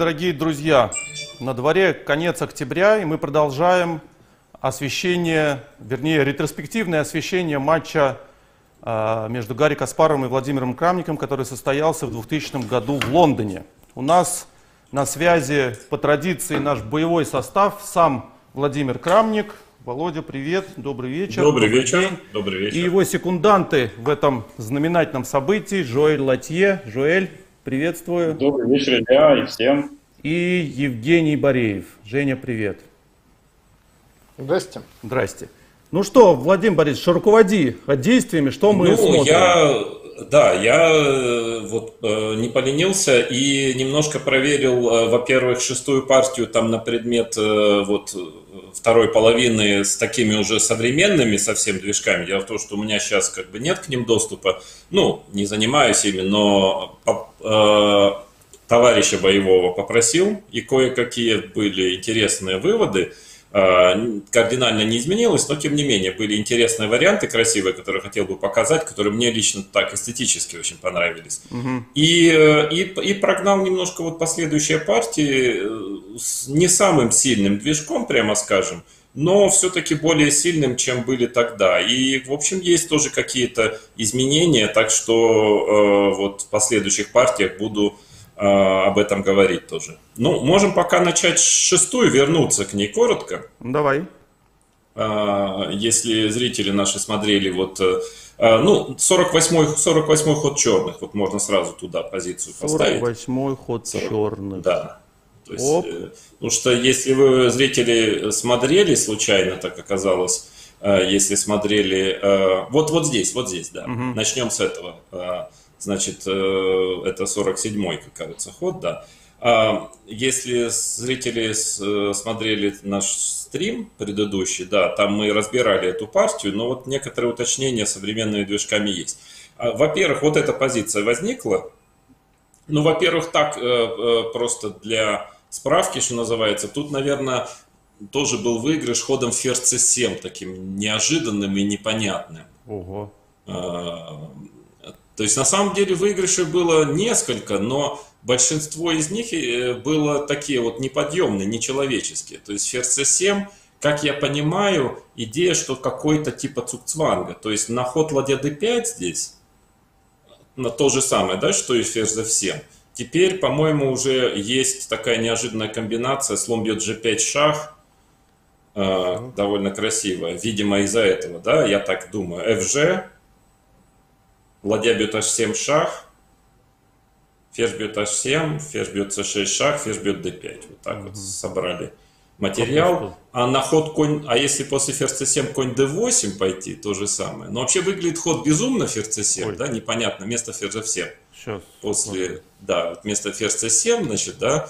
Дорогие друзья, на дворе конец октября, и мы продолжаем освещение, вернее, ретроспективное освещение матча между Гарри Каспаровым и Владимиром Крамником, который состоялся в 2000 году в Лондоне. У нас на связи по традиции наш боевой состав, сам Владимир Крамник. Володя, привет, добрый вечер. Добрый вечер. И его секунданты в этом знаменательном событии, Жоэль Лотье. Жоэль, приветствую. Добрый вечер, Илья, и всем. И Евгений Бареев. Женя, привет. Здрасте. Здрасте. Ну что, Владимир Борисович, руководи действиями, что мы смотрим. Я не поленился и немножко проверил, во-первых, шестую партию там на предмет второй половины с такими уже современными совсем движками. Дело в том, что у меня сейчас как бы нет к ним доступа, не занимаюсь ими, но товарища боевого попросил, и кое-какие были интересные выводы. Кардинально не изменилось, но тем не менее были интересные варианты, красивые, которые хотел бы показать, которые мне лично так эстетически очень понравились. Угу. И прогнал немножко последующие партии с не самым сильным движком, прямо скажем, но все-таки более сильным, чем были тогда. И, в общем, есть тоже какие-то изменения, так что в последующих партиях буду об этом говорить тоже. Можем пока начать с шестую, вернуться к ней коротко. Давай. Если зрители наши смотрели, 48-й ход черных, можно сразу туда позицию поставить. 48-й ход черных. Да. То есть, потому что если вы, зрители, смотрели случайно, так оказалось, если смотрели, вот здесь, да. Угу. Начнем с этого. Значит, это 47-й, как кажется, ход, да. Если зрители смотрели наш стрим предыдущий, да, там мы разбирали эту партию, но некоторые уточнения современными движками есть. Во-первых, эта позиция возникла. Во-первых, так просто для справки, что называется, тут, наверное, тоже был выигрыш ходом ферзь c7, таким неожиданным и непонятным. Ого. То есть, на самом деле, выигрышей было несколько, но большинство из них было такие неподъемные, нечеловеческие. То есть, ферзь c7, как я понимаю, идея, что какой-то типа цугцванга. То есть, на ход ладья d5 здесь, на то же самое, да, что и ферзь f7. Теперь, по-моему, уже есть такая неожиданная комбинация, слон бьет g5 шах, довольно красивая, видимо, из-за этого, да, я так думаю, fg. Ладья бьет h7 шах, ферзь бьет h7, ферзь бьет c6 шах, ферзь бьет d5. Вот так вот собрали материал. А на ход конь, а если после ферзь c7 конь d8 пойти, то же самое. Но вообще выглядит ход безумно ферзь c7, да, непонятно, вместо ферзя f7. Сейчас. Вместо ферзь c7, значит, да,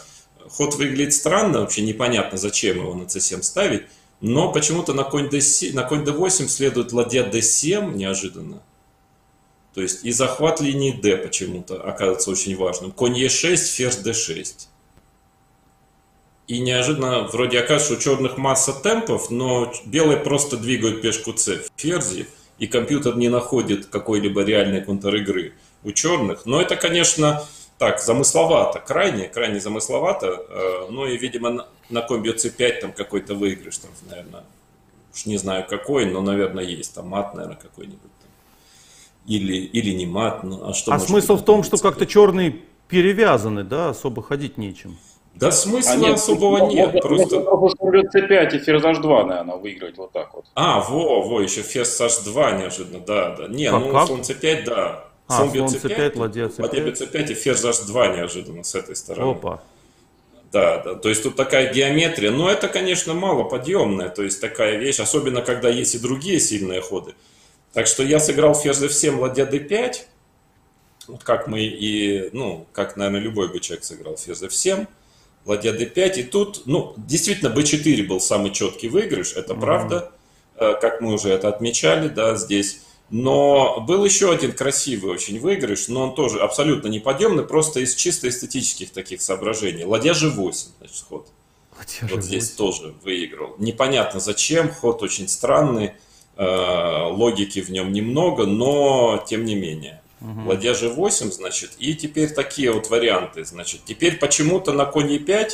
ход выглядит странно, вообще непонятно, зачем его на c7 ставить. Но почему-то на конь d8 следует ладья d7 неожиданно. То есть и захват линии d почему-то оказывается очень важным. Конь e6, ферзь d6. И неожиданно вроде окажется, что у черных масса темпов, но белые просто двигают пешку c в ферзи, и компьютер не находит какой-либо реальной контр-игры у черных. Но это, конечно, так, замысловато, крайне замысловато. Ну и, видимо, на конь бьет c5 там какой-то выигрыш, там, наверное, уж не знаю какой, но, наверное, есть. Там мат, наверное, какой-нибудь. Или не мат. А смысл в том, что как-то черные перевязаны, да, особо ходить нечем. Да смысла особого нет. Можно c5 и ферзь h2, наверное, выиграть вот так вот. Еще ферзь h2 неожиданно, да. Слон c5, да. Слон бьет c5, ладья c5 и ферзь h2 неожиданно с этой стороны. Опа. Да, то есть тут такая геометрия, но это, конечно, малоподъемная, то есть такая вещь, особенно когда есть и другие сильные ходы. Так что я сыграл ферзь f7, ладья d5, как, наверное, любой бы человек сыграл ферзь f7, ладья d5, и тут, действительно, b4 был самый четкий выигрыш, это правда, как мы уже это отмечали, да, здесь. Но был еще один красивый очень выигрыш, но он тоже абсолютно неподъемный, просто из чисто эстетических таких соображений. Ладья g8, значит, ход. Здесь тоже выиграл. Непонятно зачем, ход очень странный. Логики в нем немного, но тем не менее. Ладья g8, значит, и теперь такие вот варианты, значит, теперь почему-то на конь e5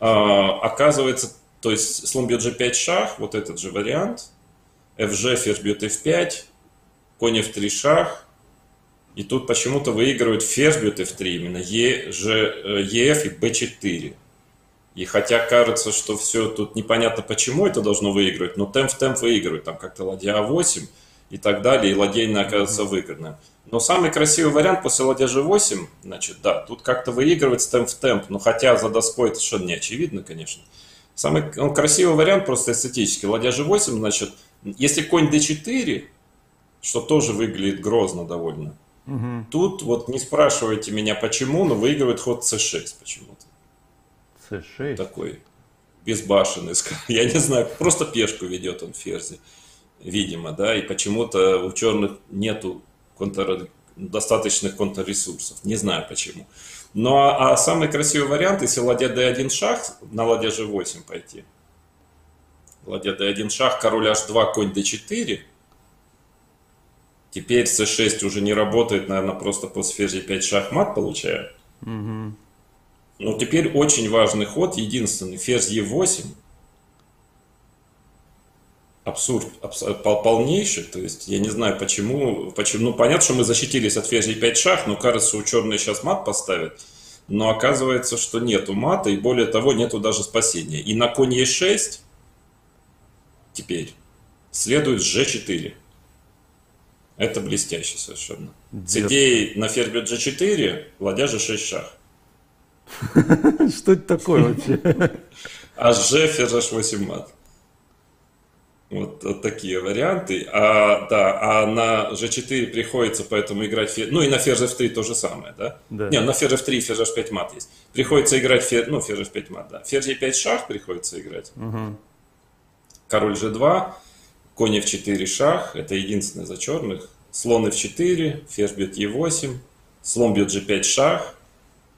оказывается, то есть слон бьет g5 шах, вот этот же вариант, fg, ферзь бьет f5, конь f3 шах, и тут почему-то выигрывает ферзь бьет f3, именно ef и b4. И хотя кажется, что все тут непонятно, почему это должно выигрывать, но темп в темп выигрывает, там как-то ладья a8 и так далее, и ладейная оказывается выгодная. Но самый красивый вариант после ладья g8, значит, да, тут как-то выигрывать темп в темп, но хотя за доской это совершенно не очевидно, конечно. Самый красивый вариант просто эстетический, ладья g8, значит, если конь d4, что тоже выглядит грозно довольно, тут вот не спрашивайте меня почему, но выигрывает ход c6 почему-то. c6? Такой безбашенный, я не знаю, просто пешку ведет он ферзи, видимо, да, и почему-то у черных нету достаточных контрресурсов, не знаю почему. Ну а самый красивый вариант, если ладья d1 шах, на ладья g8 пойти, ладья d1 шах, король h2, конь d4, теперь c6 уже не работает, наверное, просто после ферзя 5 шах мат получает. Но теперь очень важный ход, единственный, ферзь e8, абсурд, полнейший, то есть я не знаю почему, ну понятно, что мы защитились от ферзей 5 шах, но кажется, у черных сейчас мат поставят, но оказывается, что нету мата, и более того, нету даже спасения. И на конь e6 теперь следует g4, это блестяще совершенно. С идеей на ферзь бьет g4, ладья g6 шах. Что это такое вообще? Hg, ферзь h8 мат. Вот такие варианты. А на g4 приходится поэтому играть ферзь. Ну и на ферзь f3 то же самое, да? Да. Не, на ферзь f3 и ферзь h5 мат есть. Приходится играть ферзь, ну ферзь h5 мат, да. Ферзь e5 шах приходится играть. Король g2, конь f4 шах, это единственное за черных. Слон f4, ферзь бьет e8, слон бьет g5 шах,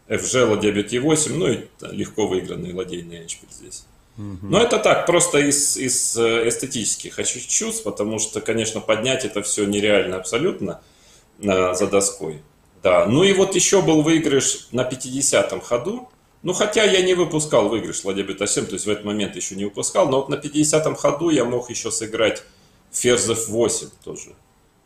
fg, ладья бьет e8, ну и легко выигранный ладейный эндшпиль здесь. Но это так, просто из эстетических чувств, потому что, конечно, поднять это все нереально абсолютно за доской. Да. Ну и вот еще был выигрыш на 50-м ходу, ну хотя я не выпускал выигрыш ладья бьет h7, то есть в этот момент еще не выпускал, но вот на 50-м ходу я мог еще сыграть ферзь f8 тоже.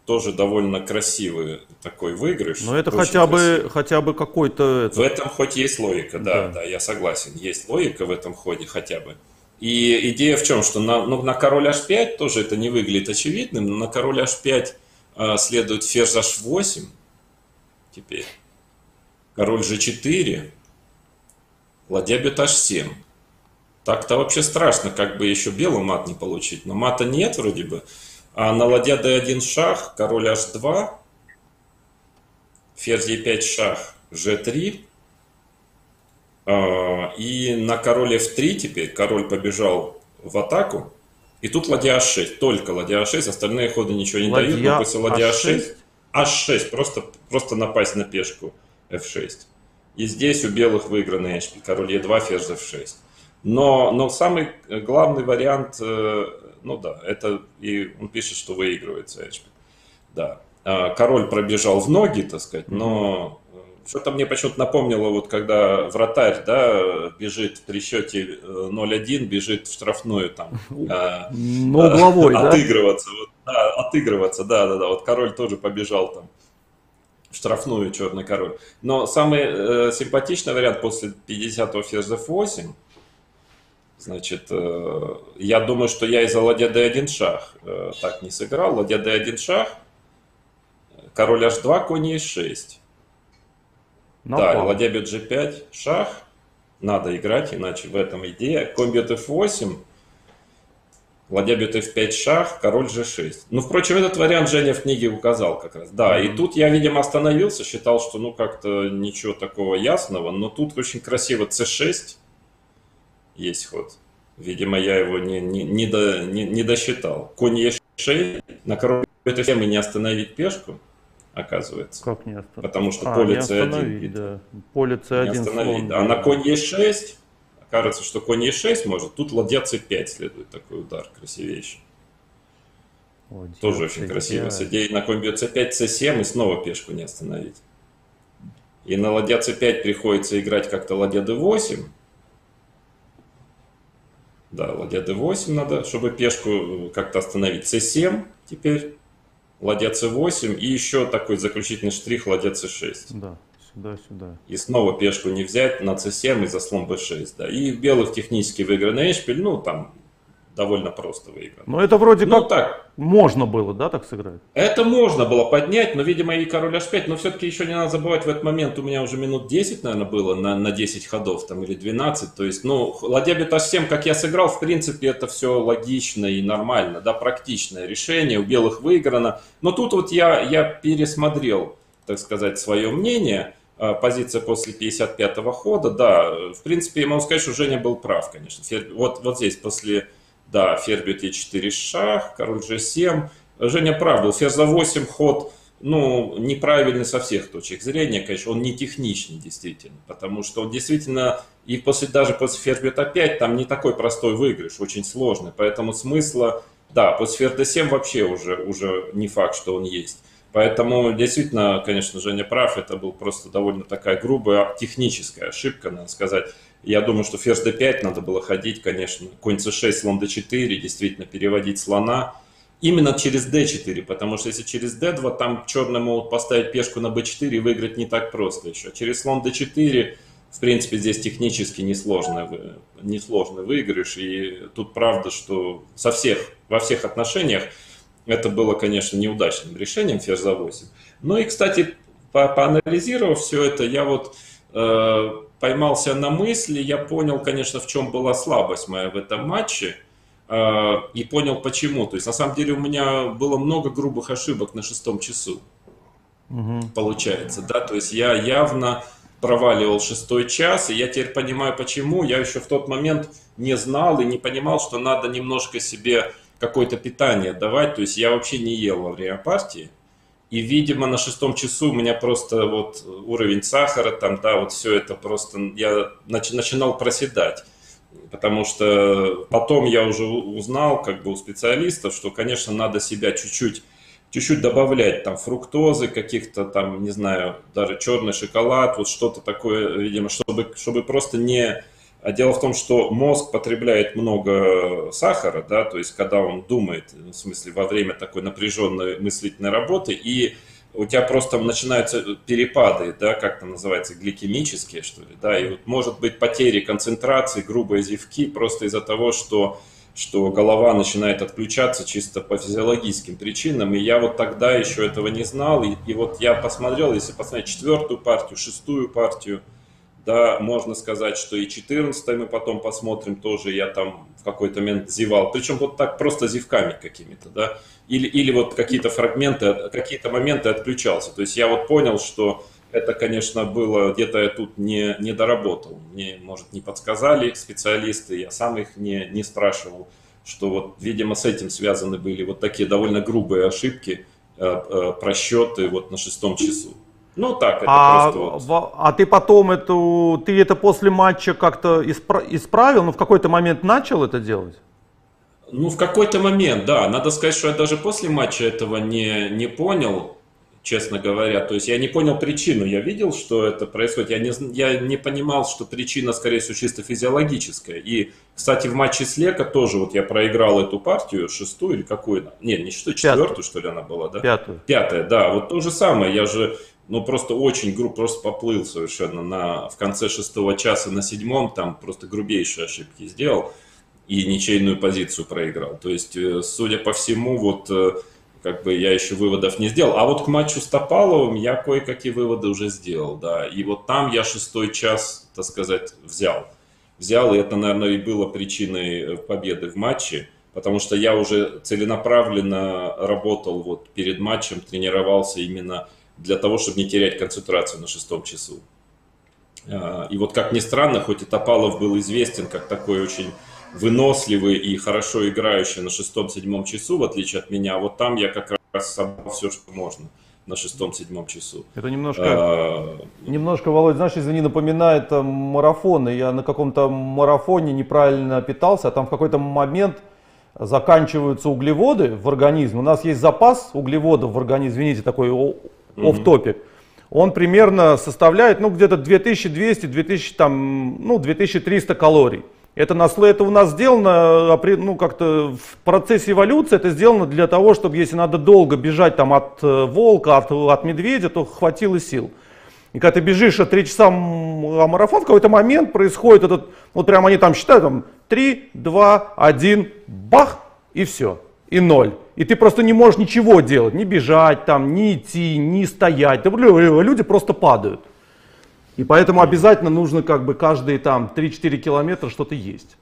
Тоже довольно красивый такой выигрыш. Но это хотя бы какой-то... В этом хоть есть логика, да, я согласен. Есть логика в этом ходе хотя бы. И идея в чем, что на король h5 тоже это не выглядит очевидным, но на король h5 следует ферзь h8. Теперь король g4, ладья бьет h7. Так-то вообще страшно, как бы еще белый мат не получить, но мата нет вроде бы. А на ладья d1 шах, король h2, ферзь e5 шах, g3. И на король f3 теперь король побежал в атаку. И тут ладья h6, только ладья h6, остальные ходы ничего не дают. Но после ладья h6, просто напасть на пешку f6. И здесь у белых выигранный эндшпиль, король e2, ферзь f6. Но самый главный вариант... Ну да, это и он пишет, что выигрывается эндшпиль. Да. Король пробежал в ноги, так сказать, но что-то мне почему-то напомнило, вот когда вратарь, да, бежит при счете 0-1, бежит в штрафную там. Но угловой, да? Отыгрываться, вот, да, отыгрываться, да. Вот король тоже побежал там в штрафную, черный король. Но самый симпатичный вариант после 50-го ферзь f8. Значит, я думаю, что я из-за ладья d1 шах так не сыграл. Ладья d1 шах, король h2, конь e6. Да, ладья бьет g5 шах. Надо играть, иначе в этом идея. Конь бьет f8, ладья бьет f5 шах, король g6. Ну, впрочем, этот вариант Женя в книге указал как раз. Да, и тут я, видимо, остановился, считал, что ну как-то ничего такого ясного. Но тут очень красиво c6. Есть ход. Видимо, я его не досчитал. Конь e6, на король f7 и не остановить пешку, оказывается. Как не остановить? Потому что поле c1. Да. Поле c1 слон. А на конь e6, кажется, что конь e6 может. Тут ладья c5 следует такой удар красивейший. Тоже очень красиво. Садей на конь бьет c5, c7 и снова пешку не остановить. И на ладья c5 приходится играть как-то ладья d8. Да, ладья d8 надо, чтобы пешку как-то остановить. c7 теперь, ладья c8 и еще такой заключительный штрих ладья c6. Да, сюда. И снова пешку не взять на c7 и заслон b6. Да. И белых технически выигранный эшпиль, ну там... довольно просто выиграл. Но это вроде как так можно было, да, так сыграть? Это можно было поднять, но, видимо, и король h5. Но все-таки еще не надо забывать, в этот момент у меня уже минут 10, наверное, было на 10 ходов там, или 12. То есть, ну, ладья бьет h7, как я сыграл, в принципе, это все логично и нормально. Да, практичное решение, у белых выиграно. Но тут вот я пересмотрел, так сказать, свое мнение. Позиция после 55-го хода, да, в принципе, я могу сказать, что Женя был прав, конечно. Вот здесь после... Да, ферзь бьет e4 шах, король g7. Женя прав был. Ферзь за 8 ход, ну, неправильный со всех точек зрения, конечно, он не техничный, действительно. Потому что он действительно, и даже после ферзь бьет a5, там не такой простой выигрыш, очень сложный. Поэтому смысла, да, после ферзь d7 вообще уже не факт, что он есть. Поэтому, действительно, конечно, Женя прав, это была просто довольно такая грубая техническая ошибка, надо сказать. Я думаю, что ферзь d5 надо было ходить, конечно, конь c6, слон d4, действительно переводить слона именно через d4, потому что если через d2, там черные могут поставить пешку на b4 и выиграть не так просто еще. Через слон d4, в принципе, здесь технически несложный выигрыш, и тут правда, что во всех отношениях это было, конечно, неудачным решением ферзь за 8. Ну и, кстати, поанализировав все это, я вот... поймался на мысли, я понял, конечно, в чем была слабость моя в этом матче, и понял почему. То есть, на самом деле, у меня было много грубых ошибок на 6-м часу, получается, да, то есть я явно проваливал 6-й час, и я теперь понимаю почему. Я еще в тот момент не знал и не понимал, что надо немножко себе какое-то питание давать, то есть я вообще не ел во время партии. И, видимо, на 6-м часу у меня просто вот уровень сахара, там, да, вот все это просто, я начинал проседать. Потому что потом я уже узнал, как бы, у специалистов, что, конечно, надо себя чуть-чуть добавлять, там, фруктозы каких-то, там, не знаю, даже черный шоколад, вот что-то такое, видимо, чтобы просто не... Дело в том, что мозг потребляет много сахара, да, то есть когда он думает, в смысле во время такой напряженной мыслительной работы, и у тебя просто начинаются перепады, да, как там называется, гликемические, что ли, да, и вот может быть потери концентрации, грубые зевки просто из-за того, что голова начинает отключаться чисто по физиологическим причинам, и я вот тогда еще этого не знал, и вот я посмотрел, если посмотреть 4-ю партию, 6-ю партию, да, можно сказать, что и 14-й мы потом посмотрим тоже, я там в какой-то момент зевал. Причем вот так просто зевками какими-то, да. Или вот какие-то фрагменты, какие-то моменты отключался. То есть я вот понял, что это, конечно, было, где-то я тут не доработал. Мне, может, не подсказали специалисты, я сам их не спрашивал. Что вот, видимо, с этим связаны были вот такие довольно грубые ошибки, просчеты вот на 6-м часу. Ну так, это просто... А ты потом ты это после матча как-то исправил, но в какой-то момент начал это делать? Ну в какой-то момент, да. Надо сказать, что я даже после матча этого не понял, честно говоря. То есть я не понял причину, я видел, что это происходит. Я не понимал, что причина, скорее всего, чисто физиологическая. И, кстати, в матче с Лека тоже вот я проиграл эту партию, 6-ю или какую-то... Не, не 6-ю, 4-ю, что ли, она была, да? 5-ю. 5-я, да. Вот то же самое, я же... Ну, просто очень грубо, просто поплыл совершенно в конце 6-го часа на 7-м, там просто грубейшие ошибки сделал и ничейную позицию проиграл. То есть, судя по всему, вот как бы я еще выводов не сделал. А вот к матчу с Топаловым я кое-какие выводы уже сделал, да. И вот там я 6-й час, так сказать, взял, и это, наверное, и было причиной победы в матче. Потому что я уже целенаправленно работал вот перед матчем, тренировался именно... для того, чтобы не терять концентрацию на 6-м часу. И вот, как ни странно, хоть и Топалов был известен как такой очень выносливый и хорошо играющий на 6-7 часу, в отличие от меня, вот там я как раз собрал все, что можно на 6-7 часу. Это немножко, Володь, знаешь, извини, напоминает марафоны. Я на каком-то марафоне неправильно питался, а там в какой-то момент заканчиваются углеводы в организме, у нас есть запас углеводов в организме, извините, такой офф-топик, он примерно составляет, ну, где-то 2200-2300 калорий. Это у нас сделано, ну, как-то в процессе эволюции, это сделано для того, чтобы, если надо долго бежать там от волка, от медведя, то хватило сил. И когда ты бежишь 3 часа марафон, в какой-то момент происходит этот, вот прям они там считают, там 3, 2, 1, бах, и все, и 0. И ты просто не можешь ничего делать, ни бежать, там, ни идти, ни стоять, люди просто падают. И поэтому обязательно нужно как бы каждые там 3-4 километра что-то есть.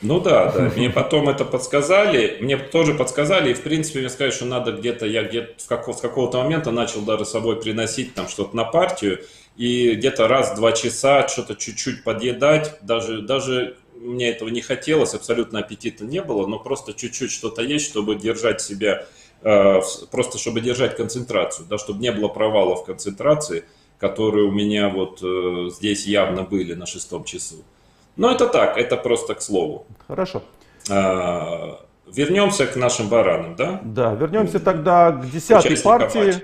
Ну да, да, мне потом это подсказали, мне тоже подсказали, и в принципе мне сказали, что надо где-то, я где-то с какого-то момента начал даже с собой приносить там что-то на партию, и где-то раз в 2 часа что-то чуть-чуть подъедать, даже мне этого не хотелось, абсолютно аппетита не было, но просто чуть-чуть что-то есть, чтобы держать себя, просто чтобы держать концентрацию, да, чтобы не было провалов концентрации, которые у меня вот здесь явно были на 6-м часу. Но это так, это просто к слову. Хорошо. Вернемся к нашим баранам, да? Да, вернемся тогда к 10-й партии.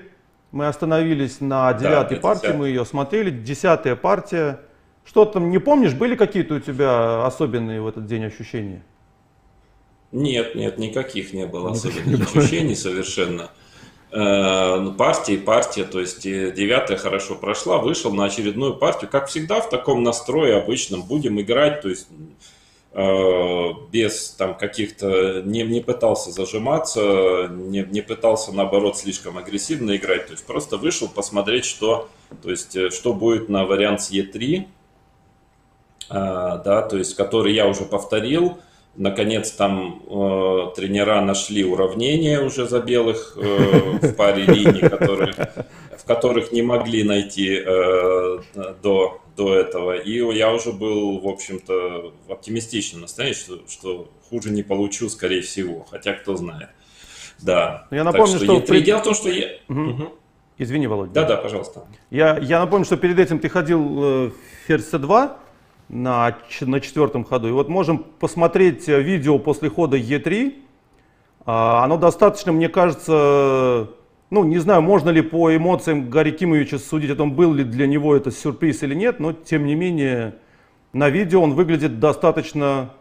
Мы остановились на 9-й партии, мы ее смотрели. 10-я партия. Что там, не помнишь, были какие-то у тебя особенные в этот день ощущения? Нет, нет, никаких не было особенных ощущений совершенно. Партия, то есть 9-я хорошо прошла, вышел на очередную партию, как всегда в таком настрое обычном, будем играть, то есть без там каких-то, не пытался зажиматься, не пытался наоборот слишком агрессивно играть, то есть просто вышел посмотреть, что, то есть, что будет на вариант с Е3, да, то есть который я уже повторил. Наконец там тренера нашли уравнение уже за белых в паре линий, в которых не могли найти до этого. И я уже был, в общем-то, в оптимистичном настроении, что хуже не получу, скорее всего. Хотя кто знает. Да. Я напомню, так, что дело в том, что я... Угу. Извини, Володя. Да-да, пожалуйста. Я напомню, что перед этим ты ходил в ферзь С2. На 4-м ходу. И вот можем посмотреть видео после хода Е3. Оно достаточно, мне кажется, ну не знаю, можно ли по эмоциям Гарри Кимовича судить о том, был ли для него это сюрприз или нет, но тем не менее на видео он выглядит достаточно,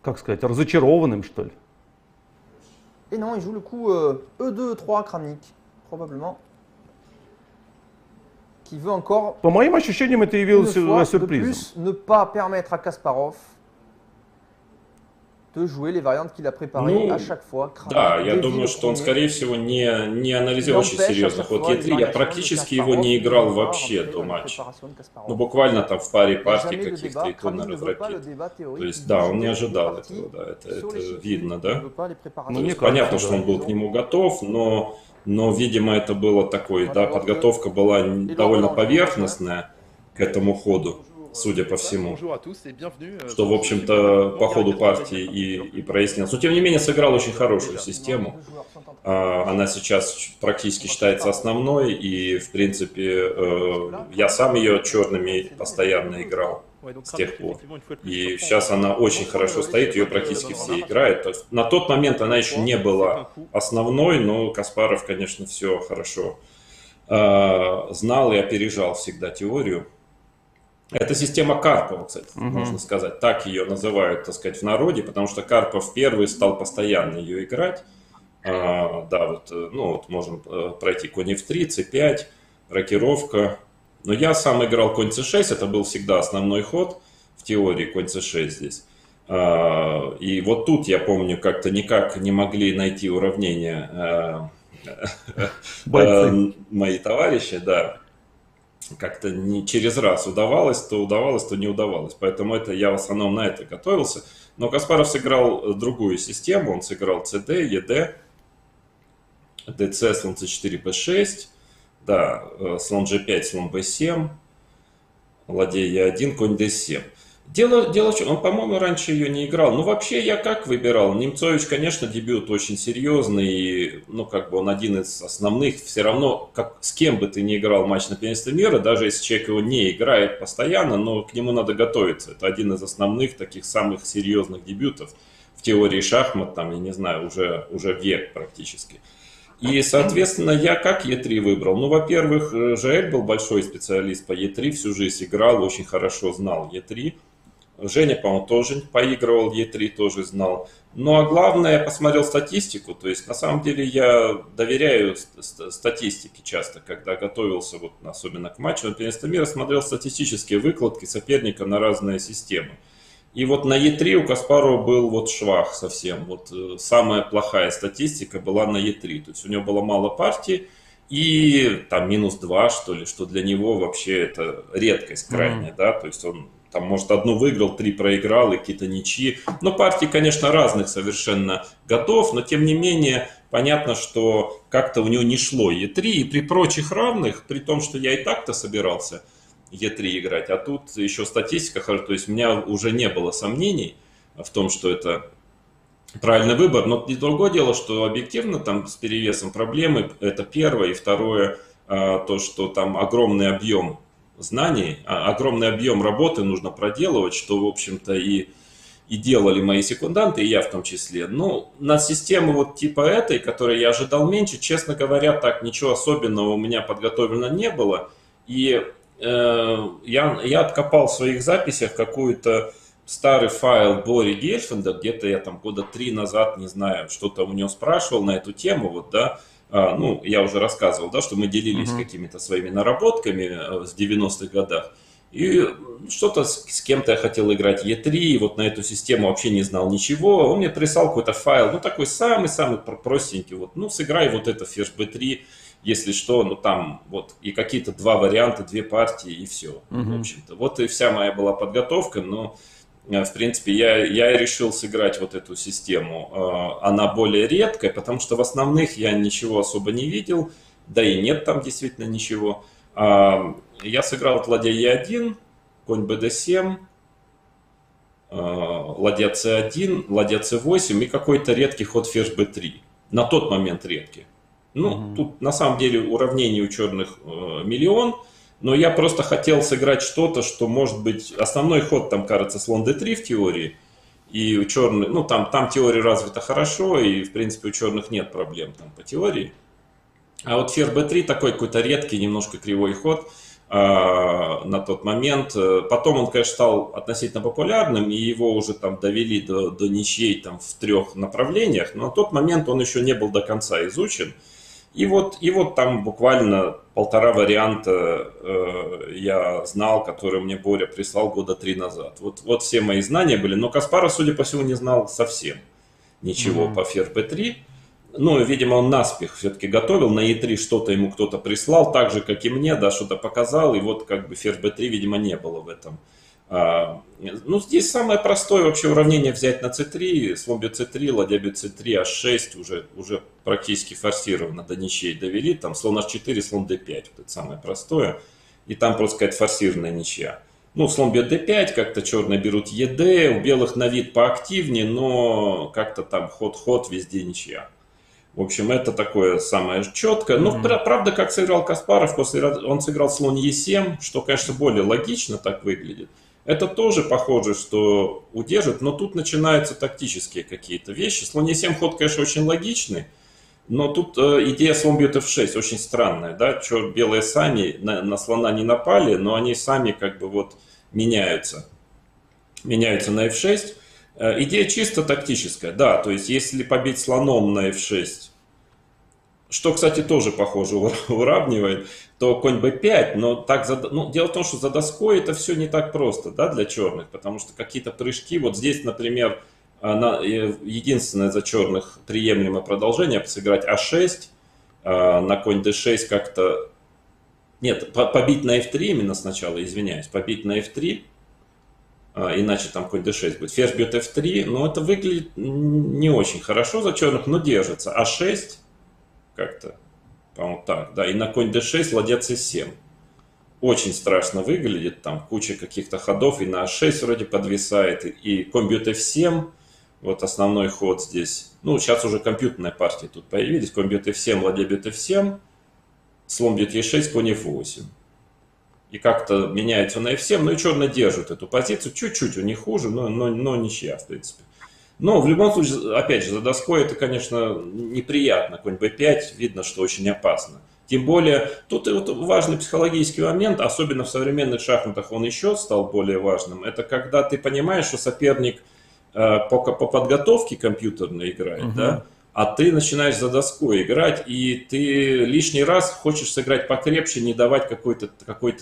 как сказать, разочарованным, что ли. И non, il joue le coup E2-3 Крамник, probablement. По моим ощущениям, это явилось сюрпризом. Ну, да, я думаю, что он, скорее всего, не анализировал очень серьезно ход Е3. Я практически его не играл вообще до матча. Ну, буквально там в паре партий каких-то иконных ракет. То есть, да, он не ожидал этого, да, это видно, да. Ну, понятно, что он был к нему готов, но... Но, видимо, это было такое, да, подготовка была довольно поверхностная к этому ходу, судя по всему. Что, в общем-то, по ходу партии и прояснилось. Но, тем не менее, сыграл очень хорошую систему. Она сейчас практически считается основной. И, в принципе, я сам ее черными постоянно играл с тех пор. И сейчас она очень хорошо стоит, ее практически все играют. То есть, на тот момент она еще не была основной, но Каспаров, конечно, все хорошо знал и опережал всегда теорию. Это система Карпова, кстати, можно сказать. Так ее называют, так сказать, в народе, потому что Карпов первый стал постоянно ее играть. Да, вот, ну, вот можем пройти конь F3, C5, рокировка. Но я сам играл конь c6, это был всегда основной ход в теории, конь c6 здесь. И вот тут, я помню, как-то никак не могли найти уравнение мои товарищи, да. Как-то не через раз удавалось, то не удавалось. Поэтому это я в основном на это готовился. Но Каспаров сыграл другую систему, он сыграл cd, ed, dc, слон c4, b6. Да, слон g5, слон b7, ладья e1, конь d7. Дело в чем, он, по-моему, раньше ее не играл. Ну, вообще, я как выбирал? Немцович, конечно, дебют очень серьезный, и, ну, как бы он один из основных. Все равно, как, с кем бы ты ни играл матч на пианисте мира, даже если человек его не играет постоянно, но к нему надо готовиться. Это один из основных, таких самых серьезных дебютов в теории шахмат, там, я не знаю, уже век практически. И, соответственно, я как Е3 выбрал? Ну, во-первых, Жоэль был большой специалист по Е3, всю жизнь играл, очень хорошо знал Е3. Женя, по-моему, тоже поигрывал Е3, тоже знал. Ну, а главное, я посмотрел статистику, то есть, на самом деле, я доверяю статистике часто, когда готовился, вот, особенно к матчу на первенство мира, смотрел статистические выкладки соперника на разные системы. И вот на Е3 у Каспарова был вот швах совсем. Вот самая плохая статистика была на Е3. То есть у него было мало партий и там -2, что ли, что для него вообще это редкость крайняя, да. То есть он там, может, одну выиграл, 3 проиграл и какие-то ничьи. Но партии, конечно, разных совершенно годов, но тем не менее понятно, что как-то у него не шло Е3. И при прочих равных, при том, что я и так-то собирался Е3 играть, а тут еще статистика, то есть у меня уже не было сомнений в том, что это правильный выбор, но и другое дело, что объективно там с перевесом проблемы, это первое, и второе, то, что там огромный объем знаний, огромный объем работы нужно проделывать, что, в общем-то, и делали мои секунданты, и я в том числе. Ну, на систему вот типа этой, которую я ожидал меньше, честно говоря, так ничего особенного у меня подготовлено не было, и я откопал в своих записях какой-то старый файл Бори Гельфинда, где-то я там года 3 назад, не знаю, что-то у него спрашивал на эту тему, вот, да, ну, я уже рассказывал, да, что мы делились какими-то своими наработками в 90-х годах, и что-то с кем-то я хотел играть Е3, и вот на эту систему вообще не знал ничего, он мне прислал какой-то файл, ну, такой самый-самый простенький, вот, ну, сыграй вот это ферзь b3, если что, ну там вот и какие-то 2 варианта, 2 партии и все. В общем-то, вот и вся моя была подготовка, но в принципе я решил сыграть вот эту систему. Она более редкая, потому что в основных я ничего особо не видел, да и нет там действительно ничего. Я сыграл ладья Е1, конь БД7, ладья С1, ладья С8 и какой-то редкий ход ферзь Б3. На тот момент редкий. Ну, тут на самом деле уравнений у черных миллион, но я просто хотел сыграть что-то, что может быть... Основной ход там, кажется, слон d3 в теории, и у черных... Ну, там теория развита хорошо, и, в принципе, у черных нет проблем там по теории. А вот ферзь b3 такой какой-то редкий, немножко кривой ход на тот момент. Потом он, конечно, стал относительно популярным, и его уже там довели до ничьей там в 3 направлениях, но на тот момент он еще не был до конца изучен. И вот там буквально 1,5 варианта я знал, которые мне Боря прислал года 3 назад. Вот все мои знания были, но Каспаров, судя по всему, не знал совсем ничего по ферзь b3. Ну, видимо, он наспех все-таки готовил, на e3 что-то ему кто-то прислал, так же, как и мне, да, что-то показал, и вот как бы ферзь b3, видимо, не было в этом. Ну, здесь самое простое вообще уравнение взять на c3, слон bc3, ладья bc3, h6 уже практически форсировано, до ничьей довели, там слон h4, слон d5, вот это самое простое, и там просто какая-то форсированная ничья. Ну, слон бьет d5, как-то черные берут ед, у белых на вид поактивнее, но как-то там ход-ход, везде ничья. В общем, это такое самое четкое. Но, правда, как сыграл Каспаров, он сыграл слон е7, что, конечно, более логично так выглядит. Это тоже похоже, что удержит, но тут начинаются тактические какие-то вещи. Слон Е7 ход, конечно, очень логичный, но тут идея слон бьет F6 очень странная, да? Черт, белые сами на слона не напали, но они сами как бы вот меняются на F6. Идея чисто тактическая, да, то есть если побить слоном на F6, что, кстати, тоже, похоже, уравнивает, то конь b5, но так дело в том, что за доской это все не так просто, да, для черных, потому что какие-то прыжки, вот здесь, например, единственное за черных приемлемое продолжение, сыграть а6, на конь d6 как-то, нет, побить на f3 именно сначала, извиняюсь, побить на f3, иначе там конь d6 будет, ферзь бьет f3, но это выглядит не очень хорошо за черных, но держится, а6, как-то, по-моему, так, да, и на конь d6, ладья c7. Очень страшно выглядит, там куча каких-то ходов, и на a6 вроде подвисает, и конь бьет f7, вот основной ход здесь. Ну, сейчас уже компьютерные партии тут появились, конь бьет f7, ладья бьет f7, слон бьет e6, конь f8. И как-то меняется на f7, ну и черные держат эту позицию, чуть-чуть у них хуже, но ничья, в принципе. Но в любом случае, опять же, за доской это, конечно, неприятно. Конь b5 видно, что очень опасно. Тем более, тут и вот важный психологический момент, особенно в современных шахматах он еще стал более важным. Это когда ты понимаешь, что соперник по подготовке компьютерной играет, да? А ты начинаешь за доской играть, и ты лишний раз хочешь сыграть покрепче, не давать какой-то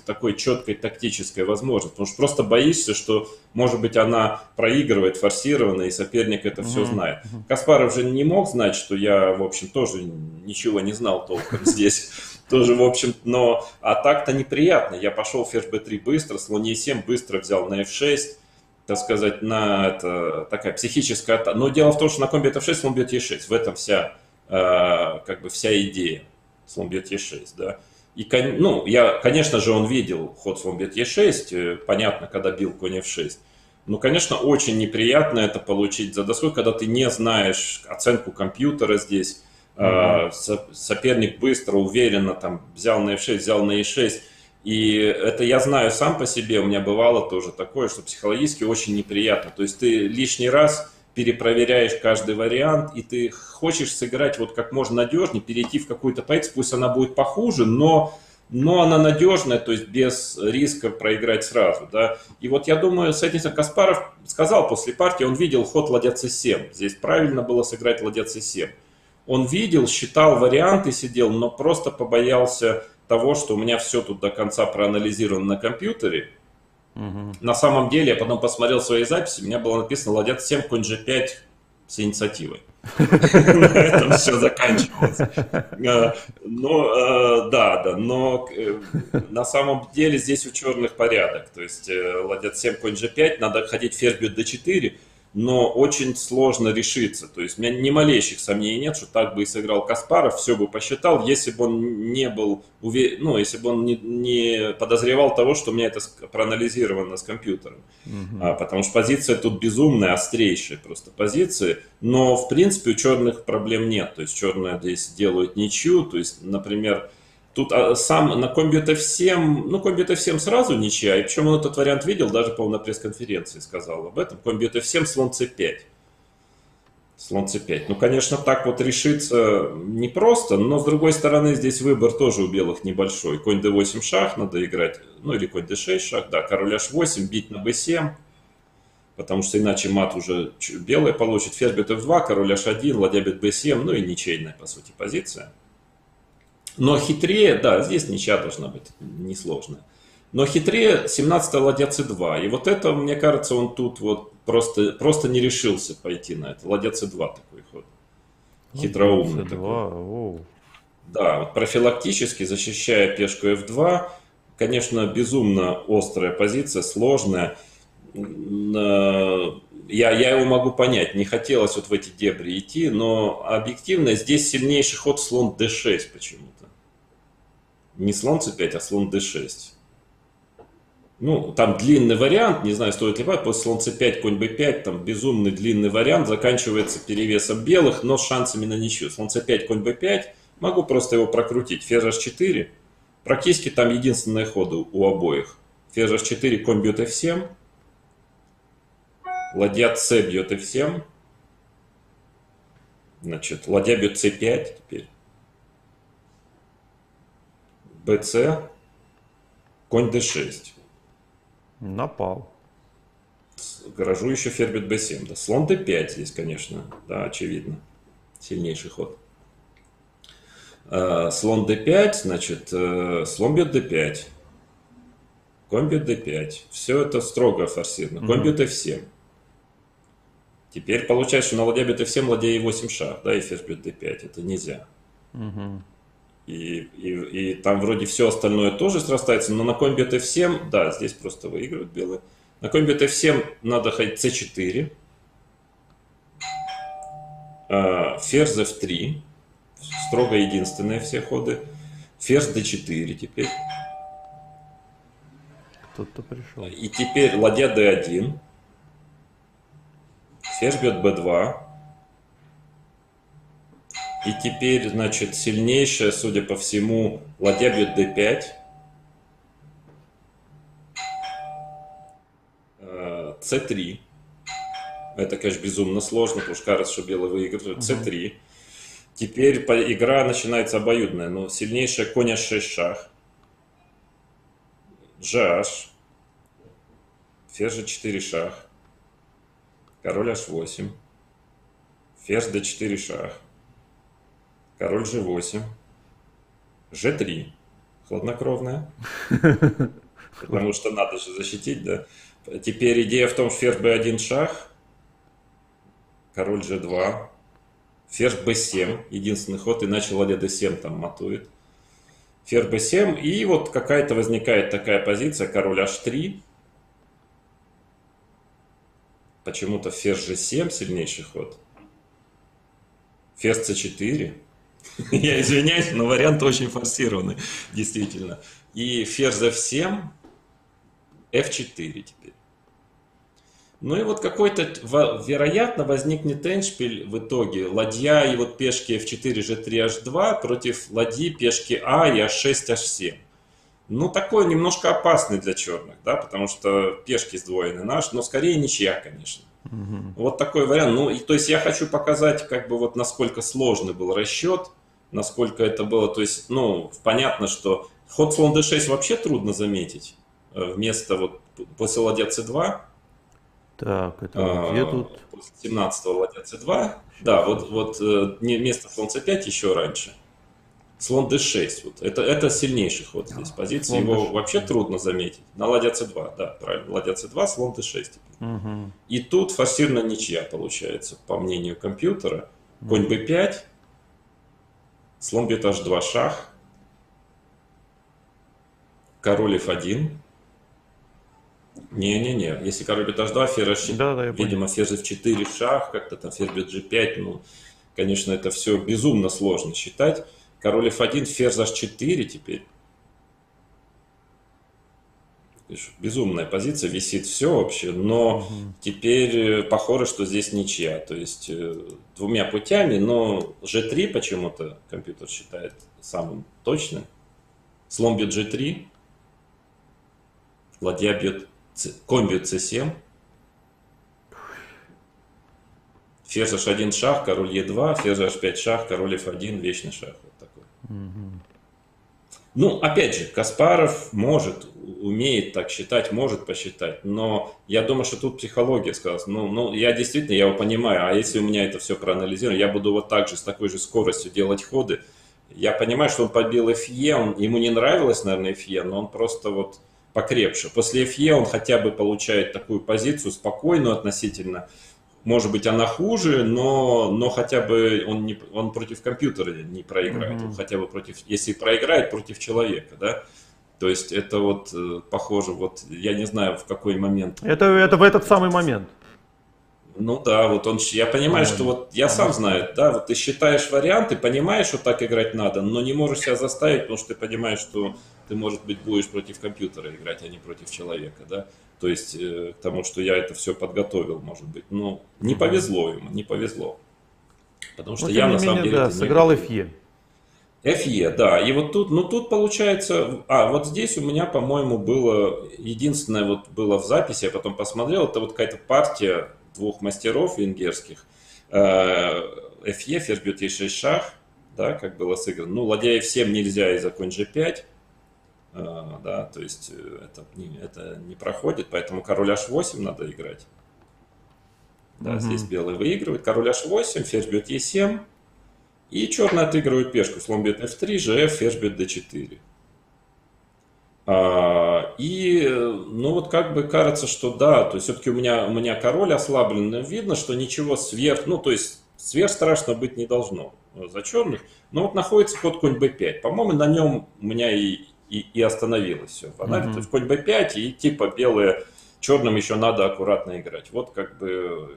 такой четкой тактической возможности. Потому что просто боишься, что, может быть, она проигрывает форсированно, и соперник это все знает. Каспаров же не мог знать, что я, в общем, тоже ничего не знал толком здесь. Тоже, в общем, но... А так-то неприятно. Я пошел ферзь b3 быстро, слон e7 быстро взял на f6. Так сказать, на это такая психическая атака. Но дело в том, что на конь бьет f6, слон бьет e6. В этом вся, как бы вся идея. Слон бьет e6, да. И, ну, я, конечно же, он видел ход слон бьет e6, понятно, когда бил конь f6. Но, конечно, очень неприятно это получить за доской, когда ты не знаешь оценку компьютера здесь. Соперник быстро, уверенно там взял на f6, взял на e6. И это я знаю сам по себе, у меня бывало тоже такое, что психологически очень неприятно. То есть ты лишний раз перепроверяешь каждый вариант, и ты хочешь сыграть вот как можно надежнее, перейти в какую-то позицию, пусть она будет похуже, но она надежная, то есть без риска проиграть сразу. Да? И вот я думаю, с этим Каспаров сказал после партии, он видел ход ладья c7, здесь правильно было сыграть ладья c7. Он видел, считал варианты, сидел, но просто побоялся того, что у меня все тут до конца проанализировано на компьютере. На самом деле, я потом посмотрел свои записи, у меня было написано ладья c7, конь g5 с инициативой. На этом все заканчивалось. Ну, да, но на самом деле здесь у черных порядок. То есть ладья c7, конь g5, надо ходить ферзь бьет d4, но очень сложно решиться. То есть у меня ни малейших сомнений нет, что так бы и сыграл Каспаров, все бы посчитал, если бы он не был уверен, ну, если бы он не подозревал того, что у меня это проанализировано с компьютером. Потому что позиция тут безумная, острейшая просто позиция, но в принципе у черных проблем нет. То есть черные здесь делают ничью, то есть, например, тут сам на конь бьет f7, ну конь бьет f7 сразу ничья, и причем он этот вариант видел, даже, по-моему, на пресс-конференции сказал об этом. Конь бьет f7, слон c5. Слон c5. Ну, конечно, так вот решиться непросто, но, с другой стороны, здесь выбор тоже у белых небольшой. Конь d8 шах надо играть, ну или конь d6 шах, да, король h8, бить на b7, потому что иначе мат уже белый получит. Ферзь бьет f2, король h1, ладья бьет b7, ну и ничейная, по сути, позиция. Но хитрее, да, здесь ничья должна быть, несложная. Но хитрее 17-я ладья c2. И вот это, мне кажется, он тут вот просто не решился пойти на это. Ладья c2 такой ход. Хитроумный такой. Да, вот профилактически, защищая пешку f2, конечно, безумно острая позиция, сложная. Я его могу понять, не хотелось вот в эти дебри идти, но объективно здесь сильнейший ход слон d6 почему-то. Не слон c5, а слон d6. Ну, там длинный вариант, не знаю, стоит ли брать, после слон c5, конь b5, там безумный длинный вариант, заканчивается перевесом белых, но с шансами на ничью. Слон c5, конь b5, могу просто его прокрутить. Ферзь h4, практически там единственные ходы у обоих. Ферзь h4, конь бьет f7. Ладья c бьет f7, значит, ладья бьет c5 теперь, bc, конь d6. Напал. Грожу еще ферзь бьет b7, да, слон d5 здесь, конечно, да, очевидно, сильнейший ход. Слон d5, значит, слон бьет d5, конь бьет d5, все это строго форсировано, конь бьет f7. Теперь получается, что на ладья бьет f7, ладья e8 шах, да, и ферзь бьет d5, это нельзя. И там вроде все остальное тоже срастается, но на конь бьет f7, да, здесь просто выигрывают белые. На конь бьет f7 надо ходить c4, ферзь f3, строго единственные все ходы, ферзь d4 теперь. Кто-то пришел. И теперь ладья d1. Ферзь бьет b2. И теперь, значит, сильнейшая, судя по всему, ладья бьет d5. c3. Это, конечно, безумно сложно, потому что кажется, что белые выигрывают c3. Теперь игра начинается обоюдная, но сильнейшая конь h6 шах, gh, ферзь g4 шах, король h8, ферзь d4 шах, король g8, g3, хладнокровная, потому что надо же защитить, да. Теперь идея в том, что ферзь b1 шах, король g2, ферзь b7, единственный ход, иначе ладья d7 там матует. Ферзь b7, и вот какая-то возникает такая позиция, король h3. Почему-то ферзь g7 сильнейший ход. Ферзь c4. Я извиняюсь, но вариант очень форсированный, действительно. И ферзь f7, f4 теперь. Ну и вот какой-то, вероятно, возникнет эндшпиль в итоге. Ладья и вот пешки f4, g3, h2 против ладьи, пешки а и h6, h7. Ну, такой немножко опасный для черных, да, потому что пешки сдвоены наш, но скорее ничья, конечно. Вот такой вариант. Ну, и, то есть я хочу показать, как бы вот насколько сложный был расчет, насколько это было, то есть, ну, понятно, что ход слон d6 вообще трудно заметить вместо вот после ладья c2. Так, это где тут? После 17-го ладья c2. Да, вот вместо слон c5 еще раньше. Слон d6. Вот. Это сильнейший ход здесь позиции. Его вообще трудно заметить. На ладья c2, да, правильно. Ладья c2, слон d6. Угу. И тут форсированная ничья получается, по мнению компьютера. Конь b5, слон бьет h2 шах, король f1. Не-не-не, если король бьет h2, ферзь h4, да, видимо, ферзь f4 шах, как-то там ферзь бьет g5, ну, конечно, это все безумно сложно считать. Король f1, ферзь h4 теперь. Безумная позиция, висит все вообще, но теперь похоже, что здесь ничья, то есть двумя путями, но g3 почему-то компьютер считает самым точным. Слон бьет g3, ладья бьет, конь бьет c7, ферзь h1 шах, король e2, ферзь h5 шах, король f1, вечный шах. Вот такой. Ну, опять же, Каспаров может, умеет так считать, может посчитать, но я думаю, что тут психология сказалась. Ну, я действительно, я его понимаю, а если у меня это все проанализировано, я буду вот так же, с такой же скоростью делать ходы. Я понимаю, что он побил фе, ему не нравилось, наверное, фе, но он просто вот покрепше. После фе он хотя бы получает такую позицию спокойную относительно. Может быть, она хуже, но хотя бы он против компьютера не проиграет. Он хотя бы против, если проиграет, против человека, да? То есть это вот похоже, вот я не знаю, в какой момент. Это в этот самый момент. Ну да, вот он, я понимаю, что вот я сам знаю, да, вот ты считаешь варианты, понимаешь, что так играть надо, но не можешь себя заставить, потому что ты понимаешь, что ты, может быть, будешь против компьютера играть, а не против человека, да. То есть, к тому, что я это все подготовил, может быть, но не повезло ему, не повезло. Потому что я, на самом деле, да, сыграл фе. Фе, да, и вот тут, ну тут получается, вот здесь у меня, по-моему, было, единственное вот было в записи, я потом посмотрел, это вот какая-то партия двух мастеров венгерских, фе, ферзь бьет e6 шах, да, как было сыграно, ну, ладья f7 нельзя из-за конь g5, да, то есть это не проходит, поэтому король h8 надо играть, да, здесь белый выигрывает, король h8, ферзь бьет e7, и черные отыгрывают пешку, слон бьет f3, gf, ферзь бьет d4. И, ну вот как бы кажется, что да, то есть все-таки у меня король ослаблен, видно, что ничего сверх, ну то есть сверх страшно быть не должно за черных, но вот находится ход конь b5, по-моему, на нем у меня и остановилось все, то есть конь b5 и типа белые, черным еще надо аккуратно играть, вот как бы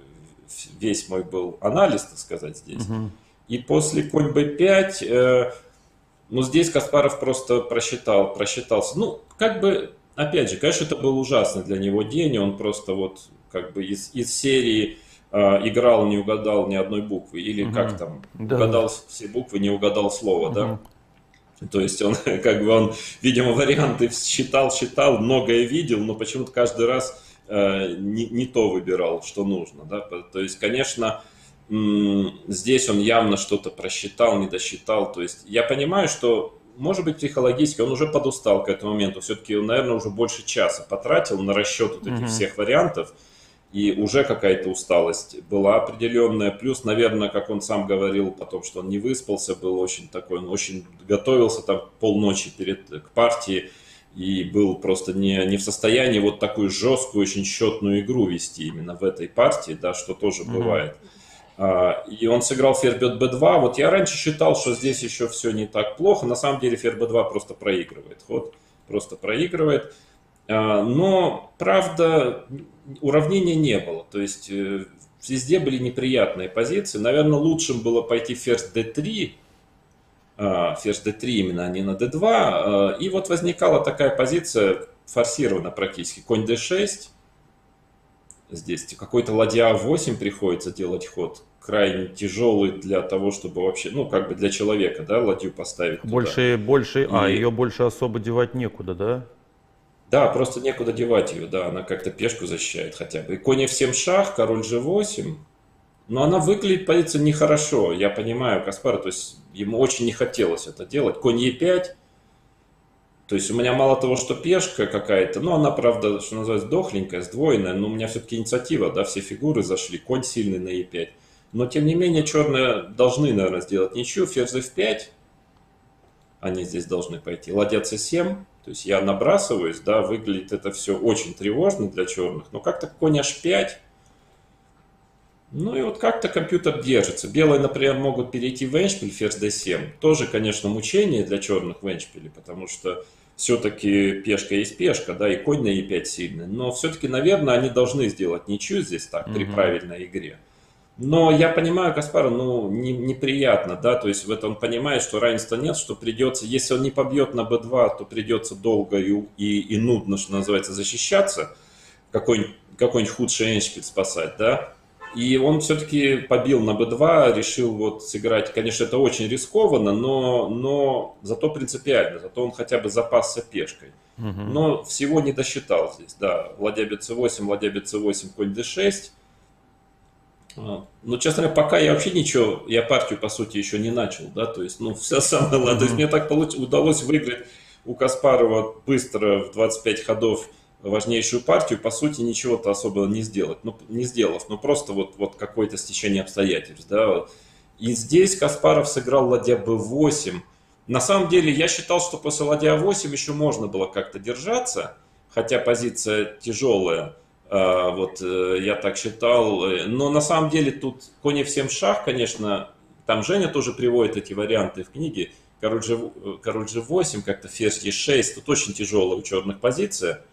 весь мой был анализ, так сказать, здесь, и после конь b5... Ну, здесь Каспаров просто просчитался. Ну, как бы, опять же, конечно, это был ужасный для него день. Он просто вот как бы из серии играл, не угадал ни одной буквы. Или как там, угадал все буквы, не угадал слово, да? То есть он, как бы, видимо, варианты считал, многое видел, но почему-то каждый раз не то выбирал, что нужно. Да? То есть, конечно, здесь он явно что-то просчитал, не досчитал. То есть, я понимаю, что, может быть, психологически он уже подустал к этому моменту. Все-таки, наверное, уже больше часа потратил на расчет вот этих всех вариантов. И уже какая-то усталость была определенная. Плюс, наверное, как он сам говорил потом, что он не выспался, был очень такой, он очень готовился там полночи к партии и был просто не в состоянии вот такую жесткую, очень счетную игру вести именно в этой партии, да, что тоже бывает. И он сыграл ферзь бьет b2. Вот я раньше считал, что здесь еще все не так плохо. На самом деле ферзь b2 просто проигрывает ход, просто проигрывает. Но, правда, уравнения не было, то есть везде были неприятные позиции. Наверное, лучшим было пойти ферзь d3, ферзь d3 именно, а не на d2. И вот возникала такая позиция, форсирована практически. Конь d6, здесь какой-то ладья a8 приходится делать ход, крайне тяжелый для того, чтобы вообще, ну, как бы для человека, да, ладью поставить туда. А ее больше особо девать некуда, да? Да, просто некуда девать ее, да, она как-то пешку защищает хотя бы. И конь f7 шах, король g8, но она выглядит, позиция, нехорошо, я понимаю Каспарова, то есть ему очень не хотелось это делать. Конь e5, то есть у меня мало того, что пешка какая-то, но она, правда, что называется, дохленькая, сдвоенная, но у меня все-таки инициатива, да, все фигуры зашли, конь сильный на e5. Но, тем не менее, черные должны, наверное, сделать ничью, ферзь f5, они здесь должны пойти, ладья c7. То есть я набрасываюсь, да, выглядит это все очень тревожно для черных, но как-то конь h5, ну и вот как-то компьютер держится. Белые, например, могут перейти в эндшпиль, ферзь d7, тоже, конечно, мучение для черных в эндшпиле, потому что все-таки пешка есть пешка, да, и конь на e5 сильный, но все-таки, наверное, они должны сделать ничью здесь так, при правильной игре. Но я понимаю Каспарова, ну, неприятно, да, то есть в этом он понимает, что равенства нет, что придется, если он не побьет на b2, то придется долго и нудно, что называется, защищаться, какой-нибудь худший эндшпиль спасать, да, и он все-таки побил на b2, решил вот сыграть, конечно, это очень рискованно, но зато принципиально, зато он хотя бы запасся пешкой, но всего не досчитал здесь, да, ладья bc8, конь d6. Ну, честно говоря, пока я вообще ничего, я партию, по сути, еще не начал, да, то есть, ну, вся самая лада. То есть мне так удалось выиграть у Каспарова быстро в 25 ходов важнейшую партию, по сути, ничего-то особо не сделать, ну, не сделав, но просто вот какое-то стечение обстоятельств, да. И здесь Каспаров сыграл ладья b8. На самом деле, я считал, что после ладья a8 еще можно было как-то держаться, хотя позиция тяжелая. Вот я так считал, но на самом деле тут конь f7 шах, конечно, там Женя тоже приводит эти варианты в книге, король g8, как-то ферзь e6, тут очень тяжелая у черных позиция,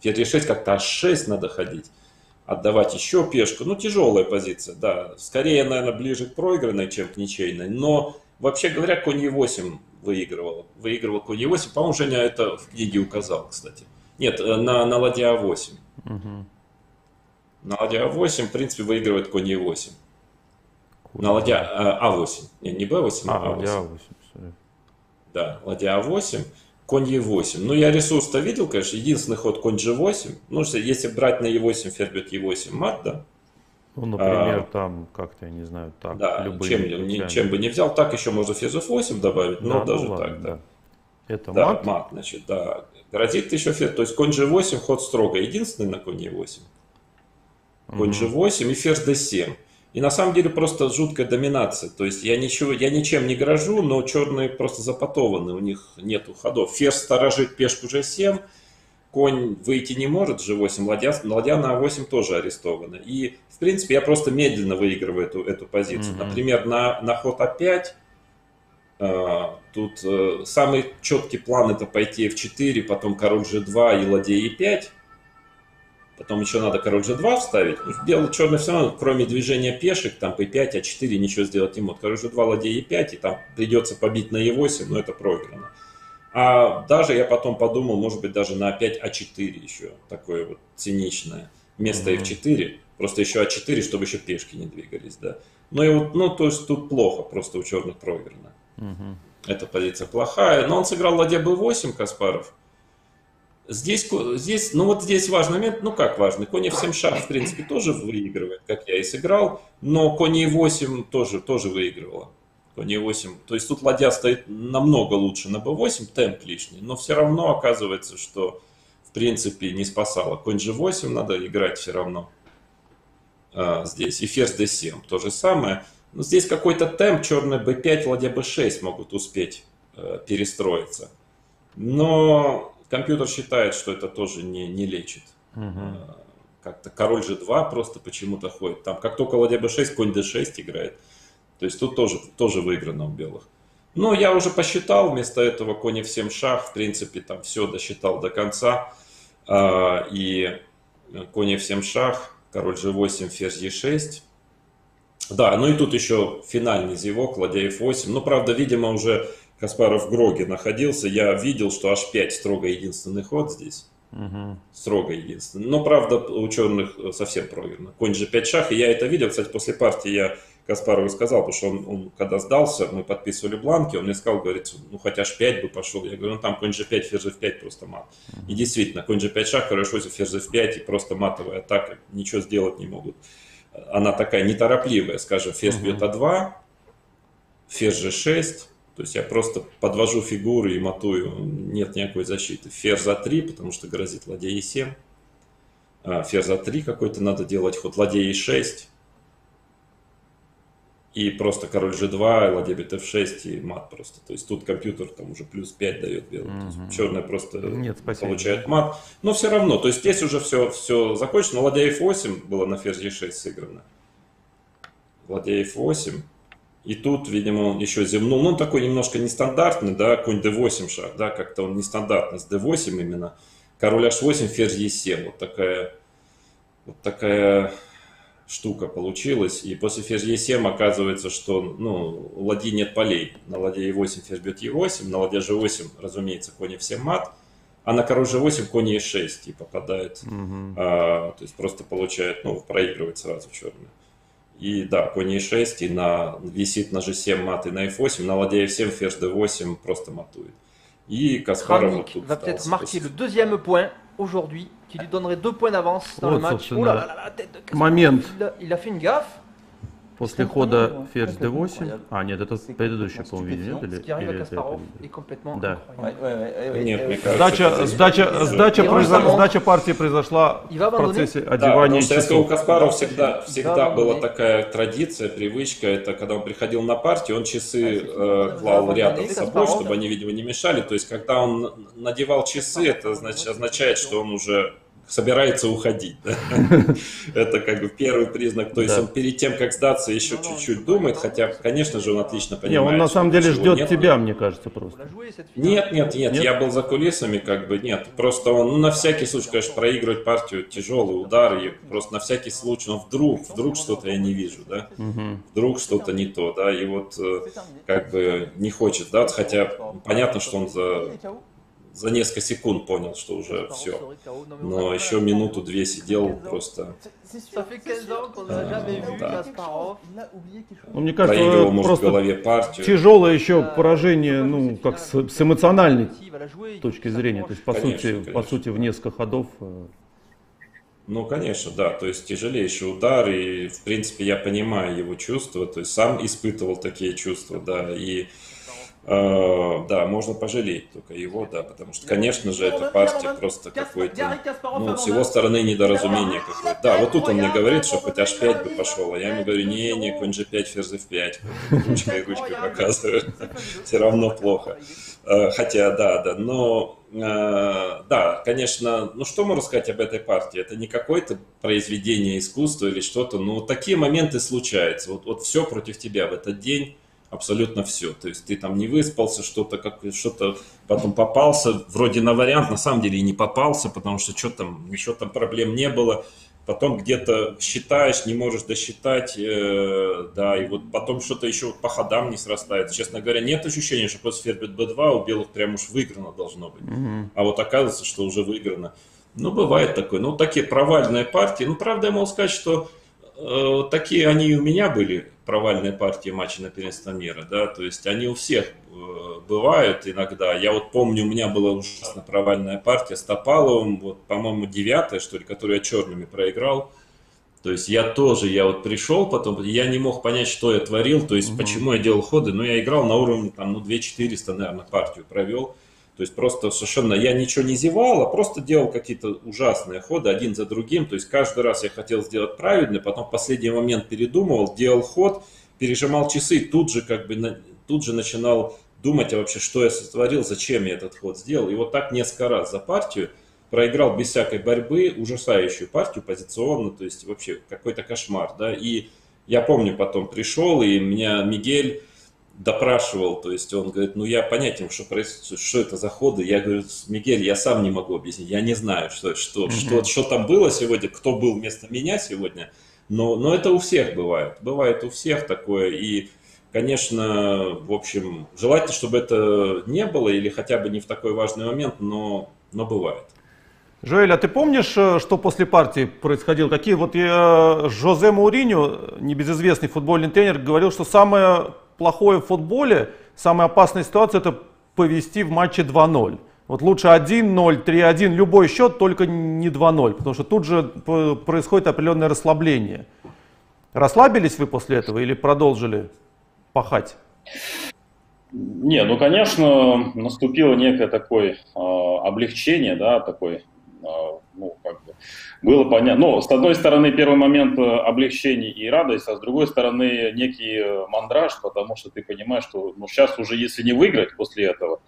ферзь e6 как-то h6 надо ходить, отдавать еще пешку, ну тяжелая позиция, да, скорее, наверное, ближе к проигранной, чем к ничейной, но вообще говоря, конь e8 выигрывал конь e8, по-моему, Женя это в книге указал, кстати, нет, на ладья a8. На ладья a8, в принципе, выигрывает конь e8. На ладья a8. Не b8, а a8. Да, ладья a8, конь e8. Ну, я ресурс-то видел, конечно. Единственный ход конь g8. Ну, если брать на e8, ферзь бьет e8 мат, да. Ну, например, там как-то, я не знаю, так. Да, чем бы не взял, так еще можно ферзь f8 добавить, но даже так, да. Это мат? Да, мат, значит, да. Грозит еще ферзь, то есть конь g8, ход строго, единственный на конь e8. Конь g8 и ферзь d7. И на самом деле просто жуткая доминация. То есть я ничем не грожу, но черные просто запатованы, у них нету ходов. Ферзь сторожит пешку g7, конь выйти не может, g8, ладья на a8 тоже арестована. И, в принципе, я просто медленно выигрываю эту позицию. Например, на ход a5. Тут самый четкий план это пойти f4, потом король g2 и ладья e5. Потом еще надо король g2 вставить. Белый, черный все равно, кроме движения пешек, там p5, a4 ничего сделать не может. Король g2, ладья e5, и там придется побить на e8, но это проиграно. А даже я потом подумал, может быть, даже на a5, a4 еще. Такое вот циничное. Вместо f4, просто еще a4, чтобы еще пешки не двигались, да. Ну и вот, ну то есть тут плохо, просто у черных проиграно. Эта позиция плохая, но он сыграл ладья b8, Каспаров. Здесь, ну вот здесь важный момент, ну как важный, конь f7 шах, в принципе, тоже выигрывает, как я и сыграл, но конь e8 тоже выигрывала. Конь e8, то есть тут ладья стоит намного лучше на b8, темп лишний, но все равно оказывается, что в принципе не спасало. Конь g8 надо играть все равно здесь, и ферзь d7, то же самое. Но здесь какой-то темп, черный b5, ладья b6 могут успеть перестроиться, но... Компьютер считает, что это тоже не лечит. Как-то король g2 просто почему-то ходит. Там как только ладья b6, конь d6 играет. То есть тут тоже выиграно у белых. Но я уже посчитал, вместо этого конь f7 шах, в принципе, там все досчитал до конца. И конь f7 шах, король g8, ферзь e6. Да, ну и тут еще финальный зевок, ладья f8. Ну, правда, видимо, уже... Каспаров в Гроге находился, я видел, что h5 строго единственный ход здесь. Строго единственный. Но, правда, у черных совсем проиграно. Конь g5 шах, и я это видел. Кстати, после партии я Каспарову сказал, потому что он когда сдался, мы подписывали бланки, он мне сказал, говорит, ну хоть h5 бы пошел. Я говорю, ну там конь g5, ферзь f5, просто мат. И действительно, конь g5 шах, король h8, ферзь f5, и просто матовая атака, ничего сделать не могут. Она такая неторопливая, скажем, ферзь бьет a2, ферзь g6. То есть я просто подвожу фигуры и матую, нет никакой защиты. Ферзь А3, потому что грозит ладья Е7. Ферзь А3 какой-то надо делать ход, ладья Е6. И просто король G2, ладья бьет F6 и мат просто. То есть тут компьютер там уже плюс 5 дает белым. Черная просто получает мат. Но все равно, то есть здесь уже все закончено. Ладья F8 было на ферзь Е6 сыграно. Ладья F8. И тут, видимо, он еще земнул. Ну, он такой немножко нестандартный, да, конь d8 шаг, да, как-то он нестандартный с d8 именно. Король h8, ферзь e7, вот такая штука получилась. И после ферзь e7 оказывается, что, ну, у ладьи нет полей. На ладье e8 ферзь бьет e8, на ладье g8, разумеется, конь f7 мат, а на король g8 конь e6 и попадает, то есть просто получает, ну, проигрывает сразу черный. И да, конь e6, и висит на g7 мат, и на f8, на ладья f7, ферзь d8 просто матует. И Каспаров вот тут va peut-être marquer le deuxième point aujourd'hui, qui lui donnerait 2 points d'avance dans le match. Момент. Il a fait une gaffe. После хода ферзь d8. А, нет, это предыдущий, по-моему, видео. Сдача партии произошла в процессе одевания часов. Да, у Каспарова всегда была такая традиция, привычка, это когда он приходил на партию, он часы клал рядом с собой, чтобы они, видимо, не мешали. То есть, когда он надевал часы, это означает, что он уже... собирается уходить. Это как бы первый признак. То есть он перед тем, как сдаться, еще чуть-чуть думает, хотя, конечно же, он отлично понимает. Нет, он на самом деле ждет тебя, мне кажется, просто. Нет, я был за кулисами, как бы, нет. Просто он, ну, на всякий случай, конечно, проигрывать партию, тяжелый удар, и просто на всякий случай, но вдруг что-то я не вижу, да, вдруг что-то не то, да, и вот как бы не хочет, да, хотя понятно, что он за несколько секунд понял, что уже все. Но еще минуту-две сидел просто. Мне кажется, просто тяжелое еще поражение, ну, как с эмоциональной точки зрения. То есть, по сути, в несколько ходов. Ну, конечно, да. То есть тяжелейший удар. И, в принципе, я понимаю его чувства. То есть сам испытывал такие чувства, да. И... да, можно пожалеть только его, да, потому что, конечно же, эта партия просто какой-то, ну, с его стороны недоразумение какое-то. Да, вот тут он мне говорит, что хоть h5 бы пошел, а я ему говорю, не, конь g5, ферзь f5, ручкой и ручкой показываю, все равно плохо. Хотя, да, но, да, конечно, ну, что можно сказать об этой партии? Это не какое-то произведение искусства или что-то, но такие моменты случаются, вот все против тебя в этот день. Абсолютно все. То есть ты там не выспался, что-то потом попался, вроде на вариант, на самом деле и не попался, потому что еще там проблем не было. Потом где-то считаешь, не можешь досчитать, да, и вот потом что-то еще по ходам не срастается. Честно говоря, нет ощущения, что после ферзь b2 у белых прям уж выиграно должно быть. А вот оказывается, что уже выиграно. Ну, бывает такое. Ну, такие провальные партии. Ну, правда, я могу сказать, что такие они и у меня были, провальные партии матча на первенство мира, да, то есть они у всех бывают иногда. Я вот помню, у меня была ужасно провальная партия с Топаловым, вот, по-моему, 9-я, что ли, которую я черными проиграл. То есть я вот пришел потом, я не мог понять, что я творил, то есть почему я делал ходы, но я играл на уровне, там, ну, 2400, наверное, партию провел. То есть просто совершенно, я ничего не зевал, а просто делал какие-то ужасные ходы один за другим. То есть каждый раз я хотел сделать правильный, потом в последний момент передумывал, делал ход, пережимал часы, тут же как бы, тут же начинал думать, а вообще, что я сотворил, зачем я этот ход сделал. И вот так несколько раз за партию проиграл без всякой борьбы, ужасающую партию позиционно, то есть вообще какой-то кошмар, да. И я помню, потом пришел, и меня Мигель допрашивал, то есть он говорит, ну я понятен, что происходит, что это за ходы. Я говорю, Мигель, я сам не могу объяснить, я не знаю, что там было сегодня, кто был вместо меня сегодня, но это у всех бывает, бывает у всех такое, и, конечно, в общем, желательно, чтобы это не было, или хотя бы не в такой важный момент, но бывает. Жоэль, а ты помнишь, что после партии происходило? Какие вот Йосе Мауриню, небезызвестный футбольный тренер, говорил, что самое плохое в футболе, самая опасная ситуация — это повести в матче 2-0. Вот лучше 1-0, 3-1, любой счет, только не 2-0, потому что тут же происходит определенное расслабление. Расслабились вы после этого или продолжили пахать? Не, ну, конечно, наступило некое такое облегчение, да, такое. Ну, как бы было понятно. Но, с одной стороны, первый момент облегчения и радость, а с другой стороны, некий мандраж, потому что ты понимаешь, что ну, сейчас уже, если не выиграть после этого,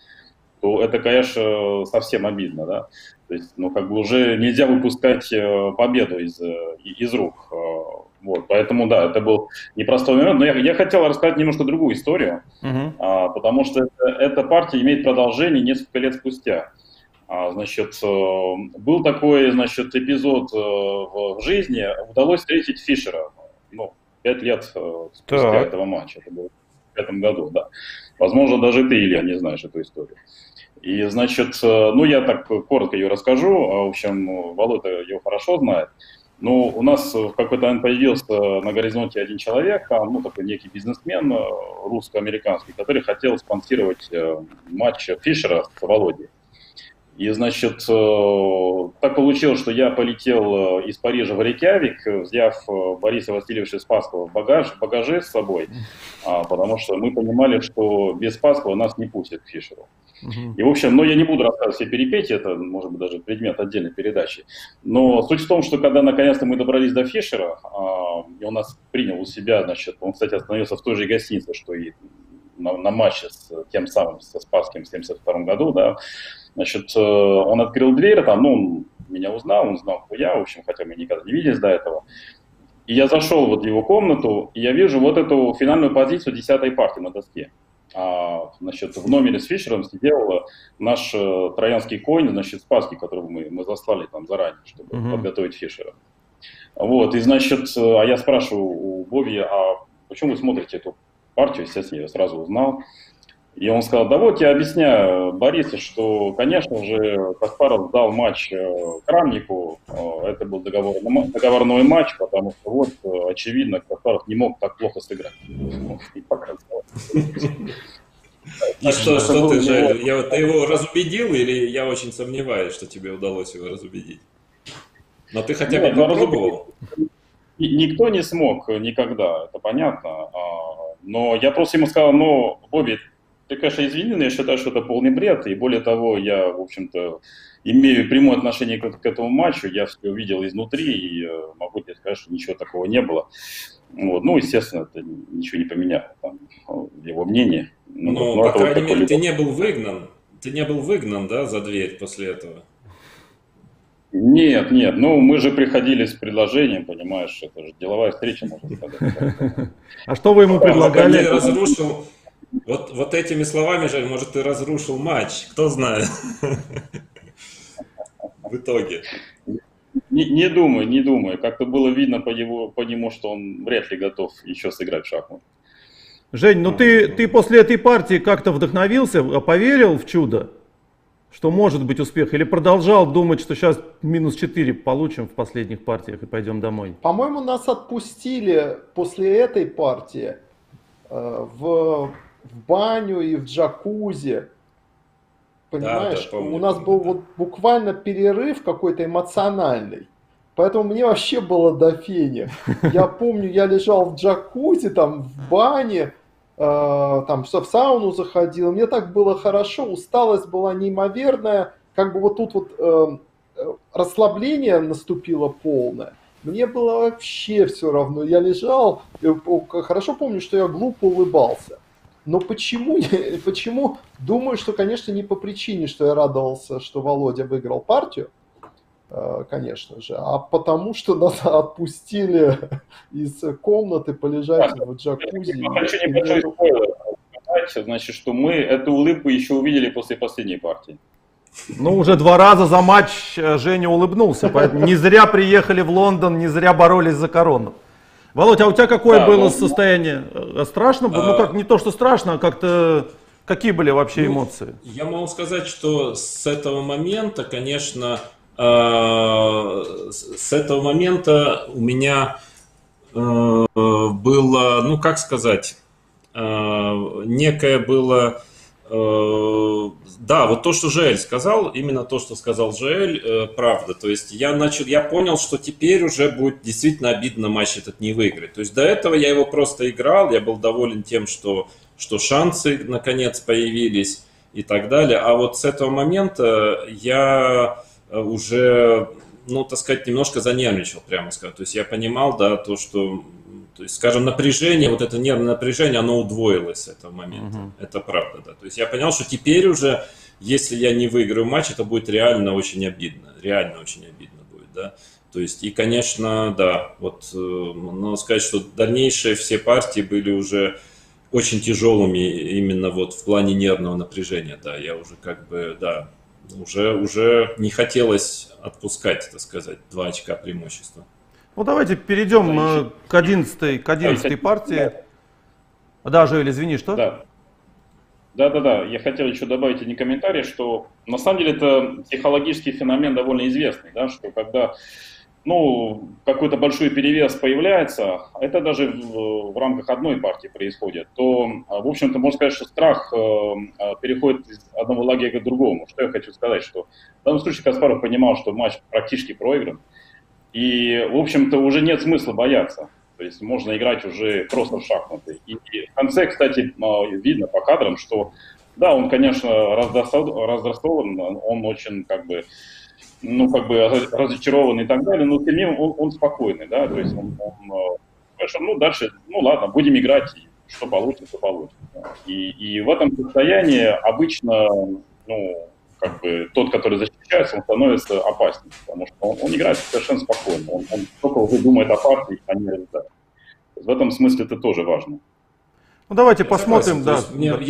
то это, конечно, совсем обидно, да. То есть, ну, как бы уже нельзя выпускать победу из рук. Вот, поэтому, да, это был непростой момент. Но я хотел рассказать немножко другую историю, потому что эта партия имеет продолжение несколько лет спустя. Значит, был такой, значит, эпизод в жизни, удалось встретить Фишера, ну, 5 лет спустя этого матча, это было в 5-м году, да. Возможно, даже ты, Илья, не знаешь эту историю. И, значит, ну, я так коротко ее расскажу, в общем, Володя ее хорошо знает. Ну, у нас в какой-то момент появился на горизонте один человек, ну, такой некий бизнесмен русско-американский, который хотел спонсировать матч Фишера с Володей. И, значит, так получилось, что я полетел из Парижа в Рейкьявик, взяв Бориса Васильевича Спасского в багаже с собой, потому что мы понимали, что без Спасского нас не пустят к Фишеру. И, в общем, но я не буду рассказывать все перипетии, это, может быть, даже предмет отдельной передачи. Но суть в том, что когда, наконец-то, мы добрались до Фишера, и он нас принял у себя, значит, он, кстати, остановился в той же гостинице, что и на матче с тем самым, со Спасским в 1972 году, да. Значит, он открыл дверь, там, ну, он меня узнал, он знал, кто я, в общем, хотя мы никогда не виделись до этого. И я зашел вот в его комнату, и я вижу вот эту финальную позицию 10-й партии на доске. Значит, в номере с Фишером сидел наш троянский конь, значит, Спасский, которого мы заслали там заранее, чтобы подготовить Фишера. Вот, и, значит, а я спрашиваю у Бови, а почему вы смотрите эту партию? Естественно, я ее сразу узнал. И он сказал, да вот я объясняю Борису, что, конечно же, Каспаров дал матч Крамнику, это был договорной матч, потому что вот, очевидно, Каспаров не мог так плохо сыграть. И что ты, Жаль, ты его разубедил или я очень сомневаюсь, что тебе удалось его разубедить? Но ты хотя бы попробовал? Никто не смог никогда, это понятно, но я просто ему сказал, ну, Бобби, ты, конечно, извини, но я считаю, что это полный бред, и более того, я, в общем-то, имею прямое отношение к этому матчу, я все увидел изнутри, и могу тебе сказать, что ничего такого не было. Вот. Ну, естественно, это ничего не поменяло, там, его мнение. Но по крайней мере, ты не был выгнан, да, за дверь после этого? Нет, нет, ну мы же приходили с предложением, понимаешь, это же деловая встреча, можно сказать. А что вы ему предлагали? Вот этими словами, Жаль, может, ты разрушил матч, кто знает, в итоге. Не думаю, как-то было видно по нему, что он вряд ли готов еще сыграть в шахматы. Жень, ну ты после этой партии как-то вдохновился, поверил в чудо, что может быть успех, или продолжал думать, что сейчас минус 4 получим в последних партиях и пойдем домой? По-моему, нас отпустили после этой партии в баню и в джакузи. Понимаешь, да, у нас был вот буквально перерыв какой-то эмоциональный. Поэтому мне вообще было до фени. Я помню, я лежал в джакузи, там, в бане, там, в сауну заходил. Мне так было хорошо, усталость была неимоверная. Как бы вот тут вот расслабление наступило полное. Мне было вообще все равно. Я лежал, хорошо помню, что я глупо улыбался. Но почему? Думаю, что, конечно, не по причине, что я радовался, что Володя выиграл партию, конечно же, а потому что нас отпустили из комнаты, полежать в джакузи. Я хочу небольшой спойлер сказать, значит, что мы эту улыбку еще увидели после последней партии. Ну, уже два раза за матч Женя улыбнулся, поэтому не зря приехали в Лондон, не зря боролись за корону. Володь, а у тебя какое было состояние? Страшно было? Ну, как, не то, что страшно, а как-то... Какие были вообще эмоции? Я могу сказать, что с этого момента, конечно, с этого момента у меня было, ну, как сказать, некое было... Да, вот то, что Жоэль сказал, именно то, что сказал Жоэль, правда. То есть я понял, что теперь уже будет действительно обидно матч этот не выиграть. То есть до этого я его просто играл, я был доволен тем, что шансы наконец появились и так далее. А вот с этого момента я уже, ну, так сказать, немножко занервничал, прямо сказать. То есть я понимал, да, то, что... То есть, скажем, напряжение, вот это нервное напряжение, оно удвоилось с этого момента. Это правда, да. То есть я понял, что теперь уже, если я не выиграю матч, это будет реально очень обидно. Реально очень обидно будет, да. То есть, и, конечно, да, вот надо сказать, что дальнейшие все партии были уже очень тяжелыми именно вот в плане нервного напряжения, да. Я уже как бы, да, уже не хотелось отпускать, так сказать, 2 очка преимущества. Ну, давайте перейдем к 11-й партии. Да, Жоэль, извини, что? Да, я хотел еще добавить один комментарий, что на самом деле это психологический феномен довольно известный, да, что когда, ну, какой-то большой перевес появляется, это даже в рамках одной партии происходит, то, в общем-то, можно сказать, что страх переходит из одного лагеря к другому. Что я хочу сказать, что в данном случае Каспаров понимал, что матч практически проигран. И, в общем-то, уже нет смысла бояться. То есть можно играть уже просто в шахматы. И в конце, кстати, видно по кадрам, что, да, он, конечно, раздосадован, он очень, как бы, ну, как бы разочарован и так далее, но тем не менее он спокойный, да, то есть он ну, дальше, ну, ладно, будем играть, что получится, получится. И в этом состоянии обычно, ну, как бы тот, который защищается, он становится опаснее, потому что он играет совершенно спокойно, он только уже думает о партии, а не о результате. В этом смысле это тоже важно. Ну давайте посмотрим, да.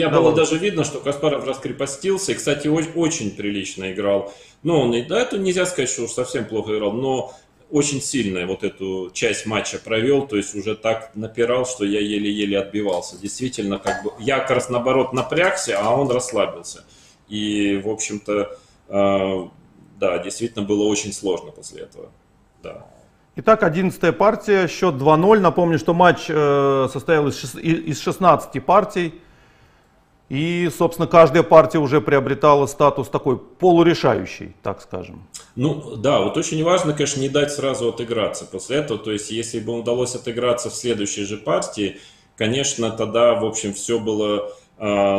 Было даже видно, что Каспаров раскрепостился, и, кстати, очень прилично играл. Но он и до этого нельзя сказать, что уж совсем плохо играл, но очень сильно вот эту часть матча провел, то есть уже так напирал, что я еле-еле отбивался. Действительно, как бы я, как раз наоборот, напрягся, а он расслабился. И, в общем-то, да, действительно было очень сложно после этого. Да. Итак, 11-я партия, счет 2-0. Напомню, что матч состоял из 16 партий. И, собственно, каждая партия уже приобретала статус такой полурешающий, так скажем. Ну, да, вот очень важно, конечно, не дать сразу отыграться после этого. То есть, если бы удалось отыграться в следующей же партии, конечно, тогда, в общем, все было...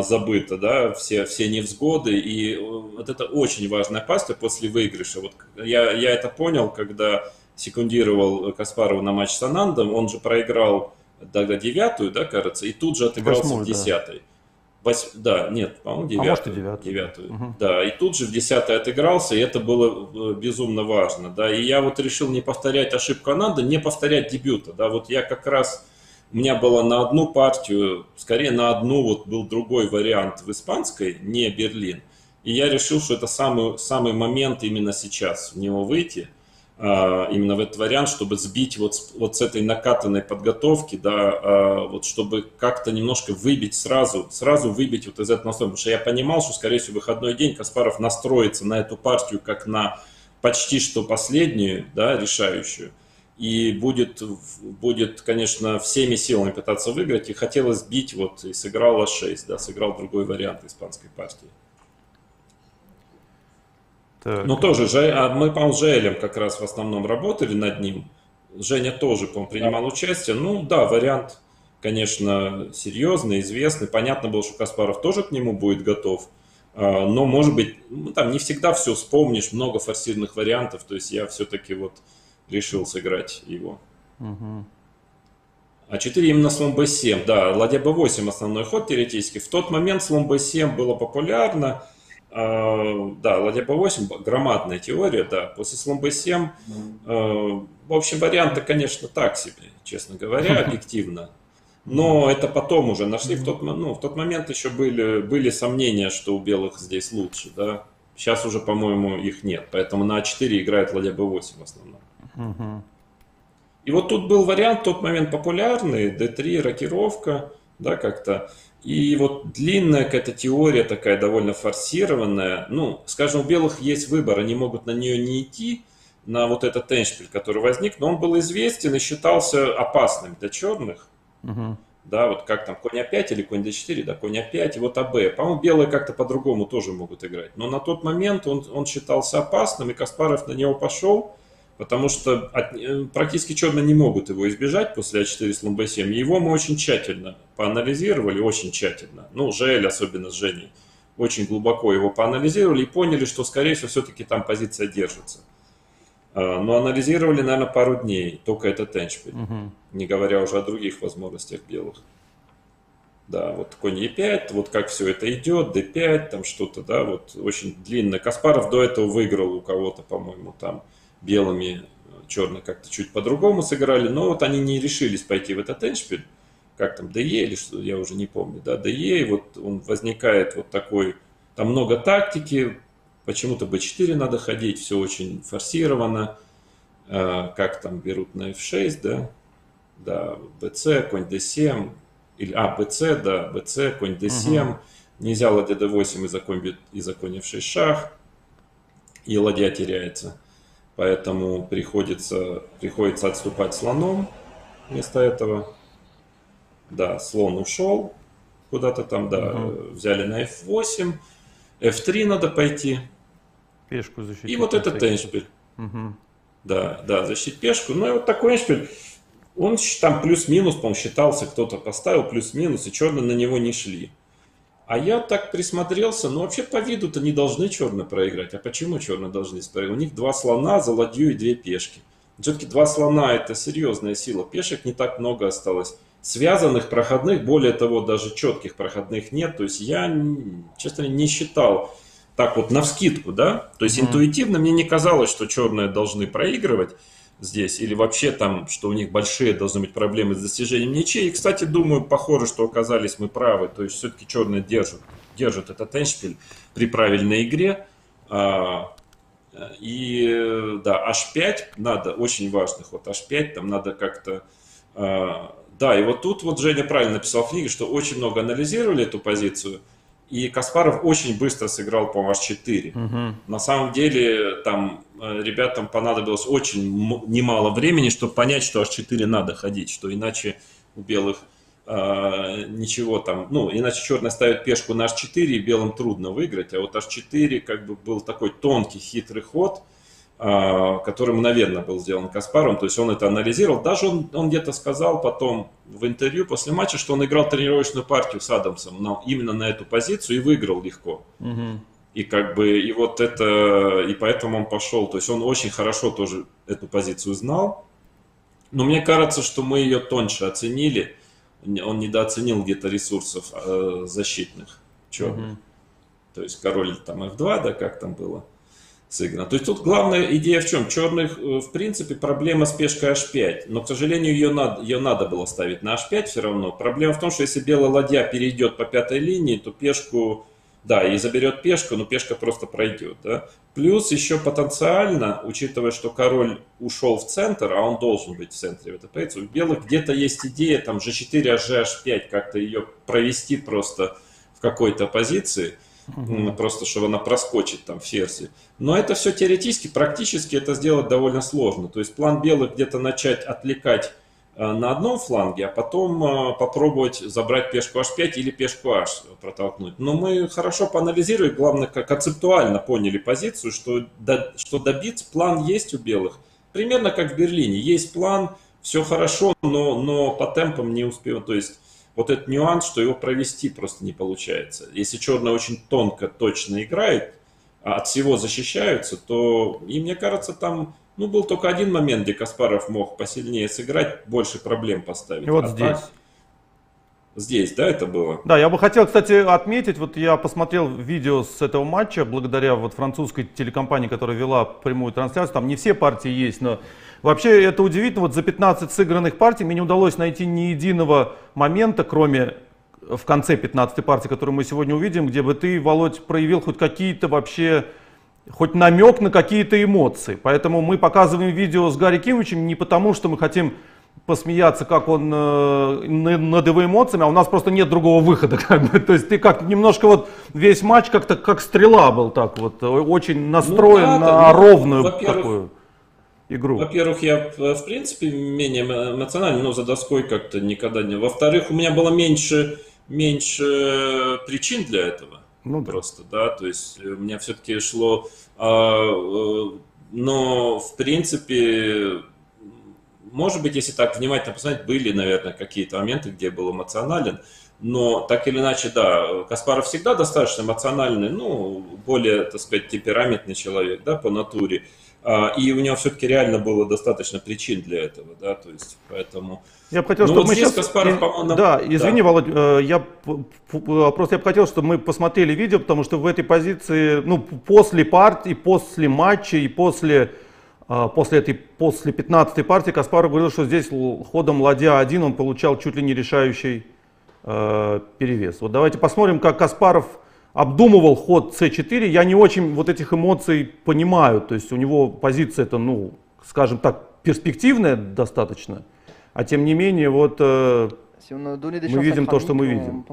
забыто, да, все невзгоды, и вот это очень важная партия после выигрыша. Вот я это понял, когда секундировал Каспарова на матч с Анандом, он же проиграл тогда 9-ю, да, кажется, и тут же отыгрался в 10-й. Да, нет, по-моему, 9-ю. Да, и тут же в 10-й отыгрался, и это было безумно важно, да, и я вот решил не повторять ошибку Ананда, не повторять дебюта, да, вот я как раз... У меня было на одну партию, скорее на одну, вот был другой вариант в испанской, не Берлин. И я решил, что это самый момент именно сейчас в него выйти. именно в этот вариант, чтобы сбить вот с этой накатанной подготовки, да, вот чтобы как-то немножко выбить сразу выбить вот из этого настроя. Потому что я понимал, что, скорее всего, в выходной день Каспаров настроится на эту партию как на почти что последнюю, да, решающую, и будет, конечно, всеми силами пытаться выиграть, и хотелось сбить, вот, и сыграл А6, да, сыграл другой вариант испанской партии. Так. Ну, тоже, мы, по-моему, с Жоэлем как раз в основном работали над ним. Женя тоже, по-моему, принимал участие. Ну, да, вариант, конечно, серьезный, известный. Понятно было, что Каспаров тоже к нему будет готов. Но, может быть, ну, там не всегда все вспомнишь, много форсированных вариантов. То есть я все-таки вот решил сыграть его. Угу. А4 именно слон b7. Да, ладья b8 основной ход теоретически. В тот момент слон b7 было популярно. Да, ладья b8, громадная теория, да, после слон b7, в общем, варианты, конечно, так себе, честно говоря, объективно, но это потом уже нашли, в тот момент еще были сомнения, что у белых здесь лучше, да, сейчас уже, по-моему, их нет, поэтому на a4 играет ладья b8 в основном. И вот тут был вариант, в тот момент популярный, d3, рокировка, да, как-то. И вот длинная какая-то теория такая, довольно форсированная. Ну, скажем, у белых есть выбор, они могут на нее не идти, на вот этот эндшпиль, который возник, но он был известен и считался опасным для черных. Угу. Да, вот как там, конь А5 или конь d4, да, конь А5, и вот АБ. По-моему, белые как-то по-другому тоже могут играть. Но на тот момент он считался опасным, и Каспаров на него пошел, потому что практически черные не могут его избежать после А4 слон b7. Его мы очень тщательно поанализировали, очень тщательно. Ну, Жоэль, особенно с Женей, очень глубоко его поанализировали и поняли, что, скорее всего, все-таки там позиция держится. Но анализировали, наверное, пару дней только этот эндшпиль, не говоря уже о других возможностях белых. Да, вот конь Е5, вот как все это идет, d5, там что-то, да, вот очень длинно. Каспаров до этого выиграл у кого-то, по-моему, там. Белыми, черные как-то чуть по-другому сыграли, но вот они не решились пойти в этот эндшпиль, как там, ДЕ или что, я уже не помню, да, ДЕ, и вот он возникает вот такой, там много тактики, почему-то b4 надо ходить, все очень форсировано, как там берут на f6, да, да, bc, конь d7, или, bc, да, bc, конь d7, нельзя ладья d8 из-за конь f6 шах, и ладья теряется. Поэтому приходится отступать слоном вместо этого. Да, слон ушел куда-то там, да, взяли на f8, f3 надо пойти. Пешку защитить. И вот этот эндшпиль. Да, да, защитить пешку. Ну и вот такой эндшпиль, он там плюс-минус, по-моему, считался, кто-то поставил плюс-минус, и черные на него не шли. А я так присмотрелся, ну вообще по виду-то не должны черные проиграть. А почему черные должны проиграть? У них два слона за ладью и две пешки. Все-таки два слона — это серьезная сила. Пешек не так много осталось. Связанных проходных, более того, даже четких проходных нет. То есть я, честно, не считал так вот навскидку, да? То есть интуитивно мне не казалось, что черные должны проигрывать здесь. Или вообще там, что у них большие должны быть проблемы с достижением ничей. И, кстати, думаю, похоже, что оказались мы правы. То есть все-таки черные держат этот эндшпиль при правильной игре. И да, h5 надо, очень важный ход. h5 там надо как-то... Да, и вот тут вот Женя правильно написал в книге, что очень много анализировали эту позицию. И Каспаров очень быстро сыграл по h4. На самом деле там ребятам понадобилось очень немало времени, чтобы понять, что h4 надо ходить, что иначе у белых ничего там, ну, иначе черные ставят пешку на h4, и белым трудно выиграть, а вот h4 как бы был такой тонкий, хитрый ход, который мгновенно был сделан Каспаровым, то есть он это анализировал, даже он где-то сказал потом в интервью после матча, что он играл тренировочную партию с Адамсом именно на эту позицию и выиграл легко. И как бы, и вот это, и поэтому он пошел, то есть он очень хорошо тоже эту позицию знал, но мне кажется, что мы ее тоньше оценили, он недооценил где-то ресурсов защитных черных, то есть король там f2, да, как там было сыграно. То есть тут главная идея в чем? Черных, в принципе, проблема с пешкой h5, но, к сожалению, ее надо было ставить на h5 все равно. Проблема в том, что если белая ладья перейдет по пятой линии, то пешку Да, и заберет пешку, но пешка просто пройдет. Да? Плюс еще потенциально, учитывая, что король ушел в центр, а он должен быть в центре в этой позиции, у белых где-то есть идея там g4, hg, h5, как-то ее провести просто в какой-то позиции, просто чтобы она проскочит там в ферзь. Но это все теоретически, практически это сделать довольно сложно. То есть план белых где-то начать отвлекать на одном фланге, а потом попробовать забрать пешку h5 или пешку h протолкнуть. Но мы хорошо поанализировали, главное, как концептуально поняли позицию, что добиться, план есть у белых. Примерно как в Берлине. Есть план, все хорошо, но по темпам не успел. То есть вот этот нюанс, что его провести просто не получается. Если черные очень тонко, точно играют, а от всего защищаются, то, и мне кажется, там... Ну, был только один момент, где Каспаров мог посильнее сыграть, больше проблем поставить. И вот здесь. Здесь, да, это было? Да, я бы хотел, кстати, отметить, вот я посмотрел видео с этого матча, благодаря вот французской телекомпании, которая вела прямую трансляцию, там не все партии есть, но вообще это удивительно, вот за 15 сыгранных партий мне не удалось найти ни единого момента, кроме в конце 15-й партии, которую мы сегодня увидим, где бы ты, Володь, проявил хоть какие-то вообще... хоть намек на какие-то эмоции. Поэтому мы показываем видео с Гарри Кимовичем не потому, что мы хотим посмеяться, как он над его эмоциями, а у нас просто нет другого выхода. Как бы. То есть ты как немножко вот весь матч как-то как стрела был так вот, очень настроен на ровную такую игру. Во-первых, я в принципе менее эмоционально, но за доской как-то никогда не... Во-вторых, у меня было меньше причин для этого. Ну, просто, да, то есть у меня все-таки шло, но в принципе, может быть, если так внимательно посмотреть, были, наверное, какие-то моменты, где я был эмоционален, но так или иначе, да, Каспаров всегда достаточно эмоциональный, ну, более, так сказать, темпераментный человек, да, по натуре, и у него все-таки реально было достаточно причин для этого, да, то есть, поэтому... Я бы хотел, чтобы вот мы сейчас... Каспаров, да, извини, да. Володь, я бы хотел, чтобы мы посмотрели видео, потому что в этой позиции, ну, после партии, после матча и после 15-й партии Каспаров говорил, что здесь ходом ладья 1 он получал чуть ли не решающий перевес. Вот давайте посмотрим, как Каспаров обдумывал ход c4. Я не очень вот этих эмоций понимаю, то есть у него позиция-то, ну, скажем так, перспективная достаточно. А тем не менее, вот мы видим то, что мы видим.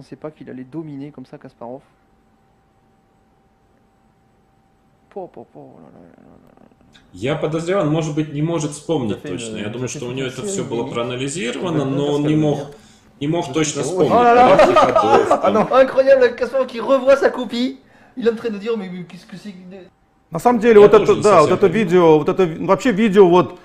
Я подозреваю, он, может быть, не может вспомнить точно. Я думаю, что у него это все было проанализировано, но он не мог точно вспомнить. Incroyable, Каспаров, qui revoit sa copie. Il est en train de dire, mais qu'est-ce que c'est? На самом деле, вот это, да, вот это видео, вот это вообще видео вот.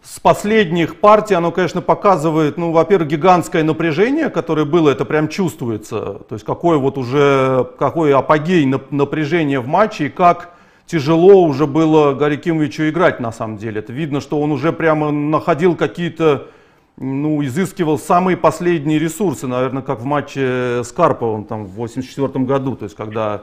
С последних партий оно, конечно, показывает, ну, во-первых, гигантское напряжение, которое было, это прям чувствуется. То есть какой вот уже, какой апогей напряжения в матче и как тяжело уже было Гарри Кимовичу играть на самом деле. Это видно, что он уже прямо находил какие-то, ну, изыскивал самые последние ресурсы, наверное, как в матче с Карповым там в 1984 году, то есть когда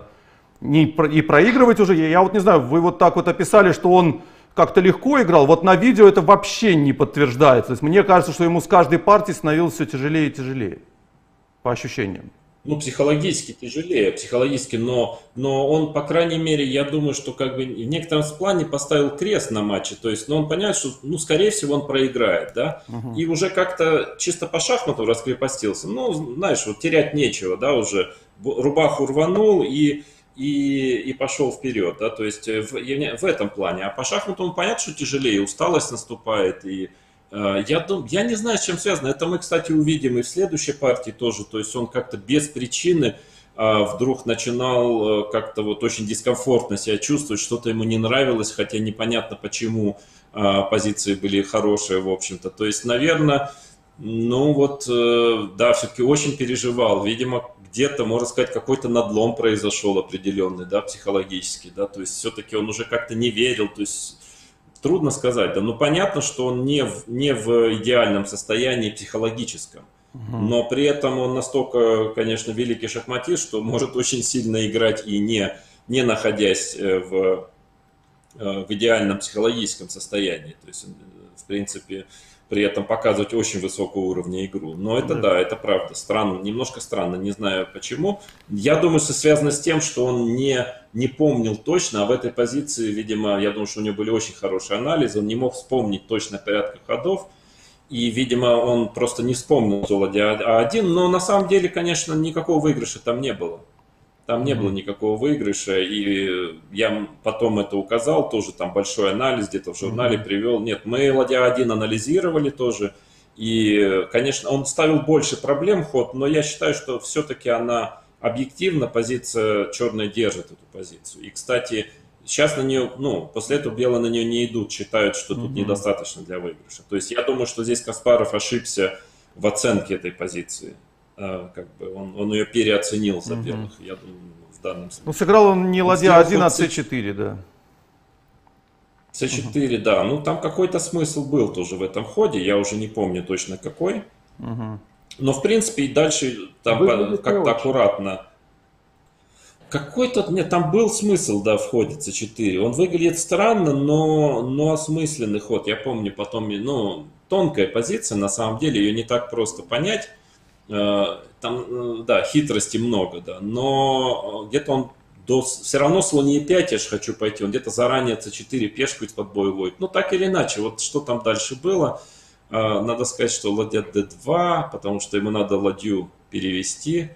и проигрывать уже, я вот не знаю, вы вот так вот описали, что он... как-то легко играл, вот на видео это вообще не подтверждается. То есть мне кажется, что ему с каждой партии становилось все тяжелее и тяжелее, по ощущениям. Ну, психологически тяжелее, психологически, но он, по крайней мере, я думаю, что как бы в некотором плане поставил крест на матче. То есть, но он понимает, что, ну, скорее всего, он проиграет, да, и уже как-то чисто по шахмату раскрепостился. Ну, знаешь, вот терять нечего, да, уже рубаху рванул и пошел вперед, да, то есть в этом плане. А по шахмату понятно, что тяжелее, усталость наступает, и я не знаю, с чем связано. Это мы, кстати, увидим и в следующей партии тоже, то есть он как-то без причины вдруг начинал как-то вот очень дискомфортно себя чувствовать, что-то ему не нравилось, хотя непонятно почему, позиции были хорошие, в общем-то, то есть, наверное... Ну вот, да, все-таки очень переживал, видимо, где-то, можно сказать, какой-то надлом произошел определенный, да, психологический, да, то есть все-таки он уже как-то не верил, то есть трудно сказать, да, ну понятно, что он не в идеальном состоянии психологическом, но при этом он настолько, конечно, великий шахматист, что может очень сильно играть и не находясь в в идеальном психологическом состоянии. То есть, в принципе, при этом показывать очень высокого уровня игру. Но это да, это правда. Странно, немножко странно, не знаю почему. Я думаю, что связано с тем, что он не помнил точно, а в этой позиции, видимо, я думаю, что у него были очень хорошие анализы, он не мог вспомнить точно порядка ходов. И, видимо, он просто не вспомнил ладья А1, но на самом деле, конечно, никакого выигрыша там не было. Там не было никакого выигрыша, и я потом это указал, тоже там большой анализ где-то в журнале привел. Нет, мы ладья А1 анализировали тоже, и, конечно, он ставил больше проблем ход, но я считаю, что все-таки она объективно, позиция черная держит эту позицию. И, кстати, сейчас на нее, ну, после этого белые на нее не идут, считают, что тут недостаточно для выигрыша. То есть я думаю, что здесь Каспаров ошибся в оценке этой позиции. Как бы он ее переоценил, во-первых, я думаю, в данном случае. Ну, сыграл он не ладья 1, а c4, да. c4, да. Ну, там какой-то смысл был тоже в этом ходе, я уже не помню точно какой. Но, в принципе, и дальше там как-то аккуратно. Какой-то, нет, там был смысл, да, в ходе c4. Он выглядит странно, но осмысленный ход. Я помню потом, ну, тонкая позиция, на самом деле, ее не так просто понять. Там, да, хитрости много, да, но где-то он все равно слоне e5, я же хочу пойти, он где-то заранее c4 пешку из-под боя вводит. Ну, так или иначе, вот что там дальше было, надо сказать, что ладья d2, потому что ему надо ладью перевести.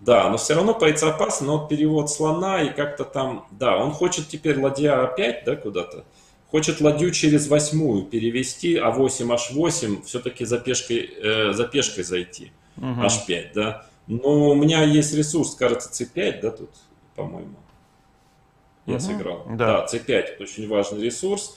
Да, но все равно опасно, но перевод слона и как-то там, да, он хочет теперь ладья a5, да, куда-то. Хочет ладью через восьмую перевести, а8, h8, все-таки за пешкой зайти, h5, да. Но у меня есть ресурс, кажется, c5, да, тут, по-моему, я сыграл. Да, c5, это очень важный ресурс.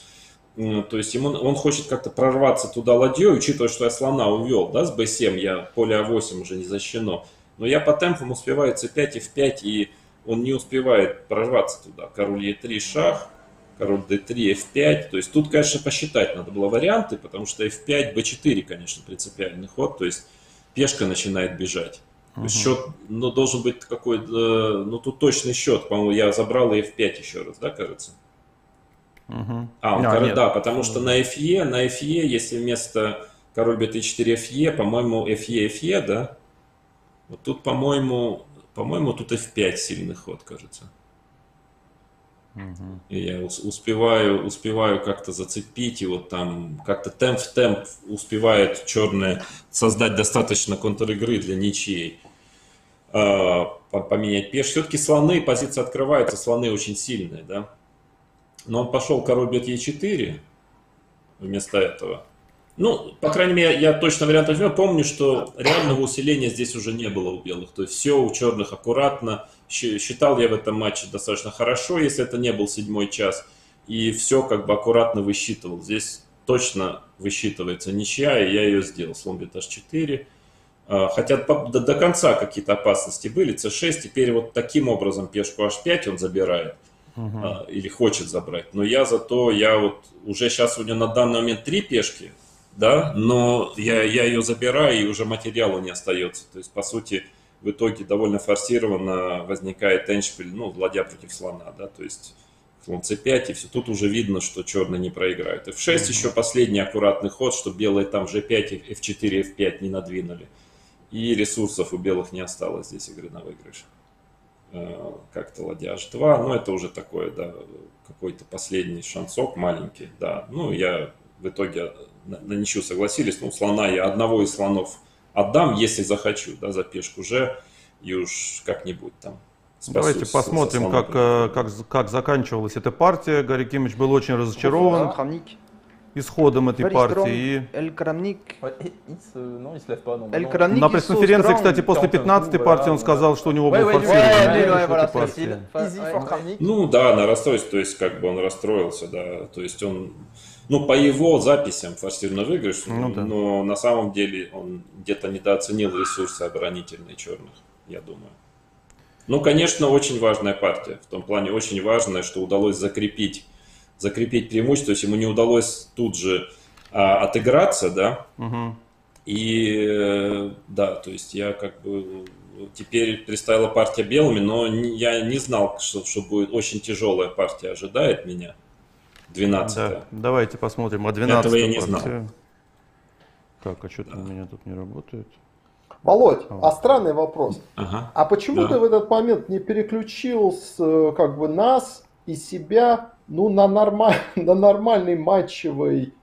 То есть он хочет как-то прорваться туда ладьей, учитывая, что я слона увел, да, с b7, я поле a8 уже не защищено. Но я по темпам успеваю c5 и f5, и он не успевает прорваться туда. Король e3, шах. Король d3, f5, то есть тут, конечно, посчитать надо было варианты, потому что f5, b4, конечно, принципиальный ход, то есть пешка начинает бежать. То есть счет, ну, должен быть какой-то, ну, тут точный счет, по-моему, я забрал и f5 еще раз, да, кажется? Да, потому что на fe, если вместо король b3-4 fe, по-моему, fe, да, вот тут, по-моему, тут f5 сильный ход, кажется. И я успеваю как-то зацепить, и вот там как-то темп в темп успевает черная создать достаточно контр-игры для ничьей. Поменять пеш. Все-таки слоны, позиция открывается, слоны очень сильные, да. Но он пошел король бьет Е4 вместо этого. Ну, по крайней мере, я точно вариант возьму. Помню, что реального усиления здесь уже не было у белых. То есть все у черных аккуратно. Считал я в этом матче достаточно хорошо, если это не был седьмой час. И все как бы аккуратно высчитывал. Здесь точно высчитывается ничья, и я ее сделал. Слон бьет h4. Хотя до конца какие-то опасности были. c6, теперь вот таким образом пешку h5 он забирает. Или хочет забрать. Но я вот уже сейчас у него на данный момент 3 пешки. Да, но я ее забираю, и уже материала не остается. То есть, по сути, в итоге довольно форсированно возникает эндшпиль, ну, ладья против слона, да, то есть слон c5, и все. Тут уже видно, что черные не проиграют. f6 еще последний аккуратный ход, что белые там g5, f4, f5 не надвинули. И ресурсов у белых не осталось здесь игры на выигрыш. Как-то ладья h2, но это уже такое, да, какой-то последний шансок маленький, да. Ну, я в итоге... На ничью согласились, ну, слона я одного из слонов отдам, если захочу, да, за пешку же, и уж как-нибудь там. Давайте посмотрим, как заканчивалась эта партия. Гарри Кимович был очень разочарован исходом этой партии. На пресс-конференции, кстати, после 15-й партии он сказал, что у него был форсированный исход. Ну да, на расстройство, то есть как бы он расстроился, да, то есть он... Ну, по его записям форсированный выигрыш, но на самом деле он где-то недооценил ресурсы оборонительные черных, я думаю. Ну, конечно, очень важная партия. В том плане очень важная, что удалось закрепить преимущество. То есть ему не удалось тут же отыграться, да. И да, то есть я как бы... Теперь предстояла партия белыми, но я не знал, что будет очень тяжелая партия ожидает меня. 12. Да. Давайте посмотрим. А 12 этого я не знал. Так, а что-то у меня тут не работает. Володь, а странный вопрос. Ага. А почему ты в этот момент не переключил как бы нас и себя на нормальный матчевый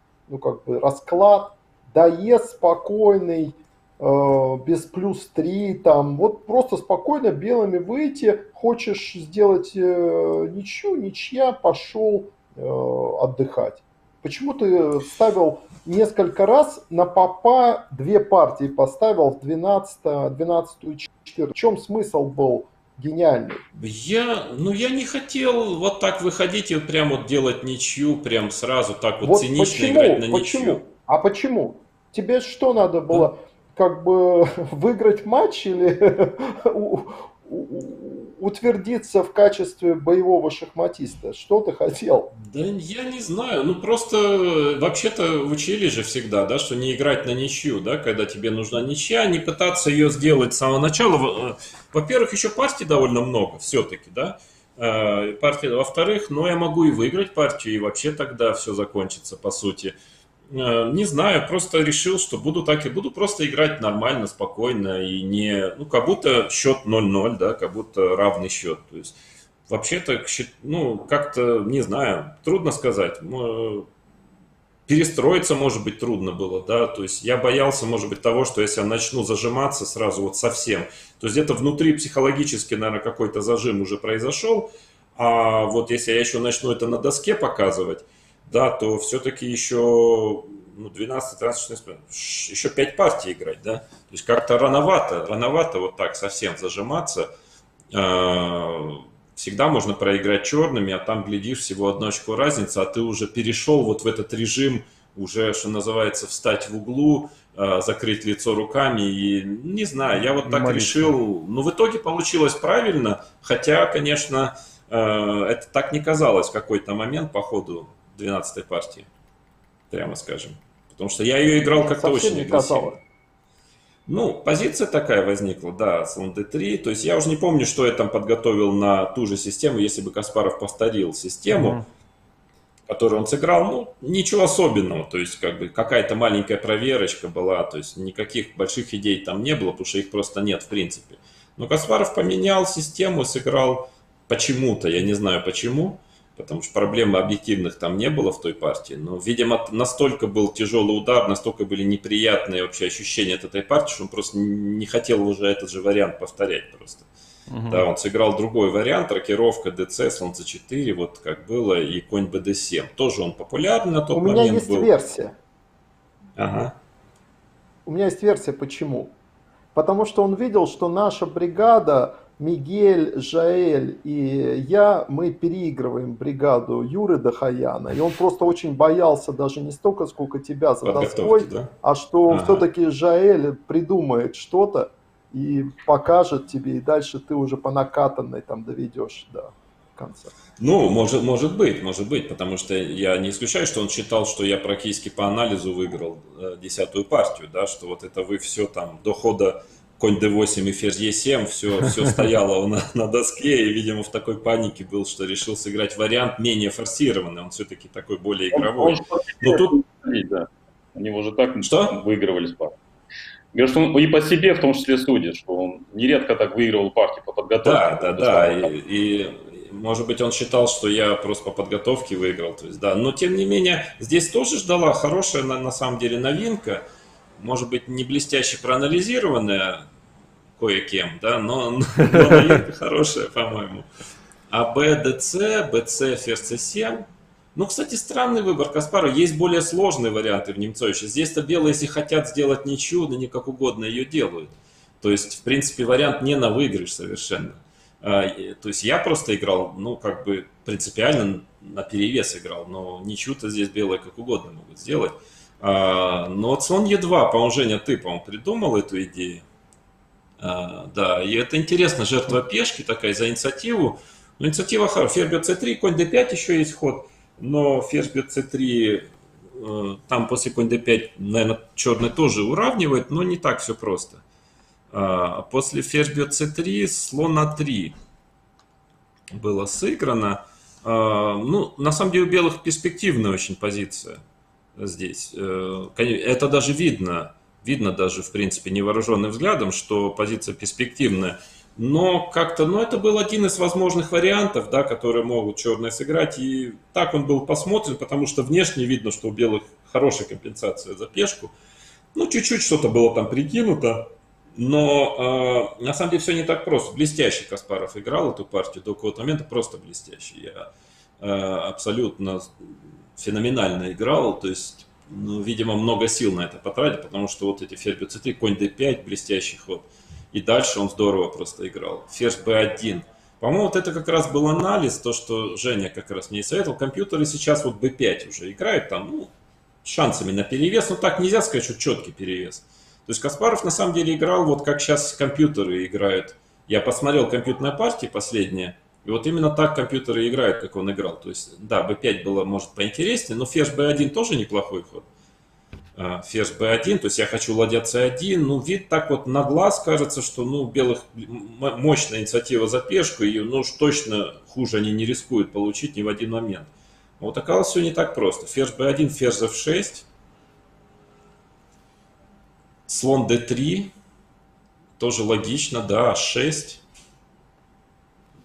расклад, доезд спокойный, без +3, там, вот просто спокойно белыми выйти, хочешь сделать ничью, ничья, пошел отдыхать. Почему ты ставил несколько раз на попа, две партии поставил в 12-ю и 4-ю? В чем смысл был гениальный? Я не хотел вот так выходить и прям вот делать ничью, прям сразу так вот цинично играть на ничью. А почему? Тебе что надо было, как бы выиграть матч или утвердиться в качестве боевого шахматиста? Что ты хотел? Да я не знаю. Просто вообще-то учили же всегда, да, что не играть на ничью, да, когда тебе нужна ничья, не пытаться ее сделать с самого начала. Во-первых, еще партий довольно много все-таки, да. Во-вторых, я могу и выиграть партию, и вообще тогда все закончится, по сути. Не знаю, просто решил, что буду так и буду просто играть нормально, спокойно и не... как будто счет 0-0, да, как будто равный счет. То есть, вообще-то, как-то, не знаю, трудно сказать. Перестроиться, может быть, трудно было, да. То есть, я боялся, может быть, того, что если я начну зажиматься сразу вот совсем, то есть, где-то внутри психологически, наверное, какой-то зажим уже произошел. А вот если я еще начну это на доске показывать, да, то все-таки еще 12, 13, 16, еще 5 партий играть, да. То есть как-то рановато вот так совсем зажиматься. Всегда можно проиграть черными, а там, глядишь, всего 1 очко разница, а ты уже перешел вот в этот режим, уже, что называется, встать в углу, закрыть лицо руками. И не знаю, я вот так решил. Но в итоге получилось правильно, хотя, конечно, это так не казалось в какой-то момент по ходу 12-й партии, прямо скажем. Потому что я ее играл как-то очень агрессивно. Позиция такая возникла, да, слон d3. То есть я уже не помню, что я там подготовил на ту же систему, если бы Каспаров повторил систему, которую он сыграл. Ничего особенного. То есть как бы какая-то маленькая проверочка была. То есть никаких больших идей там не было, потому что их просто нет в принципе. Но Каспаров поменял систему, сыграл почему-то, я не знаю почему, потому что проблем объективных там не было в той партии. Но, видимо, настолько был тяжелый удар, настолько были неприятные вообще ощущения от этой партии, что он просто не хотел уже этот же вариант повторять просто. Да, он сыграл другой вариант, рокировка ДЦ, слон c4, вот как было, и конь bd7. Тоже он популярный на тот момент был. У меня есть версия. Ага. У меня есть версия, почему. Потому что он видел, что наша бригада... Мигель, Жоэль и я, мы переигрываем бригаду Юры Дохояна. И он просто очень боялся даже не столько, сколько тебя за доской, а что все-таки Жоэль придумает что-то и покажет тебе, и дальше ты уже по накатанной там доведешь до конца. Может быть, потому что я не исключаю, что он считал, что я практически по анализу выиграл 10-ю партию, да, что вот это вы все там до хода конь d8 и ферзь e7, все стояло на доске, и, видимо, в такой панике был, что решил сыграть вариант менее форсированный, он все-таки такой более игровой. Но тут... Они уже так выигрывали с партии. Говорят, что он и по себе, в том числе, судит, что он нередко так выигрывал партии по подготовке. Может быть, он считал, что я просто по подготовке выиграл. То есть, да. Но, тем не менее, здесь тоже ждала хорошая, на самом деле, новинка. Может быть, не блестяще проанализированная кое-кем, да, но новинка хорошая, по-моему. А BC, ферзь c7. Кстати, странный выбор Каспарова. Есть более сложные варианты в Немцовиче. Здесь-то белые, если хотят сделать ничью, да не как угодно ее делают. То есть, в принципе, вариант не на выигрыш совершенно. То есть я просто играл, как бы принципиально на перевес играл, но ничью-то здесь белые как угодно могут сделать. Но вот слон Е2, по-моему, Женя, ты, по-моему, придумал эту идею. Да, и это интересно, жертва пешки такая за инициативу. Но инициатива хорошая. Ферзь бьет c3, конь d5 еще есть ход, но ферзь бьет c3, там после конь d5, наверное, черный тоже уравнивает, но не так все просто. После ферзь бьет c3, слон на 3 было сыграно. Ну, на самом деле у белых перспективная очень позиция здесь. Это даже видно, даже, в принципе, невооруженным взглядом, что позиция перспективная. Но как-то, ну, это был один из возможных вариантов, да, которые могут черные сыграть. И так он был посмотрен, потому что внешне видно, что у белых хорошая компенсация за пешку. Ну, чуть-чуть что-то было там прикинуто. Но на самом деле все не так просто. Блестящий Каспаров играл эту партию до какого-то момента, просто блестящий. Я абсолютно феноменально играл. То есть, ну, видимо, много сил на это потратил, потому что вот эти ферзь b4, конь d5, блестящий ход. И дальше он здорово просто играл. Ферзь b1. По-моему, вот это как раз был анализ, то, что Женя как раз мне и советовал. Компьютеры сейчас вот b5 уже играют там, ну, шансами на перевес. Но так нельзя сказать, что четкий перевес. То есть Каспаров на самом деле играл вот как сейчас компьютеры играют. Я посмотрел компьютерные партии последние, и вот именно так компьютеры играют, как он играл. То есть, да, b5 было, может, поинтереснее, но ферзь b1 тоже неплохой ход. Ферзь b1, то есть я хочу ладья c1, ну, вид так вот на глаз кажется, что, ну, белых мощная инициатива за пешку, и, ну, уж точно хуже они не рискуют получить ни в один момент. Но вот оказалось все не так просто. Ферзь b1, ферзь f6, слон d3, тоже логично, да, h6,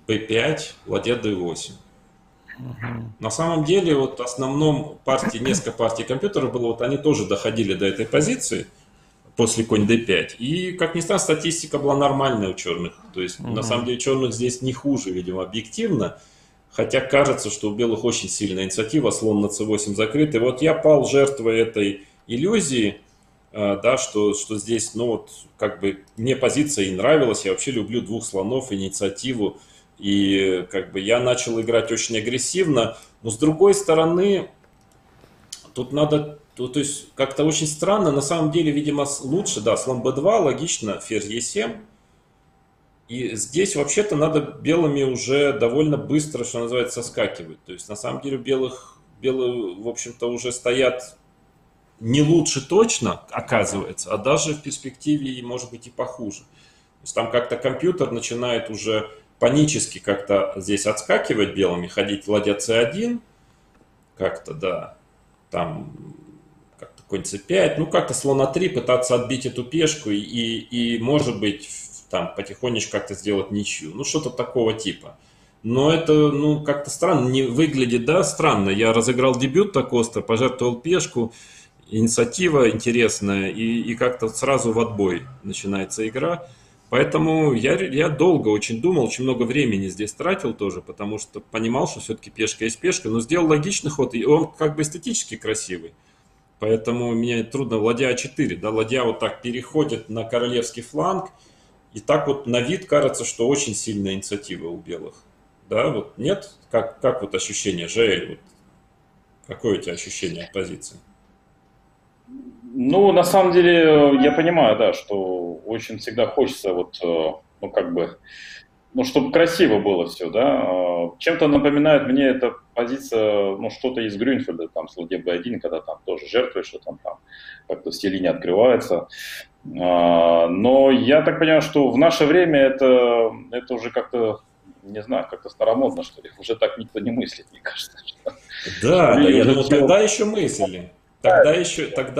b5, ладья d8. На самом деле, вот в основном партии, несколько партий компьютеров было, вот они тоже доходили до этой позиции после конь d5. И, как ни странно, статистика была нормальная у черных. То есть, на самом деле, черных здесь не хуже, видимо, объективно. Хотя кажется, что у белых очень сильная инициатива, слон на c8 закрыт. И вот я пал жертвой этой иллюзии, да, что здесь, ну вот, как бы мне позиция и нравилась, я вообще люблю двух слонов, инициативу. И как бы я начал играть очень агрессивно, но с другой стороны, тут надо, то есть как-то очень странно, на самом деле, видимо, лучше, да, слон b2, логично, ферзь e7, и здесь вообще-то надо белыми уже довольно быстро, что называется, соскакивать, то есть на самом деле белые, в общем-то, уже стоят не лучше точно, оказывается, а даже в перспективе, может быть, и похуже, то есть там как-то компьютер начинает уже панически как-то здесь отскакивать белыми, ходить ладья c1, как-то, да, там, как-то конь c5, ну, как-то слон a3, пытаться отбить эту пешку и может быть, там, потихонечку как-то сделать ничью, ну, что-то такого типа. Но это, ну, как-то странно, не выглядит, да, странно. Я разыграл дебют так остро, пожертвовал пешку, инициатива интересная, и как-то сразу в отбой начинается игра. Поэтому я долго очень думал, очень много времени здесь тратил тоже, потому что понимал, что все-таки пешка есть пешка, но сделал логичный ход, и он как бы эстетически красивый. Поэтому мне трудно, ладья А4, да, ладья вот так переходит на королевский фланг, и так вот на вид кажется, что очень сильная инициатива у белых. Да, вот нет? Как вот ощущение, Жоэль, вот, какое у тебя ощущение от позиции? Ну, на самом деле, я понимаю, да, что очень всегда хочется, вот, ну, как бы, ну, чтобы красиво было все, да. Чем-то напоминает мне эта позиция, ну, что-то из Грюнфельда, там, с ладья b1, когда там тоже жертвуешь, что там как-то все линии открываются. Но я так понимаю, что в наше время это уже как-то, не знаю, как-то старомодно, что ли. Уже так никто не мыслит, мне кажется. Да, я думаю, тогда еще мыслили. Тогда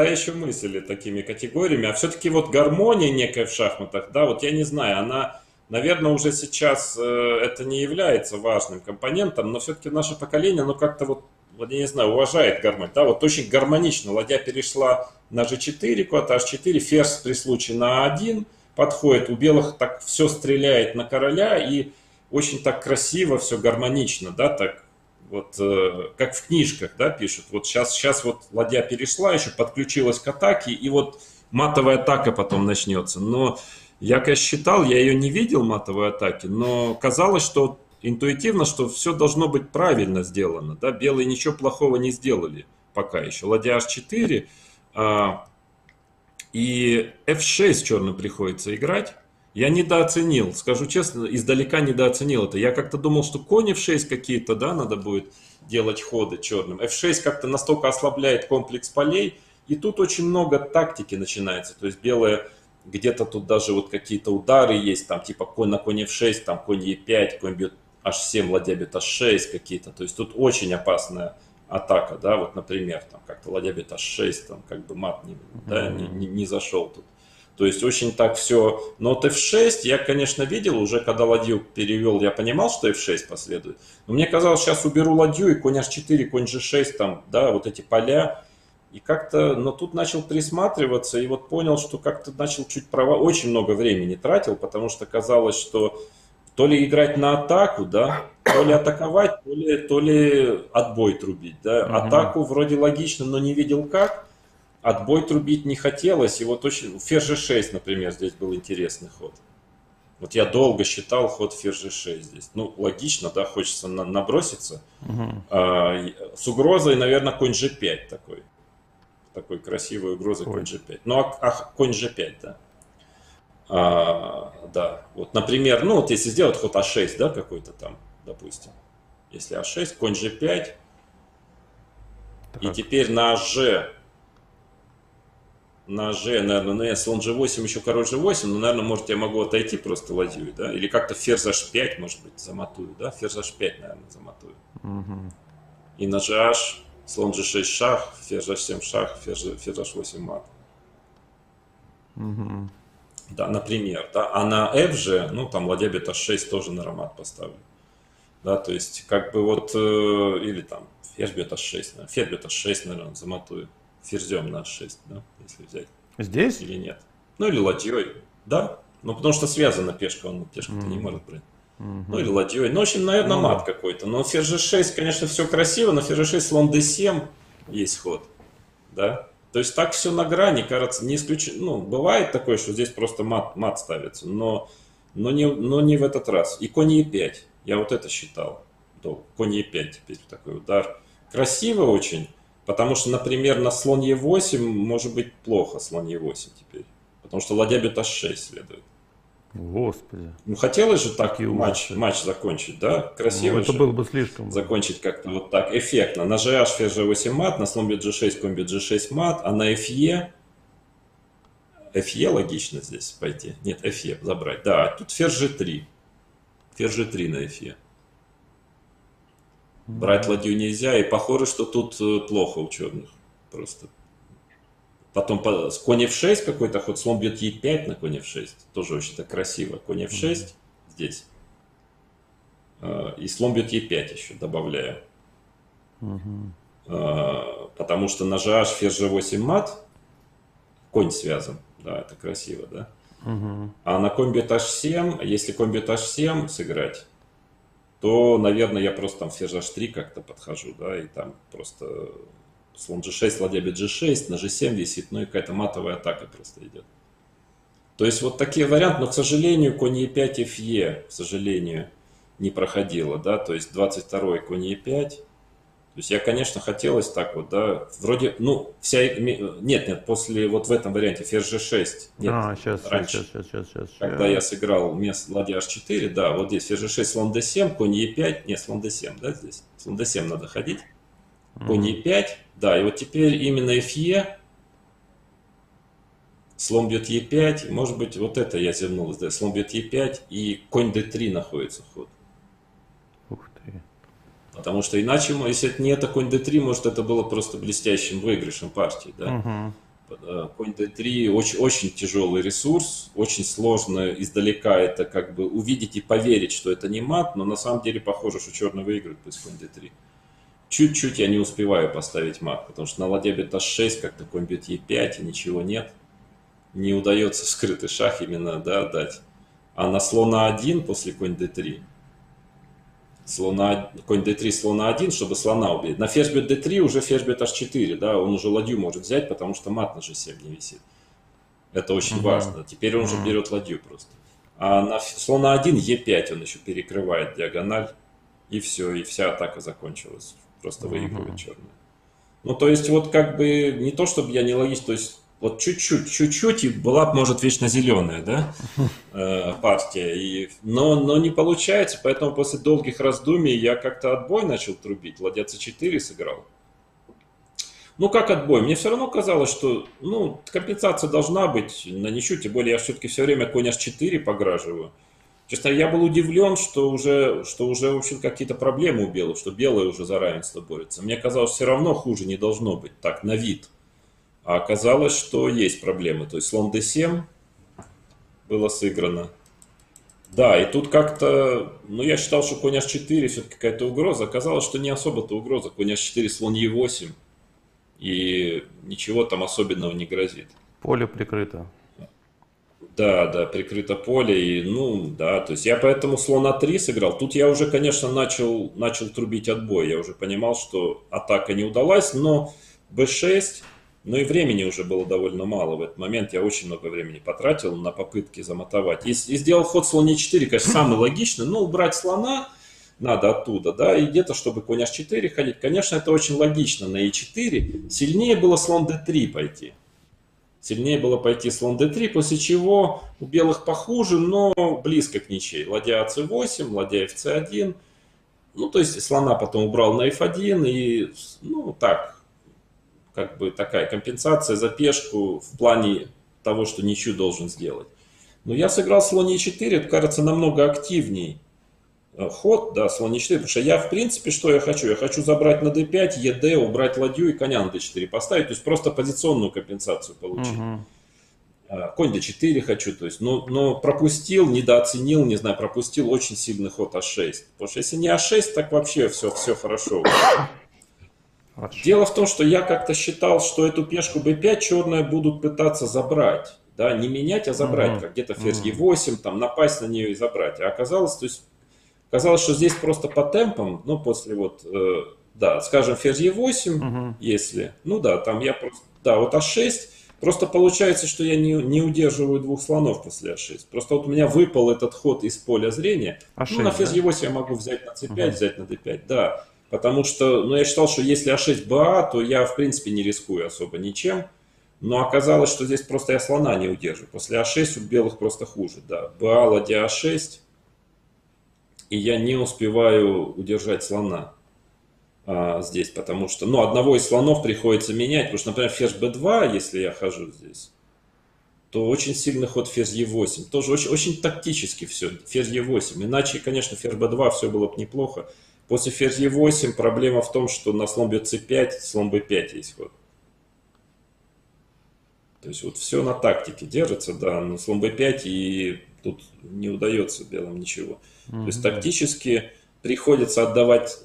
еще мыслили такими категориями, а все-таки вот гармония некая в шахматах, да, вот я не знаю, она, наверное, уже сейчас это не является важным компонентом, но все-таки наше поколение, оно как-то вот, я не знаю, уважает гармонию, да, вот очень гармонично, ладья перешла на g4, куда-то h4, ферзь при случае на a1 подходит, у белых так все стреляет на короля и очень так красиво, все гармонично, да, так. Вот как в книжках, да, пишут, вот сейчас вот ладья перешла, еще подключилась к атаке, и вот матовая атака потом начнется. Но я, конечно, считал, я ее не видел, матовой атаки, но казалось, что интуитивно, что все должно быть правильно сделано, да, белые ничего плохого не сделали пока еще. Ладья h4 и f6 черным приходится играть. Я недооценил, скажу честно, издалека недооценил это. Я как-то думал, что конь f6 какие-то, да, надо будет делать ходы черным. f6 как-то настолько ослабляет комплекс полей, и тут очень много тактики начинается. То есть белые где-то тут даже вот какие-то удары есть, там типа конь на конь f6, там конь e5, конь бьет h7, ладья бит h6 какие-то. То есть тут очень опасная атака, да, вот, например, там как-то ладья бит h6, там как бы мат не, да, не зашел тут. То есть очень так все, но вот f6 я, конечно, видел, уже когда ладью перевел, я понимал, что f6 последует. Но мне казалось, сейчас уберу ладью и конь h4, конь g6, там, да, вот эти поля. И как-то, но тут начал присматриваться и вот понял, что как-то начал чуть очень много времени тратил, потому что казалось, что то ли играть на атаку, да, то ли атаковать, то ли отбой трубить, да. Атаку вроде логично, но не видел как. Отбой трубить не хотелось, и вот очень... Ферзь g6, например, здесь был интересный ход. Вот я долго считал ход ферзь g6 здесь. Ну, логично, да, хочется наброситься. С угрозой, наверное, конь g5 такой. Такой красивой угрозой конь g5. Ну, конь g5, да. Да, вот, например, ну, вот если сделать ход а6, да, какой-то там, допустим. Если а6, конь g5. Так. И теперь на g... На g, наверное, ну, если он g8, еще король g8, ну, наверное, может, я могу отойти просто ладью, да? Или как-то ферзь h5, может быть, замотую, да? Ферзь h5, наверное, замотую. И на gh, слон g6 шах, ферзь h7 шах, ферзь h8 мат. Да, например, да? А на f же, ну, там, ладья бит h6 тоже на ромат поставлю. Да, то есть, как бы вот, или там, ферзь бит h6, наверное, замотую. Ферзем на h6, да, если взять. Здесь? Или нет? Ну, или ладьей, да. Ну, потому что связана пешка, он пешку-то не может брать. Ну, или ладьей. Ну, в общем, наверное, мат какой-то. Но ферзь g6, конечно, все красиво, но ферзь g6, слон d7 есть ход, да. То есть так все на грани, кажется, не исключено. Ну, бывает такое, что здесь просто мат ставится, но не в этот раз. И конь e5, я вот это считал. Конь e5 теперь такой удар. Красиво очень. Потому что, например, на слон Е8 может быть плохо слон Е8 теперь. Потому что ладья бьет H6 следует. Господи. Ну, хотелось же так и матч закончить, да? Красиво. Ну, это было бы слишком. Закончить как-то вот так эффектно. На GH ферзь G8 мат, на слон бьет G6, конь бьет G6 мат, а на FE... FE логично здесь пойти. Нет, FE забрать. Да, тут ферзь G3. Ферзь G3 на FE. Брать ладью нельзя, и похоже, что тут плохо у черных просто. Потом с конь f6 какой-то ход, слон бьет e5 на конь f6, тоже очень так красиво. Конь f6 здесь, и слон бьет e5 еще добавляю. Потому что на gh ферзь g8 мат, конь связан, да, это красиво, да? А на конь бьет h7, если конь бьет h7 сыграть, то, наверное, я просто там ферзь h3 как-то подхожу, да, и там просто слон g6, ладья бьет g6, на g7 висит, ну и какая-то матовая атака просто идет. То есть вот такие варианты, но, к сожалению, конь e5 fe, к сожалению, не проходило, да, то есть 22-й конь e5. То есть я, конечно, хотелось так вот, да, вроде, ну, вся, нет, после, вот в этом варианте ферзь g6, нет, раньше, когда я сыграл вместо ладья h4, да, вот здесь ферзь g6, слон d7, конь e5, нет, слон d7, да, здесь, слон d7 надо ходить, конь e5, да, и вот теперь именно fe, слон бьет e5, может быть, вот это я зернул, да, слон бьет e5, и конь d3 находится ход. Потому что иначе, если это не это конь d3, может, это было просто блестящим выигрышем партии. Да? Конь d3 очень, очень тяжелый ресурс, очень сложно издалека это как бы увидеть и поверить, что это не мат, но на самом деле похоже, что черный выиграет без конь d3. Чуть-чуть я не успеваю поставить мат, потому что на ладья бьет h6, как-то конь бьет e5, и ничего нет. Не удается скрытый шах именно, да, дать. А на слона 1 после конь d3... Слона, конь d3, слона 1, чтобы слона убить. На ферзь бьет d3 уже ферзь бьет h4, да, он уже ладью может взять, потому что мат на g7 не висит. Это очень важно. Теперь он уже берет ладью просто. А на слона 1 e5 он еще перекрывает диагональ, и все, и вся атака закончилась. Просто выигрывает черный. Ну, то есть, вот как бы, не то, чтобы я не логично, то есть, вот чуть-чуть, и была бы, может, вечно зеленая, да, партия. И, но не получается, поэтому после долгих раздумий я как-то отбой начал трубить. Ладья c4 сыграл. Ну, как отбой? Мне все равно казалось, что, ну, компенсация должна быть на ничью, тем более я все-таки все время конь h4 пограживаю. Честно, я был удивлен, что уже в общем, какие-то проблемы у белых, что белые уже за равенство борются. Мне казалось, все равно хуже не должно быть, так, на вид. А оказалось, что есть проблемы. То есть слон d7 было сыграно. Да, и тут как-то... Ну, я считал, что конь h4 все-таки какая-то угроза. Оказалось, что не особо-то угроза. Конь h4, слон e8. И ничего там особенного не грозит. Поле прикрыто. Да, да, прикрыто поле, и, ну, да, то есть я поэтому слон А3 сыграл. Тут я уже, конечно, начал трубить отбой, я уже понимал, что атака не удалась, но Б6, ну и времени уже было довольно мало в этот момент, я очень много времени потратил на попытки замотовать. И сделал ход слон Е4, конечно, самый логичный, но убрать слона надо оттуда, да, и где-то, чтобы конь H4 ходить, конечно, это очень логично, на Е4 сильнее было слон Д3 пойти. Сильнее было пойти слон d3, после чего у белых похуже, но близко к ничьей. Ладья c8, ладья fc1. Ну, то есть слона потом убрал на f1. И, ну, так, как бы такая компенсация за пешку в плане того, что ничью должен сделать. Но я сыграл слон e4, это, кажется, намного активней ход, да, слон e4. Потому что я, в принципе, что я хочу? Я хочу забрать на d5, ед, убрать ладью и коня на d4 поставить. То есть просто позиционную компенсацию получить. Конь d4 хочу. То есть, но пропустил, недооценил, не знаю, пропустил очень сильный ход а6. Потому что если не а6, так вообще все хорошо. Дело в том, что я как-то считал, что эту пешку b5 черные будут пытаться забрать. Да, не менять, а забрать. Как где-то ферзь e8, там, напасть на нее и забрать. А оказалось, то есть... Казалось, что здесь просто по темпам, ну, после вот, да, скажем, ферзь e8, если, ну да, там я просто, да, вот а6, просто получается, что я не удерживаю двух слонов после а6. Просто вот у меня выпал этот ход из поля зрения. А6, ну, на ферзь e8 я могу взять на c5, взять на d5, да, потому что, ну, я считал, что если а6 ба, то я, в принципе, не рискую особо ничем. Но оказалось, что здесь просто я слона не удерживаю. После а6 у белых просто хуже, да, ба, ладья а6. И я не успеваю удержать слона здесь, потому что, ну, одного из слонов приходится менять, потому что, например, ферзь b2, если я хожу здесь, то очень сильный ход ферзь e8, тоже очень, очень тактически все, ферзь e8, иначе, конечно, ферзь b2 все было бы неплохо. После ферзь e8 проблема в том, что на слон бьет c5, слон b5 есть ход. То есть вот все на тактике держится, да, на слон b5 и... Тут не удается белым ничего. То есть тактически приходится отдавать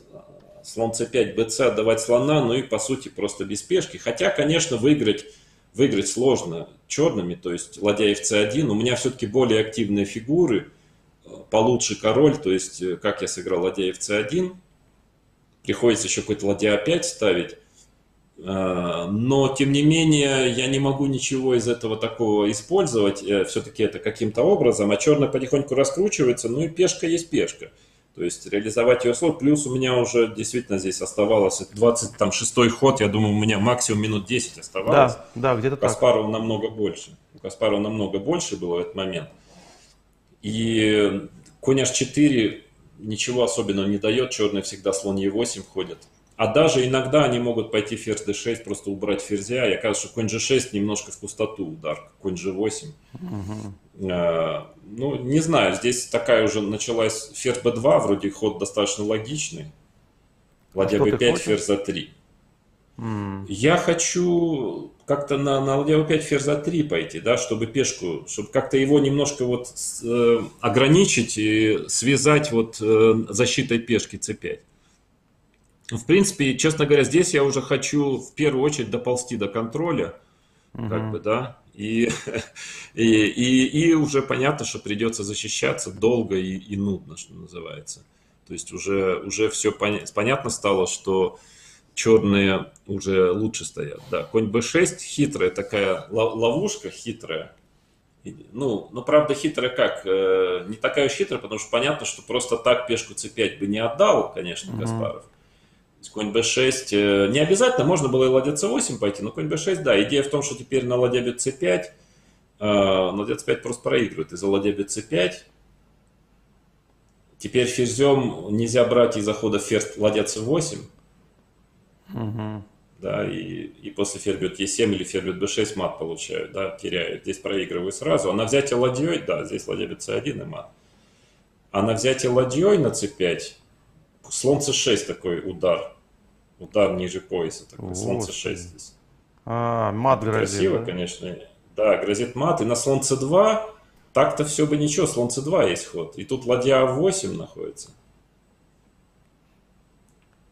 слон c5, bc, отдавать слона, ну и по сути просто без пешки. Хотя, конечно, выиграть сложно черными, то есть ладья fc1. У меня все-таки более активные фигуры, получше король, то есть как я сыграл ладья fc1. Приходится еще какой-то ладья a5 ставить. Но, тем не менее, я не могу ничего из этого такого использовать, все-таки это каким-то образом, а черная потихоньку раскручивается, ну и пешка есть пешка. То есть реализовать ее сложно, плюс у меня уже действительно здесь оставалось 26-й ход, я думаю, у меня максимум минут 10 оставалось. Да, да, где-то так. Каспарова намного больше. У Каспарова намного больше было в этот момент. И конь h4 ничего особенного не дает, черные всегда слон e8 ходят. А даже иногда они могут пойти ферзь d6, просто убрать ферзя. И оказывается, что конь g6 немножко в пустоту удар, конь g8. Ну, не знаю, здесь такая уже началась ферзь b2, вроде ход достаточно логичный. Ладья b5, ферзь a3. Я хочу как-то на ладья b5, ферзь a3 пойти, да, чтобы пешку, чтобы как-то его немножко вот ограничить и связать вот защитой пешки c5. В принципе, честно говоря, здесь я уже хочу в первую очередь доползти до контроля, как бы, да, и уже понятно, что придется защищаться долго и нудно, что называется. То есть уже все понятно стало, что черные уже лучше стоят. Да, конь b6, хитрая такая ловушка, хитрая. Ну, правда, хитрая как? Не такая уж хитрая, потому что понятно, что просто так пешку c5 бы не отдал, конечно, Каспаров. Конь b6, не обязательно, можно было и ладья c8 пойти, но конь b6, да, идея в том, что теперь на ладья бьет c5, ладья c5 просто проигрывает, из-за ладья бьет c5, теперь ферзем нельзя брать из-за хода ферзь ладья c8, да, и после ферзь бьет e7 или ферзь бьет b6 мат получают, да, теряют, здесь проигрываю сразу, а на взятие ладьей, да, здесь ладья бьет c1 и мат. А на взятие ладьей на c5 слон c6 такой удар. Удар ниже пояса. Такой. Слон c6 здесь. А, мат грозит. Красиво, да? Конечно. Да, грозит мат. И на слон c2 так-то все бы ничего. Слон c2 есть ход. И тут ладья a8 находится.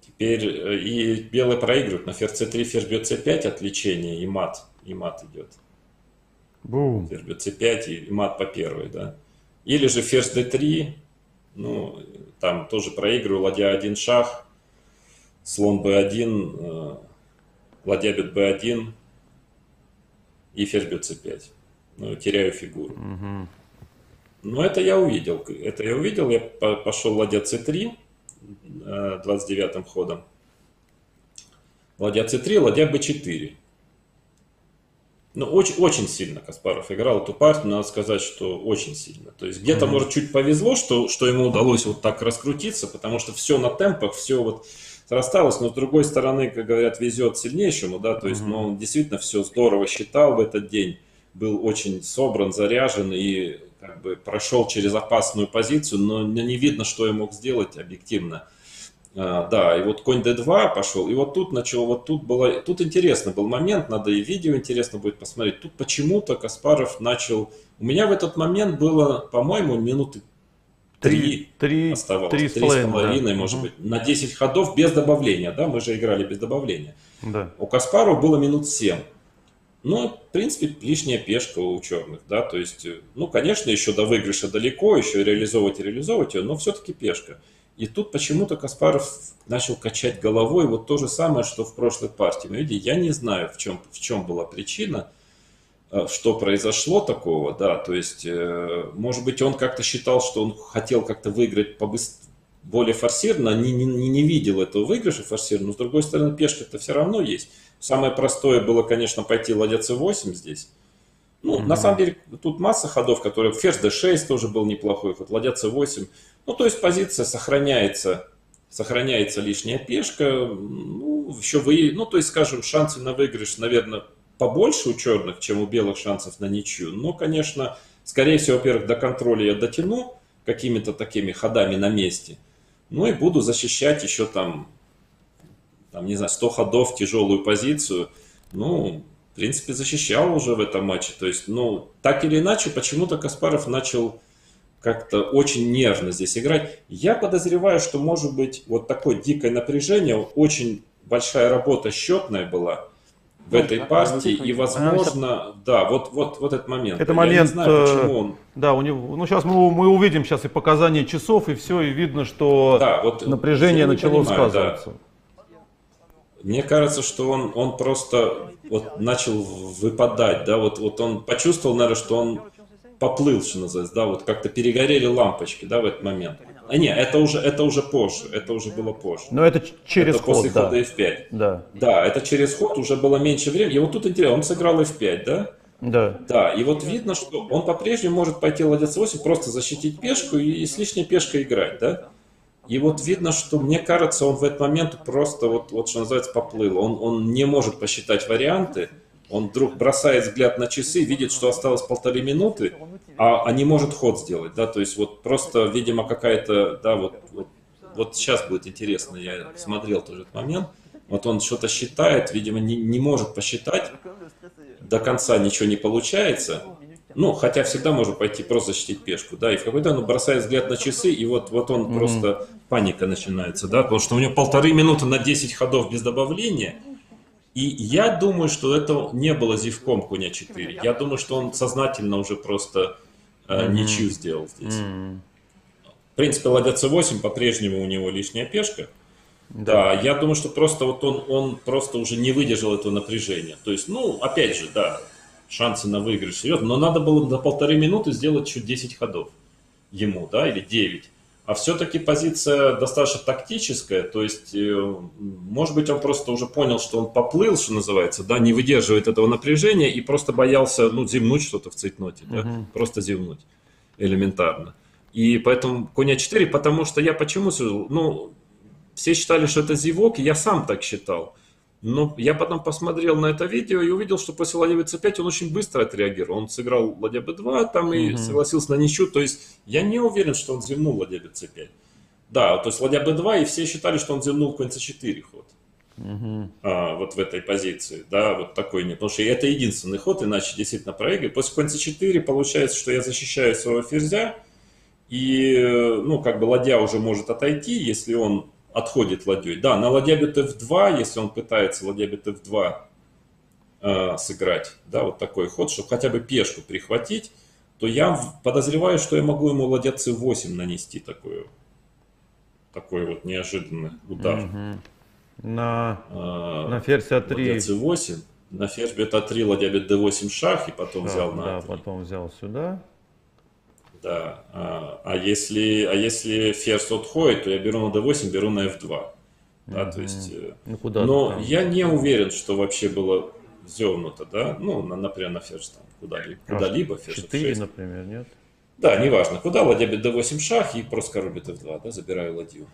Теперь и белые проигрывают. На ферзь c3, ферзь бьет c5, отвлечение и мат. И мат идет. Бум. Ферзь бьет c5 и мат по первой, да. Или же ферзь d3. Ну, там тоже проигрываю. Ладья один шах. Слон b1. Ладья бьет b1. И ферзь бьет c5. Ну, теряю фигуру. Угу. Но это я увидел. Это я увидел. Я пошел ладья c3. 29-м ходом. Ладья c3, ладья b4. Ну, очень сильно Каспаров играл эту партию, надо сказать, что очень сильно. То есть где-то, может, чуть повезло, что ему удалось вот так раскрутиться, потому что все на темпах, все вот срасталось, но с другой стороны, как говорят, везет сильнейшему, да, то есть, ну, он действительно все здорово считал в этот день, был очень собран, заряжен и как бы прошел через опасную позицию, но не видно, что я мог сделать объективно. Да, и вот конь d2 пошел, и вот тут начал, вот тут было, тут интересный был момент, надо и видео интересно будет посмотреть. Тут почему-то Каспаров начал, у меня в этот момент было, по-моему, минуты 3 оставалось, 3 с половиной, да. Может быть, на 10 ходов без добавления, да, мы же играли без добавления. Да. У Каспарова было минут 7. Ну, в принципе, лишняя пешка у черных, да, то есть, ну, конечно, еще до выигрыша далеко, еще реализовывать ее, но все-таки пешка. И тут почему-то Каспаров начал качать головой, вот то же самое, что в прошлой партии. Но, видите, я не знаю, в чем была причина, что произошло такого, да, то есть, может быть, он как-то считал, что он хотел как-то выиграть побыстрее, более форсированно, не видел этого выигрыша форсированно, но с другой стороны пешка-то все равно есть. Самое простое было, конечно, пойти ладья c8 здесь. Ну, на самом деле, тут масса ходов, которые... Ферзь d6 тоже был неплохой ход, ладья c8. Ну, то есть позиция сохраняется лишняя пешка. Ну, еще вы... Ну, то есть, скажем, шансы на выигрыш, наверное, побольше у черных, чем у белых шансов на ничью. Но, конечно, скорее всего, во-первых, до контроля я дотяну какими-то такими ходами на месте. Ну и буду защищать еще там, не знаю, 100 ходов, тяжелую позицию. Ну, в принципе, защищал уже в этом матче. То есть, ну, так или иначе, почему-то Каспаров начал как-то очень нервно здесь играть. Я подозреваю, что, может быть, вот такое дикое напряжение, очень большая работа счетная была в этой партии, и, возможно, да, вот этот момент. Это момент, я не знаю, почему он... Да, у него, ну, сейчас мы увидим сейчас и показания часов, и все, и видно, что да, вот, напряжение начало сказываться. Да. Мне кажется, что он просто вот начал выпадать, да, вот он почувствовал, наверное, что он поплыл, что называется, да, вот как-то перегорели лампочки, да, в этот момент. А не, это уже позже, это уже было позже. Но это через это ход, после да. Хода f5. Да. Да, это через ход, уже было меньше времени. И вот тут интересно, он сыграл f5, да? Да. Да, и вот видно, что он по-прежнему может пойти ладья c8, просто защитить пешку и с лишней пешкой играть, да? И вот видно, что, мне кажется, он в этот момент просто, вот что называется, поплыл. Он не может посчитать варианты. Он вдруг бросает взгляд на часы, видит, что осталось 1,5 минуты, а не может ход сделать, да, то есть вот просто, видимо, какая-то, да, вот сейчас будет интересно, я смотрел тоже этот момент, вот он что-то считает, видимо, не может посчитать, до конца ничего не получается, ну, хотя всегда можно пойти просто защитить пешку, да, и в какой-то он бросает взгляд на часы, и вот он просто, паника начинается, да, потому что у него 1,5 минуты на 10 ходов без добавления. И я думаю, что это не было зевком коня 4. Я думаю, что он сознательно уже просто ничью сделал здесь. В принципе, ладья c8 по-прежнему у него лишняя пешка. Да, я думаю, что просто вот он просто уже не выдержал этого напряжения. То есть, ну, опять же, да, шансы на выигрыш серьезно, но надо было за 1,5 минуты сделать еще 10 ходов ему, да, или 9. А все-таки позиция достаточно тактическая, то есть, может быть, он просто уже понял, что он поплыл, что называется, да, не выдерживает этого напряжения и просто боялся, ну, зевнуть что-то в цейтноте, да, просто зевнуть элементарно. И поэтому коня 4, потому что я почему, ну, все считали, что это зевок, и я сам так считал. Но я потом посмотрел на это видео и увидел, что после ладья b5 он очень быстро отреагировал. Он сыграл ладья b2 там и согласился на ничью. То есть я не уверен, что он зевнул ладья bc5. Да, то есть ладья b2, и все считали, что он зевнул конь c4 ход. Вот в этой позиции. Да, вот такой не. Потому что это единственный ход, иначе действительно проигрывает. После конь c4 получается, что я защищаю своего ферзя. И, ну, как бы ладья уже может отойти, если он отходит ладьей. Да, на ладья бьет f2, если он пытается ладья бьет f2 сыграть, да, вот такой ход, чтобы хотя бы пешку прихватить, то я подозреваю, что я могу ему ладья c8 нанести такой вот неожиданный удар. На ферзь a3. Ладья c8, на ферзь бьет a3, ладья бьет d8 шах, и потом взял на a3. Потом взял сюда. Да, а если ферзь отходит, то я беру на d8, беру на f2. Да, то есть, ну, куда но я не уверен, что вообще было зевнуто, да? Ну, например, на ферзь там куда-либо, ферзь f6. Например, нет? Да, неважно, куда, ладья бьет d8 шах и просто король бьет f2, да, забираю ладью.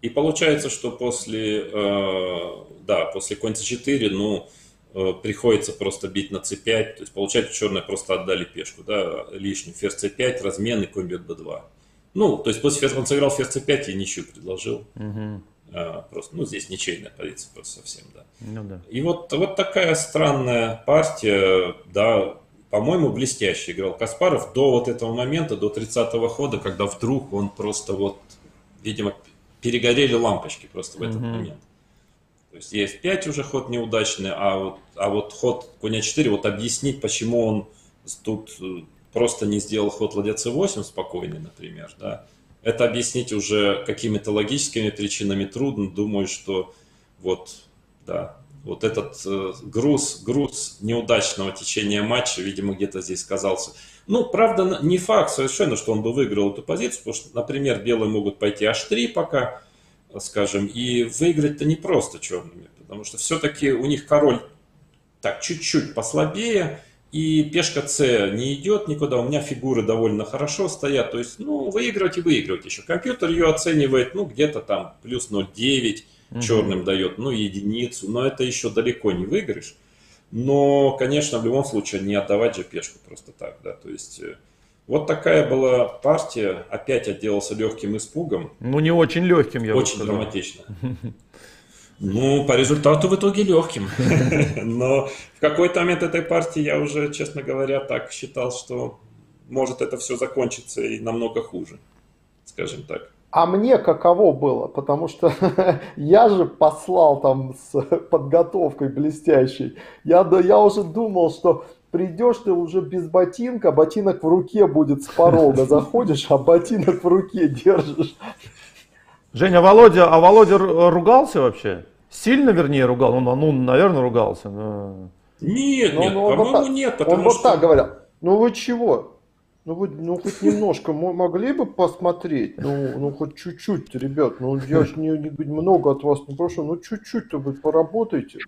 И получается, что после конь c4, ну, приходится просто бить на c5, то есть получается черные просто отдали пешку, да, лишнюю, ферзь c5, размен и конь бьет b2. Ну, то есть после он сыграл ферзь c5 и ничью предложил, просто, ну, здесь ничейная позиция просто совсем, да. Ну, да. И вот такая странная партия, да, по-моему, блестяще играл Каспаров до вот этого момента, до 30-го хода, когда вдруг он просто вот, видимо, перегорели лампочки просто в этот момент. То есть e f5 уже ход неудачный, а вот ход коня 4, вот объяснить, почему он тут просто не сделал ход ладья c8 спокойный, например, да, это объяснить уже какими-то логическими причинами трудно. Думаю, что вот этот груз неудачного течения матча, видимо, где-то здесь сказался. Ну, правда, не факт совершенно, что он бы выиграл эту позицию, потому что, например, белые могут пойти h3 пока, скажем, и выиграть-то не просто черными, потому что все-таки у них король так чуть-чуть послабее, и пешка c не идет никуда, у меня фигуры довольно хорошо стоят, то есть, ну, выиграть и выигрывать еще. Компьютер ее оценивает, ну, где-то там плюс 0,9 черным дает, ну, единицу, но это еще далеко не выигрыш, но, конечно, в любом случае не отдавать же пешку просто так, да, то есть... Вот такая была партия, опять отделался легким испугом. Ну, не очень легким, я бы сказал. Очень драматично. Ну, по результату в итоге легким. Но в какой-то момент этой партии я уже, честно говоря, так считал, что может это все закончиться и намного хуже, скажем так. А мне каково было, потому что я же послал там с подготовкой блестящей. Я уже думал, что... Придешь ты уже без ботинка, ботинок в руке будет с порога. Заходишь, а ботинок в руке держишь. Женя, а Володя ругался вообще? Сильно, вернее, ругал? Он, наверное, ругался. Но... Нет, по-моему, нет. Он вот так говорил. Ну вы чего? Ну, хоть немножко могли бы посмотреть? Ну хоть чуть-чуть, ребят. Ну, я же не много от вас не прошу. Ну, чуть-чуть-то вы поработайте.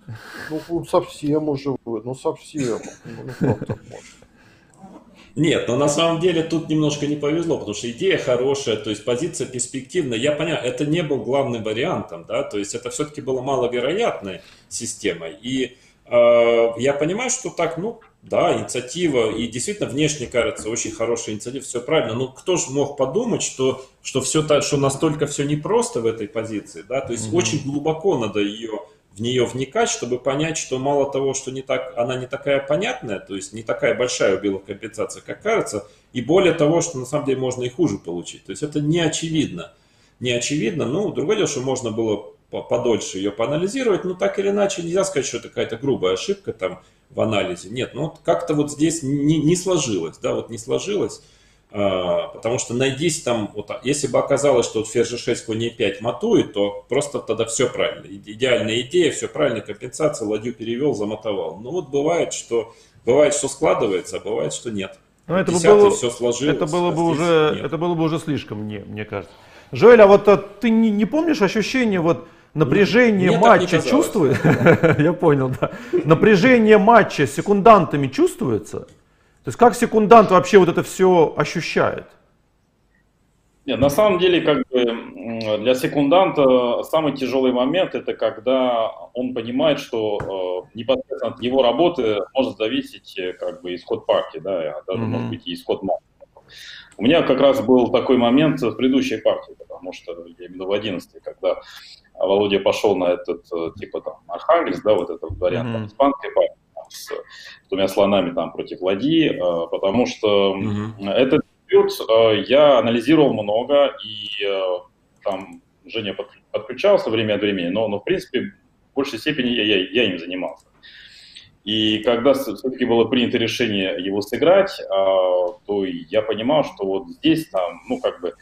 Ну, совсем уже вы. Ну, совсем. Ну, как так можно? Нет, но на самом деле тут немножко не повезло, потому что идея хорошая, то есть позиция перспективная. Я понял, это не был главным вариантом, да, то есть это все-таки было маловероятной системой. И я понимаю, что так, ну... Да, инициатива, и действительно внешне кажется очень хорошая инициатива, все правильно, но кто же мог подумать, что все так, что настолько все непросто в этой позиции, да, то есть очень глубоко надо в нее вникать, чтобы понять, что мало того, что она не такая понятная, то есть не такая большая у белых компенсация, как кажется, и более того, что на самом деле можно и хуже получить, то есть это не очевидно, ну, другое дело, что можно было подольше ее поанализировать, но так или иначе нельзя сказать, что это какая-то грубая ошибка там в анализе. Нет, ну вот как-то вот здесь не сложилось, да, вот не сложилось, потому что найдись там, вот, если бы оказалось, что вот ферзь g6, конь e5 матует, то просто тогда все правильно, идеальная идея, все правильно, компенсация, ладью перевел, замотовал. Ну вот бывает, что складывается, а бывает, что нет. Но это было, все сложилось, это было бы уже слишком, мне кажется. Жоэль, а вот ты не помнишь ощущение вот напряжение матча чувствует? Я понял, да. Напряжение матча с секундантами чувствуется? То есть как секундант вообще вот это все ощущает? Нет, на самом деле, как бы для секунданта самый тяжелый момент – это когда он понимает, что непосредственно от его работы может зависеть как бы исход партии, да, даже, может быть, и исход матча. У меня как раз был такой момент в предыдущей партии, потому что именно в 11-й, когда Володя пошел на этот, типа, там, Архангельск, да, вот этот вариант там, испанской партии, там, с двумя слонами там против ладьи, потому что этот дебют я анализировал много, и там Женя подключался время от времени, но в принципе, в большей степени я им занимался. И когда все-таки было принято решение его сыграть, то я понимал, что вот здесь там, ну, как бы,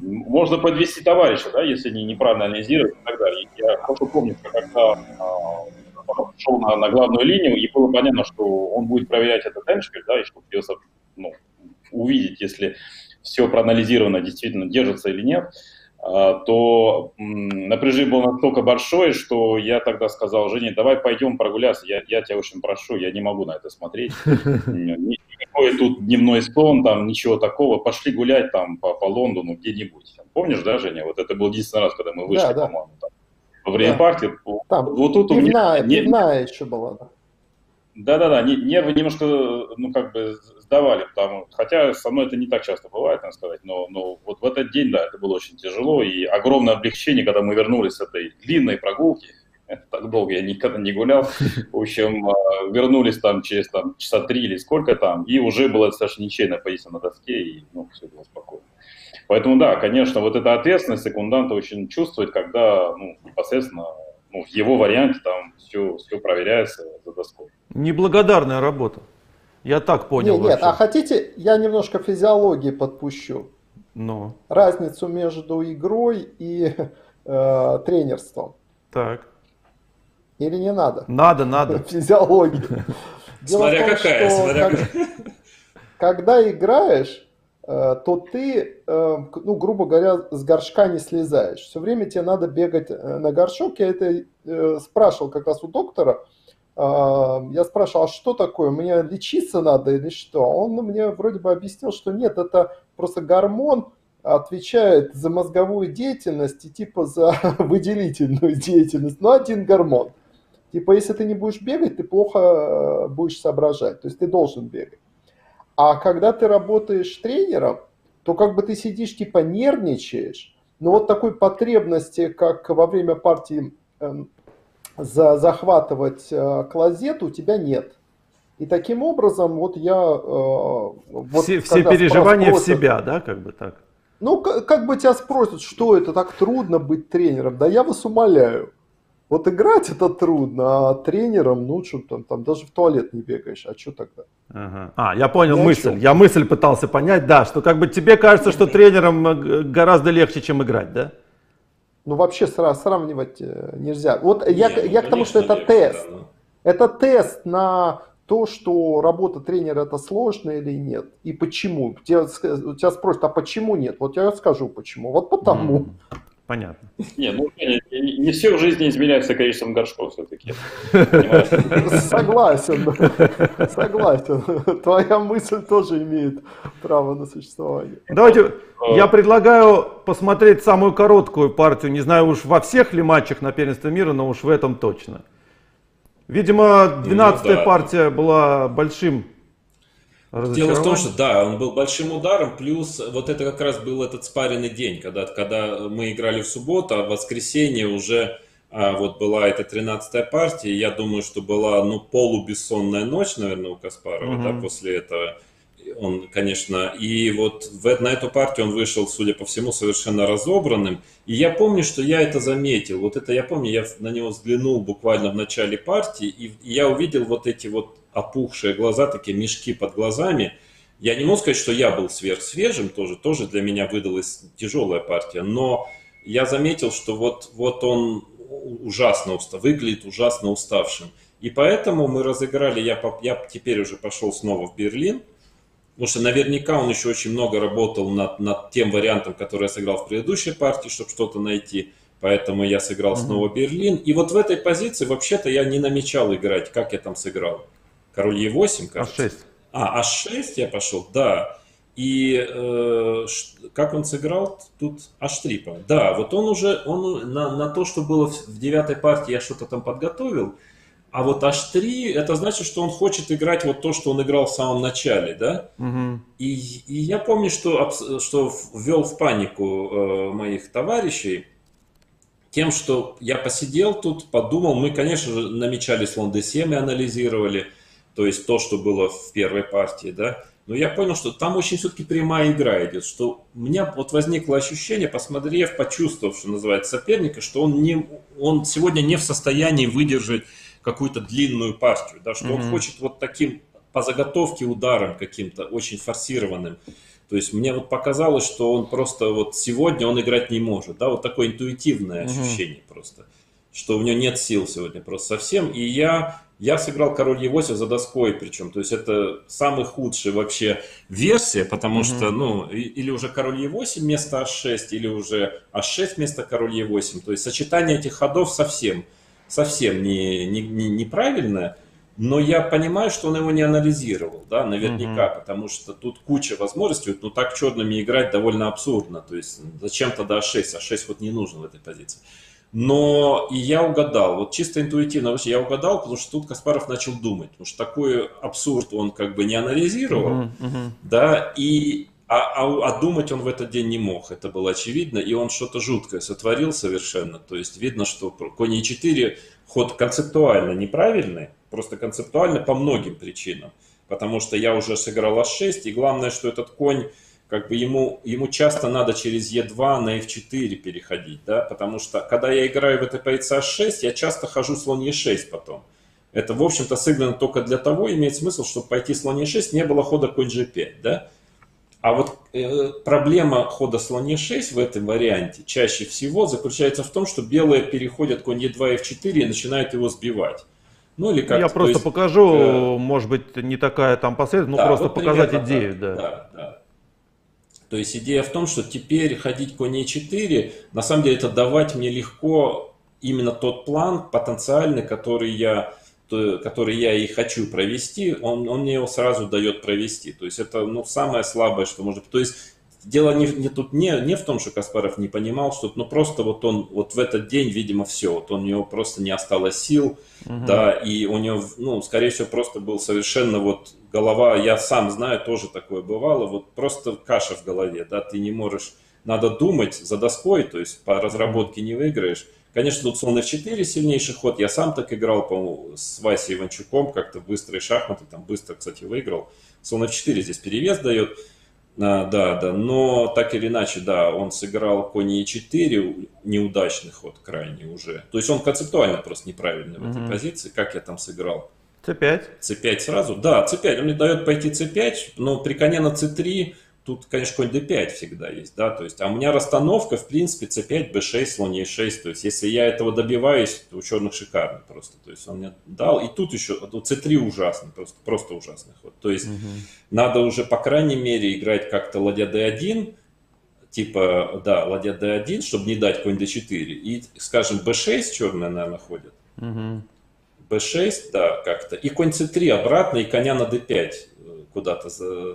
можно подвести товарища, да, если неправильно анализировать и так далее. Я хорошо помню, что когда шел на главную линию, и было понятно, что он будет проверять этот эндшпиль, да, и что придется, ну, увидеть, если все проанализировано, действительно держится или нет, то напряжение было настолько большое, что я тогда сказал: Жене, давай пойдем прогуляться, я тебя очень прошу, я не могу на это смотреть. Никакой тут дневной сон, там ничего такого, пошли гулять там по Лондону где-нибудь. Помнишь, да, Женя, вот это был единственный раз, когда мы вышли, да, по-моему, там, во время партии. Там вот тут пивная, у меня... пивная еще была. Да-да-да, нервы немножко, ну, как бы сдавали, потому, хотя со мной это не так часто бывает, надо сказать, но вот в этот день, да, это было очень тяжело, и огромное облегчение, когда мы вернулись с этой длинной прогулки, так долго я никогда не гулял, в общем, вернулись там через там, часа 3 или сколько там, и уже было совершенно ничейная позиция на доске, и, ну, все было спокойно. Поэтому, да, конечно, вот эта ответственность секунданта очень чувствует, когда, ну, непосредственно... В его варианте там все проверяется за доской. Неблагодарная работа. Я так понял. Нет, а хотите, я немножко физиологии подпущу. Но. Разницу между игрой и тренерством. Так. Или не надо? Надо. Физиология. Смотря какая. Когда играешь, то ты, ну, грубо говоря, с горшка не слезаешь. Все время тебе надо бегать на горшок. Я это спрашивал как раз у доктора. Я спрашивал, а что такое? Мне лечиться надо или что? Он мне вроде бы объяснил, что нет, это просто гормон отвечает за мозговую деятельность и типа за выделительную деятельность. Но один гормон. Типа, если ты не будешь бегать, ты плохо будешь соображать. То есть ты должен бегать. А когда ты работаешь тренером, то как бы ты сидишь, типа нервничаешь, но вот такой потребности, как во время партии захватывать клозет, у тебя нет. И таким образом вот я... все переживания в себя, да, как бы так? Ну, как бы тебя спросят, что это так трудно быть тренером? Да я вас умоляю. Вот играть это трудно, а тренером, ну, что там даже в туалет не бегаешь, а что тогда? Ага. А, я понял мысль, я мысль пытался понять, да, что как бы тебе кажется, что тренером гораздо легче, чем играть, да? Ну, вообще сравнивать нельзя. Вот я к тому, что это тест. Это тест на то, что работа тренера это сложно или нет, и почему. Тебя спросят, а почему нет? Вот я скажу почему, вот потому. Понятно. Нет, ну, не все в жизни измеряется количеством горшков все-таки. Согласен. Твоя мысль тоже имеет право на существование. Давайте, я предлагаю посмотреть самую короткую партию. Не знаю уж во всех ли матчах на первенстве мира, но уж в этом точно. Видимо, 12-я партия была большим... Дело в том, что да, он был большим ударом, плюс вот это как раз был этот спаренный день, когда мы играли в субботу, а в воскресенье уже вот была эта 13-я партия, и я думаю, что была, ну, полубессонная ночь, наверное, у Каспарова, да, после этого он, конечно, и вот на эту партию он вышел, судя по всему, совершенно разобранным, и я помню, что я это заметил, вот это я помню, я на него взглянул буквально в начале партии, и я увидел вот эти вот опухшие глаза, такие мешки под глазами. Я не могу сказать, что я был сверхсвежим, тоже для меня выдалась тяжелая партия, но я заметил, что вот он ужасно устал, выглядит ужасно уставшим. И поэтому мы разыграли, я теперь уже пошел снова в Берлин, потому что наверняка он еще очень много работал над тем вариантом, который я сыграл в предыдущей партии, чтобы что-то найти. Поэтому я сыграл снова Берлин. И вот в этой позиции вообще-то я не намечал играть, как я там сыграл. Король Е8, кажется. А6 я пошел, да. И как он сыграл тут Аштрипа. Да, вот он уже на то, что было в 9-й партии, я что-то там подготовил. А вот H3, это значит, что он хочет играть вот то, что он играл в самом начале, да? Угу. И я помню, что ввел в панику моих товарищей тем, что я посидел тут, подумал. Мы, конечно же, намечали слон d7 и анализировали, то есть то, что было в первой партии, да? Но я понял, что там очень все-таки прямая игра идет, что у меня вот возникло ощущение, посмотрев, почувствовав, что называется, соперника, что он сегодня не в состоянии выдержать какую-то длинную партию, да, что он хочет вот таким по заготовке ударом каким-то очень форсированным. То есть мне вот показалось, что он просто вот сегодня он играть не может, да, вот такое интуитивное ощущение просто, что у него нет сил сегодня просто совсем. И я сыграл король e8 за доской причем, то есть это самый худший вообще версия, потому что, ну, или уже король e8 вместо h6, или уже h6 вместо король e8, то есть сочетание этих ходов совсем неправильное, но я понимаю, что он его не анализировал, да, наверняка, потому что тут куча возможностей, но так черными играть довольно абсурдно, то есть зачем тогда А6, А6 вот не нужен в этой позиции. Но и я угадал, вот чисто интуитивно вообще я угадал, потому что тут Каспаров начал думать, потому что такой абсурд он как бы не анализировал, да, и... А думать он в этот день не мог, это было очевидно, и он что-то жуткое сотворил совершенно, то есть видно, что конь e4 ход концептуально неправильный, просто концептуально по многим причинам, потому что я уже сыграл h6, и главное, что этот конь, как бы ему часто надо через e2 на f4 переходить, да, потому что когда я играю в этой позиции h6, я часто хожу слон e6 потом. Это, в общем-то, сыграно только для того, имеет смысл, чтобы пойти слон e6, не было хода конь g5, да. А вот проблема хода слон e6 в этом варианте чаще всего заключается в том, что белые переходят конь e2 f4 и начинают его сбивать. Ну, или как-то, я просто покажу, может быть, не такая там последовательность, да, но просто вот показать примерно, идею. Да. То есть идея в том, что теперь ходить конь e4, на самом деле это давать мне легко именно тот план потенциальный, который я и хочу провести, он мне его сразу дает провести. То есть это, ну, самое слабое, что может быть. То есть дело не в том, что Каспаров не понимал, что, ну, просто вот он вот в этот день, видимо, все. Вот у него просто не осталось сил, да, и у него, ну, скорее всего, просто был совершенно вот голова, я сам знаю, тоже такое бывало, вот просто каша в голове, да, ты не можешь, надо думать за доской, то есть по разработке не выиграешь. Конечно, тут слон f4 сильнейший ход. Я сам так играл, по-моему, с Васей Иванчуком, как-то быстрые шахматы, там быстро, кстати, выиграл. Слон f4 здесь перевес дает, но так или иначе, да, он сыграл конь e4, неудачный ход крайне уже. То есть он концептуально просто неправильный в этой позиции, как я там сыграл. c5. c5 сразу, да, c5, он мне дает пойти c5, но при коне на c3... Тут, конечно, конь d5 всегда есть, да, то есть, а у меня расстановка, в принципе, c5, b6, слон e6, то есть, если я этого добиваюсь, то у черных шикарно просто, то есть, он мне дал, и тут еще, тут c3 ужасный, просто ужасный ход, то есть, надо уже, по крайней мере, играть как-то ладья d1, типа, да, ладья d1, чтобы не дать конь d4, и, скажем, b6 черная, наверное, ходит, b6, да, как-то, и конь c3 обратно, и коня на d5 куда-то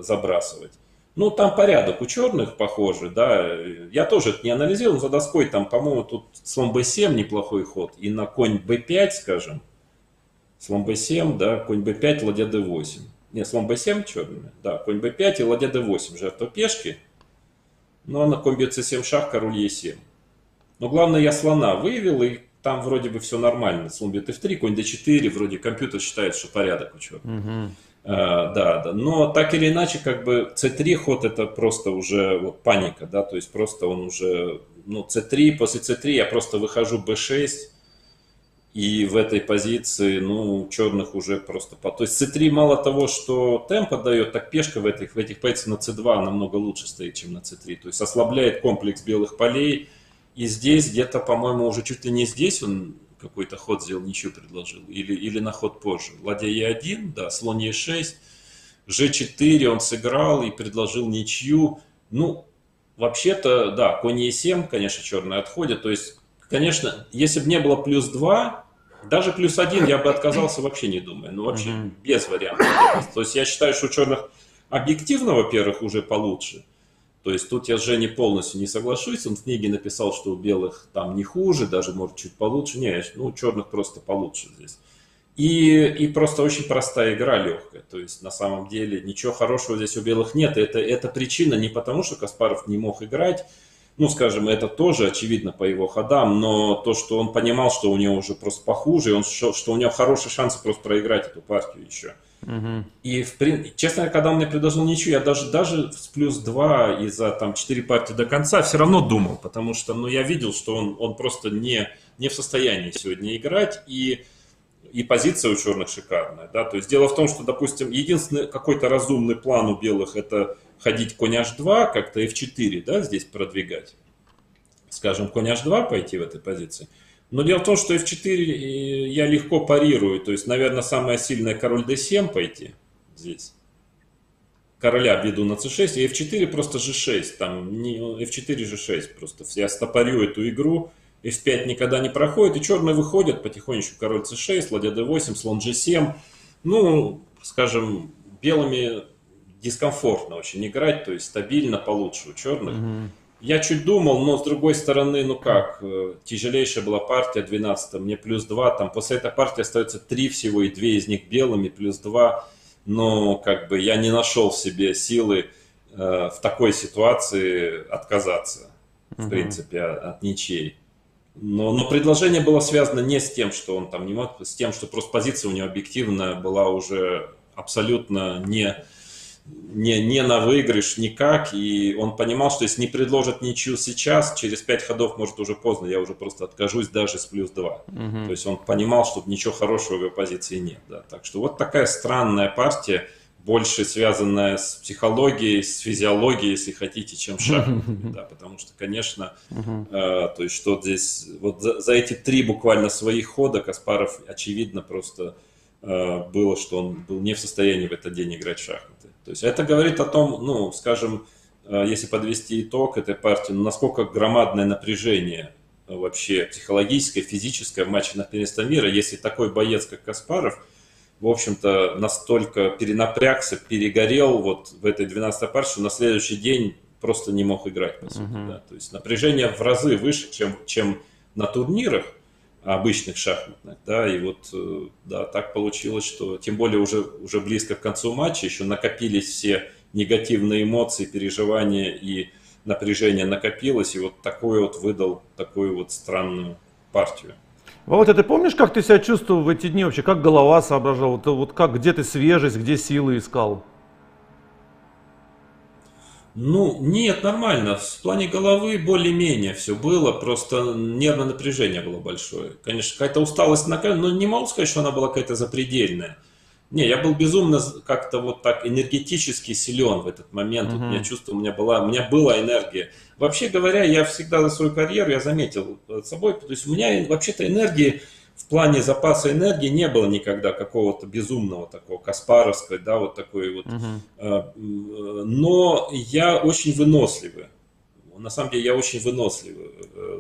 забрасывать. Ну, там порядок у черных, похоже, да, я тоже это не анализировал, но за доской там, по-моему, тут слон b7 неплохой ход, и на конь b5, скажем, слон b7, да, конь b5, ладья d8, нет, слон b7 черными, да, конь b5 и ладья d8, жертва пешки, ну, а на конь бьет c7 шах, король e7. Но главное, я слона вывел, и там вроде бы все нормально, слон бьет f3, конь d4, вроде компьютер считает, что порядок у черных. Но так или иначе, как бы c3 ход это просто уже вот паника, да, то есть просто он уже, ну, c3, после c3 я просто выхожу b6, и в этой позиции, ну, черных уже просто, то есть c3 мало того, что темп отдает, так пешка в этих позициях на c2 намного лучше стоит, чем на c3, то есть ослабляет комплекс белых полей, и здесь где-то, по-моему, уже чуть ли не здесь он какой-то ход сделал, ничью предложил, или на ход позже. Ладья e1, да, слон e6, g4 он сыграл и предложил ничью. Ну, вообще-то, да, конь e7, конечно, черные отходят. То есть, конечно, если бы не было плюс 2, даже плюс 1 я бы отказался, вообще не думая. Ну, вообще без вариантов. То есть я считаю, что у черных объективно, во-первых, уже получше. То есть тут я с Женей полностью не соглашусь. Он в книге написал, что у белых там не хуже, даже, может, чуть получше. Не, ну, у черных просто получше здесь. И просто очень простая игра, легкая. То есть на самом деле ничего хорошего здесь у белых нет. Это причина не потому, что Каспаров не мог играть. Ну, скажем, это тоже очевидно по его ходам, но то, что он понимал, что у него уже просто похуже, и он, что у него хорошие шансы просто проиграть эту партию еще. Угу. И, честно, когда он мне предложил ничью, я даже с +2 и за там 4 партии до конца все равно думал, потому что ну, я видел, что он просто не в состоянии сегодня играть, и позиция у черных шикарная. Да? То есть дело в том, что, допустим, единственный какой-то разумный план у белых – это ходить конь h2, как-то f4, да, здесь продвигать. Скажем, конь h2 пойти в этой позиции. Но дело в том, что f4 я легко парирую. То есть, наверное, самая сильная король d7 пойти здесь. Короля веду на c6, и f4 просто g6. Там не, f4, g6 просто. Я стопорю эту игру, f5 никогда не проходит, и черные выходят потихонечку. Король c6, ладья d8, слон g7. Ну, скажем, белыми... дискомфортно очень играть, то есть стабильно получше у черных. Mm-hmm. Я чуть думал, но с другой стороны, ну как, тяжелейшая была партия 12-я, мне +2, там после этой партии остается 3 всего, и 2 из них белыми, +2, но как бы я не нашел в себе силы в такой ситуации отказаться, mm-hmm. в принципе, от ничьей. Но предложение было связано не с тем, что он там не мог, с тем, что просто позиция у него объективно была уже абсолютно не на выигрыш никак, и он понимал, что если не предложат ничью сейчас, через 5 ходов, может, уже поздно, я уже просто откажусь даже с +2. Угу. То есть он понимал, что ничего хорошего в его позиции нет. Да. Так что вот такая странная партия, больше связанная с психологией, с физиологией, если хотите, чем шахматами. Да, потому что, конечно, то есть что здесь, вот за эти 3 буквально своих хода Каспаров, очевидно, просто было, что он был не в состоянии в этот день играть в шахматы. То есть это говорит о том, ну, скажем, если подвести итог этой партии, насколько громадное напряжение вообще психологическое, физическое в матче на первенство мира, если такой боец, как Каспаров, в общем-то, настолько перенапрягся, перегорел вот в этой 12-й партии, что на следующий день просто не мог играть, по сути. Uh-huh. Да? То есть напряжение в разы выше, чем на турнирах обычных шахматных, да, и вот, да, так получилось, что, тем более уже близко к концу матча, еще накопились все негативные эмоции, переживания и напряжение накопилось, и вот такой вот выдал такую вот странную партию. Володя, ты помнишь, как ты себя чувствовал в эти дни вообще, как голова соображала, вот как, где ты свежесть, где силы искал? Ну, нет, нормально. В плане головы более-менее все было, просто нервное напряжение было большое. Конечно, какая-то усталость накопилась, но не могу сказать, что она была какая-то запредельная. Не, я был безумно как-то вот так энергетически силен в этот момент. Вот я чувствовал, у меня была энергия. Вообще говоря, я всегда за свою карьеру, я заметил под собой, то есть у меня вообще-то энергии, в плане запаса энергии не было никогда какого-то безумного такого каспаровского, да, вот такой вот. Но я очень выносливый. На самом деле я очень выносливый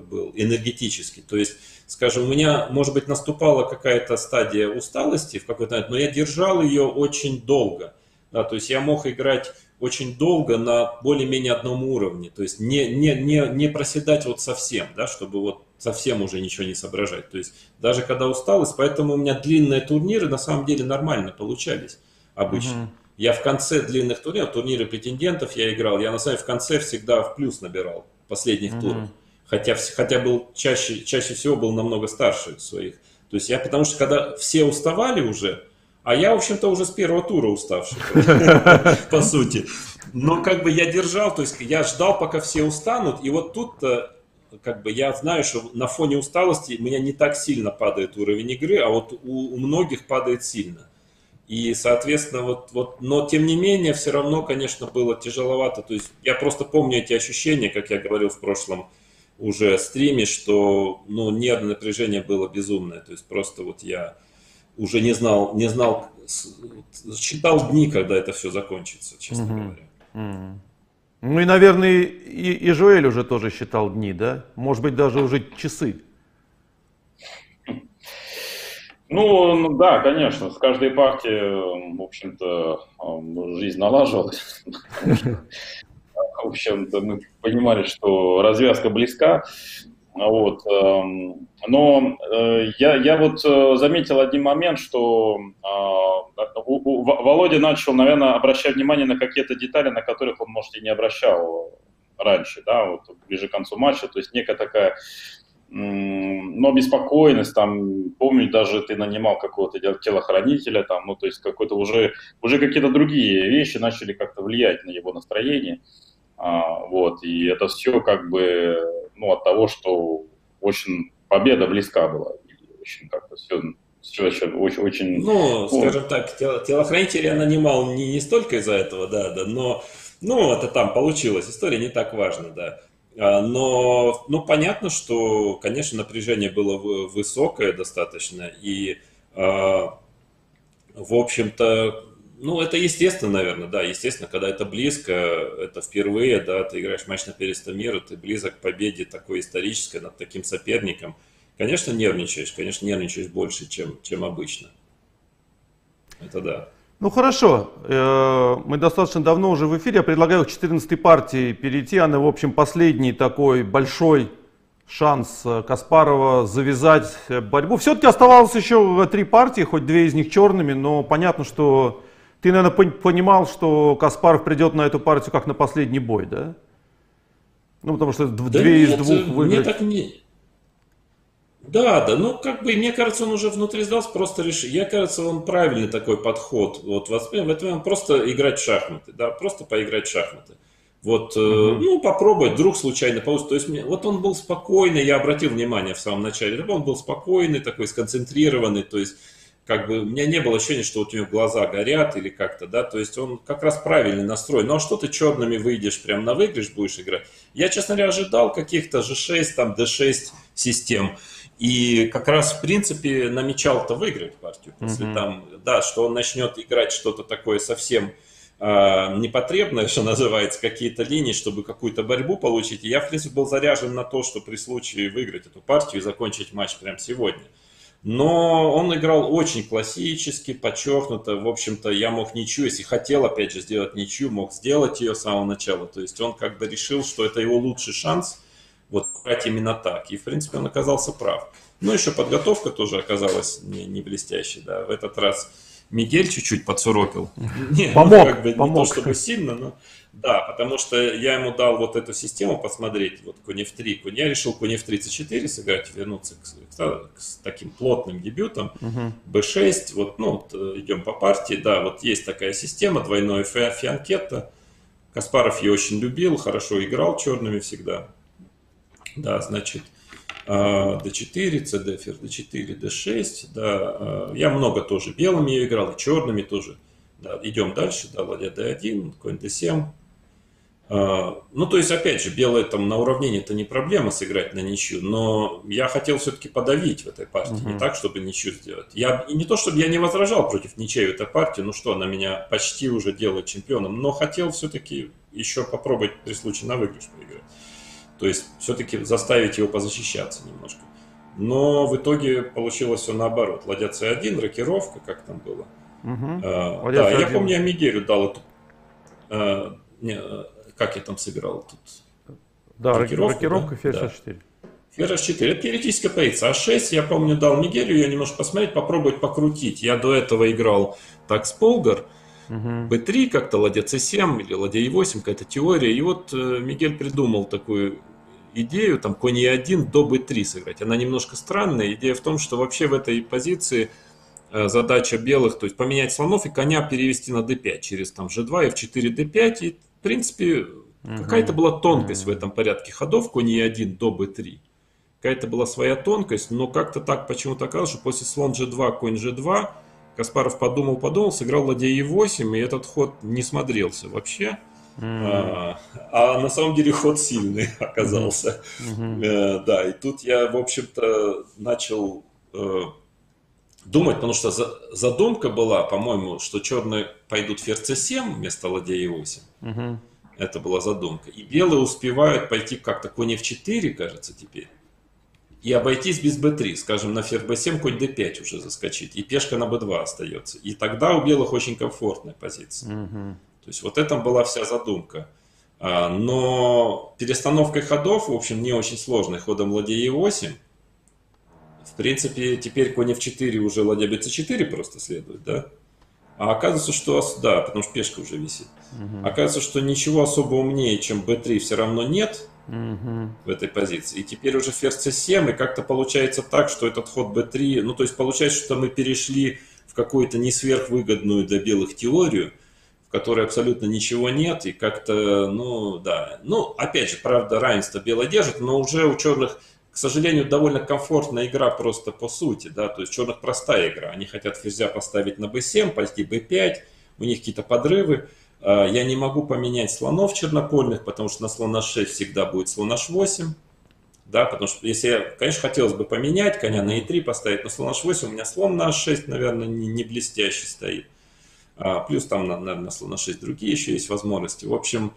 был энергетически. То есть, скажем, у меня, может быть, наступала какая-то стадия усталости в какой-то момент, но я держал ее очень долго. Да, то есть я мог играть очень долго на более-менее одном уровне. То есть не проседать вот совсем, да, чтобы вот совсем уже ничего не соображать. То есть даже когда усталость, поэтому у меня длинные турниры на самом деле нормально получались обычно. Я в конце длинных турниров, турниры претендентов я играл, я на самом деле в конце всегда в плюс набирал последних туров. Хотя был чаще всего был намного старше своих. То есть я, потому что когда все уставали уже, а я, в общем-то, уже с первого тура уставший, по сути. Но как бы я держал, то есть я ждал, пока все устанут, и вот тут-то как бы я знаю, что на фоне усталости у меня не так сильно падает уровень игры, а вот у многих падает сильно. И, соответственно, но тем не менее, все равно, конечно, было тяжеловато. То есть я просто помню эти ощущения, как я говорил в прошлом уже стриме, что ну, нервное напряжение было безумное. То есть просто вот я уже не знал, считал дни, когда это все закончится, честно говоря. Ну и, наверное, и Жоэль уже тоже считал дни, да? Может быть, даже уже часы. Ну, да, конечно, с каждой партией, в общем-то, жизнь налаживалась. В общем-то, мы понимали, что развязка близка. Вот. Но я вот заметил один момент, что Володя начал, наверное, обращать внимание на какие-то детали, на которых он, может, и не обращал раньше, да, вот ближе к концу матча, то есть некая такая, но беспокойность, там, помню, даже ты нанимал какого-то телохранителя, там, ну, то есть какой-то уже какие-то другие вещи начали как-то влиять на его настроение, вот, и это все как бы, ну, от того, что очень победа близка была, и очень как-то все очень... Ну, скажем так, телохранителя я нанимал не столько из-за этого, да, но, ну, это там получилось, история не так важна, да. Но, ну, понятно, что, конечно, напряжение было высокое достаточно, и, в общем-то, ну, это естественно, наверное, да, естественно, когда это близко, это впервые, да, ты играешь матч на первенство мира, ты близок к победе такой исторической над таким соперником, конечно, нервничаешь больше, чем обычно, это да. Ну хорошо, мы достаточно давно уже в эфире, я предлагаю к 14-й партии перейти, она, в общем, последний такой большой шанс Каспарова завязать борьбу. Все-таки оставалось еще 3 партии, хоть 2 из них черными, но понятно, что ты, наверное, понимал, что Каспаров придет на эту партию как на последний бой, да? Ну потому что 2 из 2 выиграть... Да, ну как бы, мне кажется, он уже внутри сдался, просто решил. Я, кажется, он правильный такой подход. Вот в этом он просто играть в шахматы, да, просто поиграть в шахматы. Вот, ну попробовать, вдруг случайно получится. То есть, вот он был спокойный, я обратил внимание в самом начале, он был спокойный, такой сконцентрированный, то есть, как бы, у меня не было ощущения, что у него глаза горят или как-то, да, то есть он как раз правильный настрой. Ну а что ты черными выйдешь, прям на выигрыш будешь играть? Я, честно говоря, ожидал каких-то G6, там D6 систем. И как раз, в принципе, намечал-то выиграть партию. Если там, да, что он начнет играть что-то такое совсем непотребное, что называется, какие-то линии, чтобы какую-то борьбу получить. И я, в принципе, был заряжен на то, что при случае выиграть эту партию и закончить матч прямо сегодня. Но он играл очень классически, подчеркнуто. В общем-то, я мог ничью, если хотел, опять же, сделать ничью, мог сделать ее с самого начала. То есть он как бы решил, что это его лучший шанс. Вот играть именно так. И, в принципе, он оказался прав. Но еще подготовка тоже оказалась не блестящей. Да. В этот раз Мигель чуть-чуть подсуропил. Помог. Как бы, помог. Не то чтобы сильно, но... Да, потому что я ему дал вот эту систему посмотреть, вот конь F3. Я решил конь F34 сыграть, вернуться к таким плотным дебютам. B6, вот, ну, вот, идем по партии. Да, вот есть такая система, двойное фианкетто. Каспаров ее очень любил, хорошо играл черными всегда. Да, значит, d4, cd, фер d4, d6, да, я много тоже белыми ее играл, и черными тоже, да, идем дальше, да, ладья d1, конь d7, ну, то есть, опять же, белые там на уравнении это не проблема сыграть на ничью, но я хотел все-таки подавить в этой партии, не так, чтобы ничью сделать, и не то, чтобы я не возражал против ничей в этой партии, ну что, она меня почти уже делает чемпионом, но хотел все-таки еще попробовать при случае на выигрыш поиграть. То есть все-таки заставить его позащищаться немножко. Но в итоге получилось все наоборот. Ладья c1, рокировка, как там было. Да, c1. Я помню, я Мигелю дал эту... как я там собирал тут? Да, рокировка, ферзь h4. Ферзь h4, это теоретическая позиция. А6 я помню дал Мигелю, ее немножко посмотреть, попробовать покрутить. Я до этого играл так с Полгар. b3 как-то, ладья c7 или ладья e8, какая-то теория. И вот Мигель придумал такую идею, там, конь e1 до b3 сыграть. Она немножко странная. Идея в том, что вообще в этой позиции задача белых, то есть поменять слонов и коня перевести на d5 через там g2, f4, d5. И, в принципе, какая-то была тонкость в этом порядке ходов, конь e1 до b3. Какая-то была своя тонкость, но как-то так почему-то оказалось, что после слон g2, конь g2, Каспаров подумал, сыграл ладья e8, и этот ход не смотрелся вообще. А на самом деле ход сильный оказался. Да, и тут я, в общем-то, начал думать, потому что задумка была, по-моему, что черные пойдут ферзь c7 вместо ладья e8. Это была задумка. И белые успевают пойти как-то конь f4, кажется, теперь. и обойтись без b3, скажем, на ферзь b7 конь d5 уже заскочить, и пешка на b2 остается. И тогда у белых очень комфортная позиция. Угу. То есть вот это была вся задумка. Но перестановкой ходов, в общем, не очень сложной, ходом ладья e8, в принципе, теперь конь f4 уже ладья bc4 просто следует, да? А оказывается, что... Да, потому что пешка уже висит. Угу. Оказывается, что ничего особо умнее, чем b3, все равно нет в этой позиции. И теперь уже ферзь c7, и как-то получается так, что этот ход b3... Ну, то есть получается, что мы перешли в какую-то не сверхвыгодную для белых теорию, в которой абсолютно ничего нет, и как-то, ну, да. Ну, опять же, правда, равенство белое держит, но уже у черных... К сожалению, довольно комфортная игра просто по сути, да, то есть черных простая игра. Они хотят ферзя поставить на b7, пойти b5, у них какие-то подрывы. Я не могу поменять слонов чернопольных, потому что на слон h6 всегда будет слон h8, да, потому что, если я, конечно, хотелось бы поменять, коня на e3 поставить, но слон h8, у меня слон на h6, наверное, не блестящий стоит. Плюс там, наверное, слон h6 другие еще есть возможности. В общем...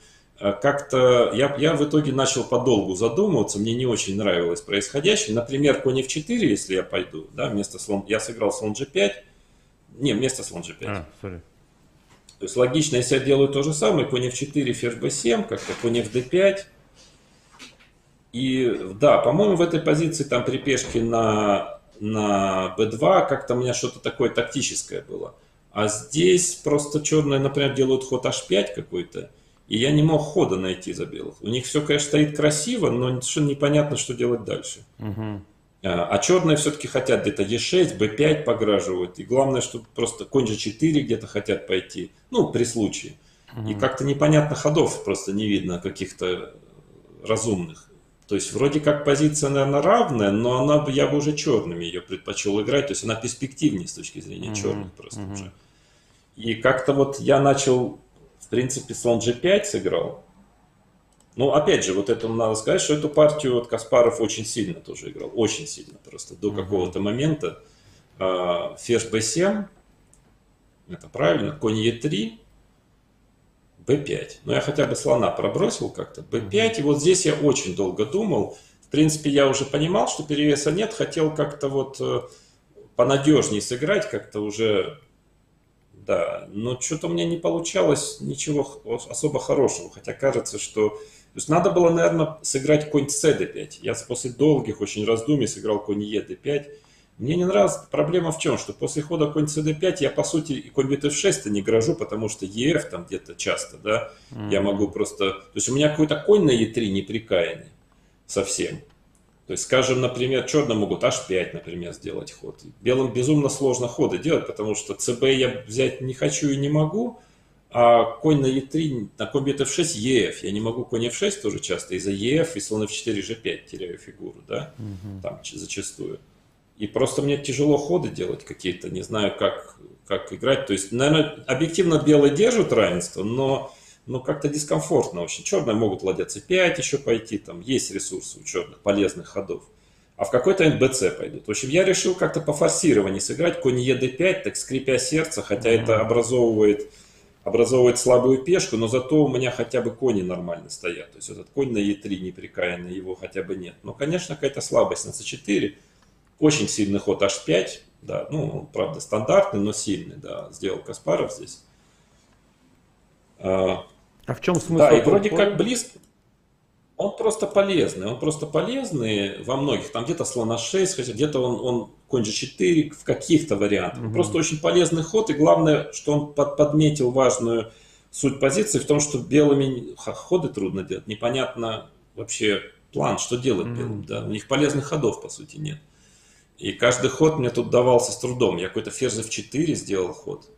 Как-то я в итоге начал подолгу задумываться, мне не очень нравилось происходящее. Например, конь f4, если я пойду, да, вместо слон, я сыграл слон g5, не, вместо слон g5. То есть логично, если я делаю то же самое, конь f4, ферзь b7, как-то конь fd5. И да, по-моему, в этой позиции там при пешке на b2 как-то у меня что-то такое тактическое было. А здесь просто черные, например, делают ход h5 какой-то. И я не мог хода найти за белых. У них все, конечно, стоит красиво, но совершенно непонятно, что делать дальше. Угу. А черные все-таки хотят где-то Е6, Б5 пограживают. И главное, что просто конь G4 где-то хотят пойти. Ну, при случае. Угу. И как-то непонятно ходов просто не видно каких-то разумных. То есть вроде как позиция, наверное, равная, но она, я бы уже черными ее предпочел играть. То есть она перспективнее с точки зрения черных просто уже. И как-то вот я начал... В принципе, слон g5 сыграл. Ну, опять же, вот это надо сказать, что эту партию вот Каспаров очень сильно тоже играл. Очень сильно просто. До какого-то момента ферзь b7, это правильно, конь e3, b5. Но я хотя бы слона пробросил как-то. b5, и вот здесь я очень долго думал. В принципе, я уже понимал, что перевеса нет. Хотел как-то вот понадежнее сыграть, как-то уже... Да, но что-то у меня не получалось ничего особо хорошего, хотя кажется, что... То есть надо было, наверное, сыграть конь cd5. Я после долгих очень раздумий сыграл конь ed5. Мне не нравилась проблема в чем, что после хода конь cd5 я, по сути, и конь bf6 не грожу, потому что ef там где-то часто, да, я могу просто... То есть у меня какой-то конь на e3 неприкаянный совсем. То есть, скажем, например, черные могут h5, например, сделать ход. Белым безумно сложно ходы делать, потому что cb я взять не хочу и не могу, а конь на e3, на конь бьет f6, ef. Я не могу конь f6 тоже часто, из-за ef и слон f4, g5 теряю фигуру, да, там зачастую. И просто мне тяжело ходы делать какие-то, не знаю, как играть. То есть, наверное, объективно белые держат равенство, но... Ну, как-то дискомфортно очень. Черные могут ладья c5 еще пойти, там есть ресурсы у черных, полезных ходов. А в какой-то НБЦ пойдут. В общем, я решил как-то по форсированию сыграть. Конь ед5, так скрипя сердце, хотя это образовывает слабую пешку, но зато у меня хотя бы кони нормально стоят. То есть этот конь на е3 неприкаянный, его хотя бы нет. Но, конечно, какая-то слабость на c4. Очень сильный ход h5. Да, ну, он, правда, стандартный, но сильный, да, сделал Каспаров здесь. А в чем смысл? Да, и вроде как близко. Он просто полезный во многих. Там где-то слон h6, хотя где-то он конь g4 в каких-то вариантах. Просто очень полезный ход, и главное, что он подметил важную суть позиции в том, что белыми ходы трудно делать. Непонятно вообще план, что делать белым. Да? У них полезных ходов, по сути, нет. И каждый ход мне тут давался с трудом. Я какой-то ферзь f4 сделал ход.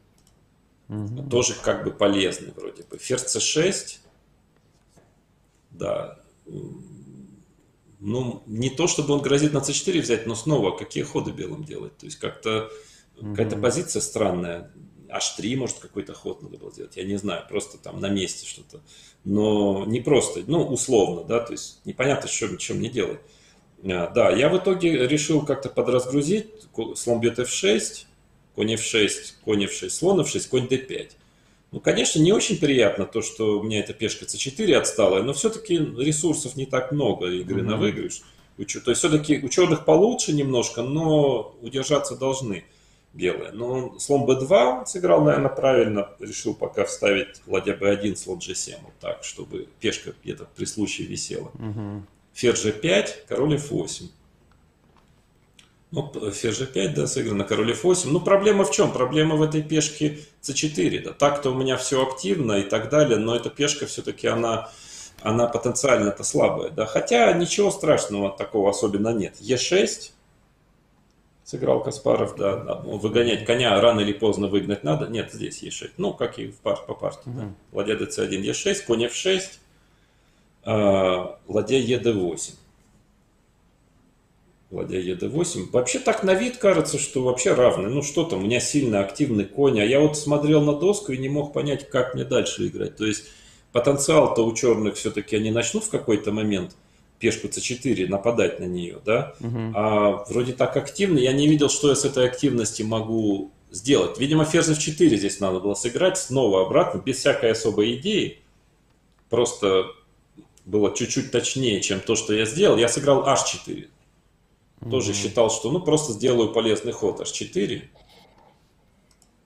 Тоже как бы полезный вроде бы. Ферзь c6, да, ну не то чтобы он грозит на c4 взять, но снова какие ходы белым делать, то есть как-то какая-то позиция странная, h3 может какой-то ход надо было сделать, я не знаю, просто там на месте что-то, но не просто, ну условно, да, то есть непонятно, чем не делать. Да, я в итоге решил как-то подразгрузить, слон бьет f6, конь f6, слон f6, конь d5. Ну, конечно, не очень приятно то, что у меня эта пешка c4 отстала, но все-таки ресурсов не так много игры на выигрыш. То есть все-таки у черных получше немножко, но удержаться должны белые. Но слон b2 он сыграл, наверное, правильно. Решил пока вставить ладья b1, слон g7. Вот так, чтобы пешка где-то при случае висела. Угу. Ферзь g5, король f8. Ну, ферзь g5, да, сыграно, король f8. Ну, проблема в чем? Проблема в этой пешке c4. Да. Так-то у меня все активно и так далее, но эта пешка все-таки она потенциально-то слабая, да, хотя ничего страшного такого особенно нет. Е6 сыграл Каспаров, да, выгонять коня рано или поздно выгнать надо, нет, здесь Е6, ну, как и по партии, да. Ладья ДЦ1, Е6, конь F6, ладья ЕД8. Ладья ЕД8, вообще так на вид кажется, что вообще равны, ну, что там, у меня сильно активный конь, а я вот смотрел на доску и не мог понять, как мне дальше играть, то есть... Потенциал-то у черных все-таки они начнут в какой-то момент пешку c4 нападать на нее, да? Угу. А вроде так активно, я не видел, что я с этой активности могу сделать. Видимо, ферзь f4 здесь надо было сыграть, снова обратно, без всякой особой идеи. Просто было чуть-чуть точнее, чем то, что я сделал. Я сыграл h4. Угу. Тоже считал, что ну просто сделаю полезный ход h4.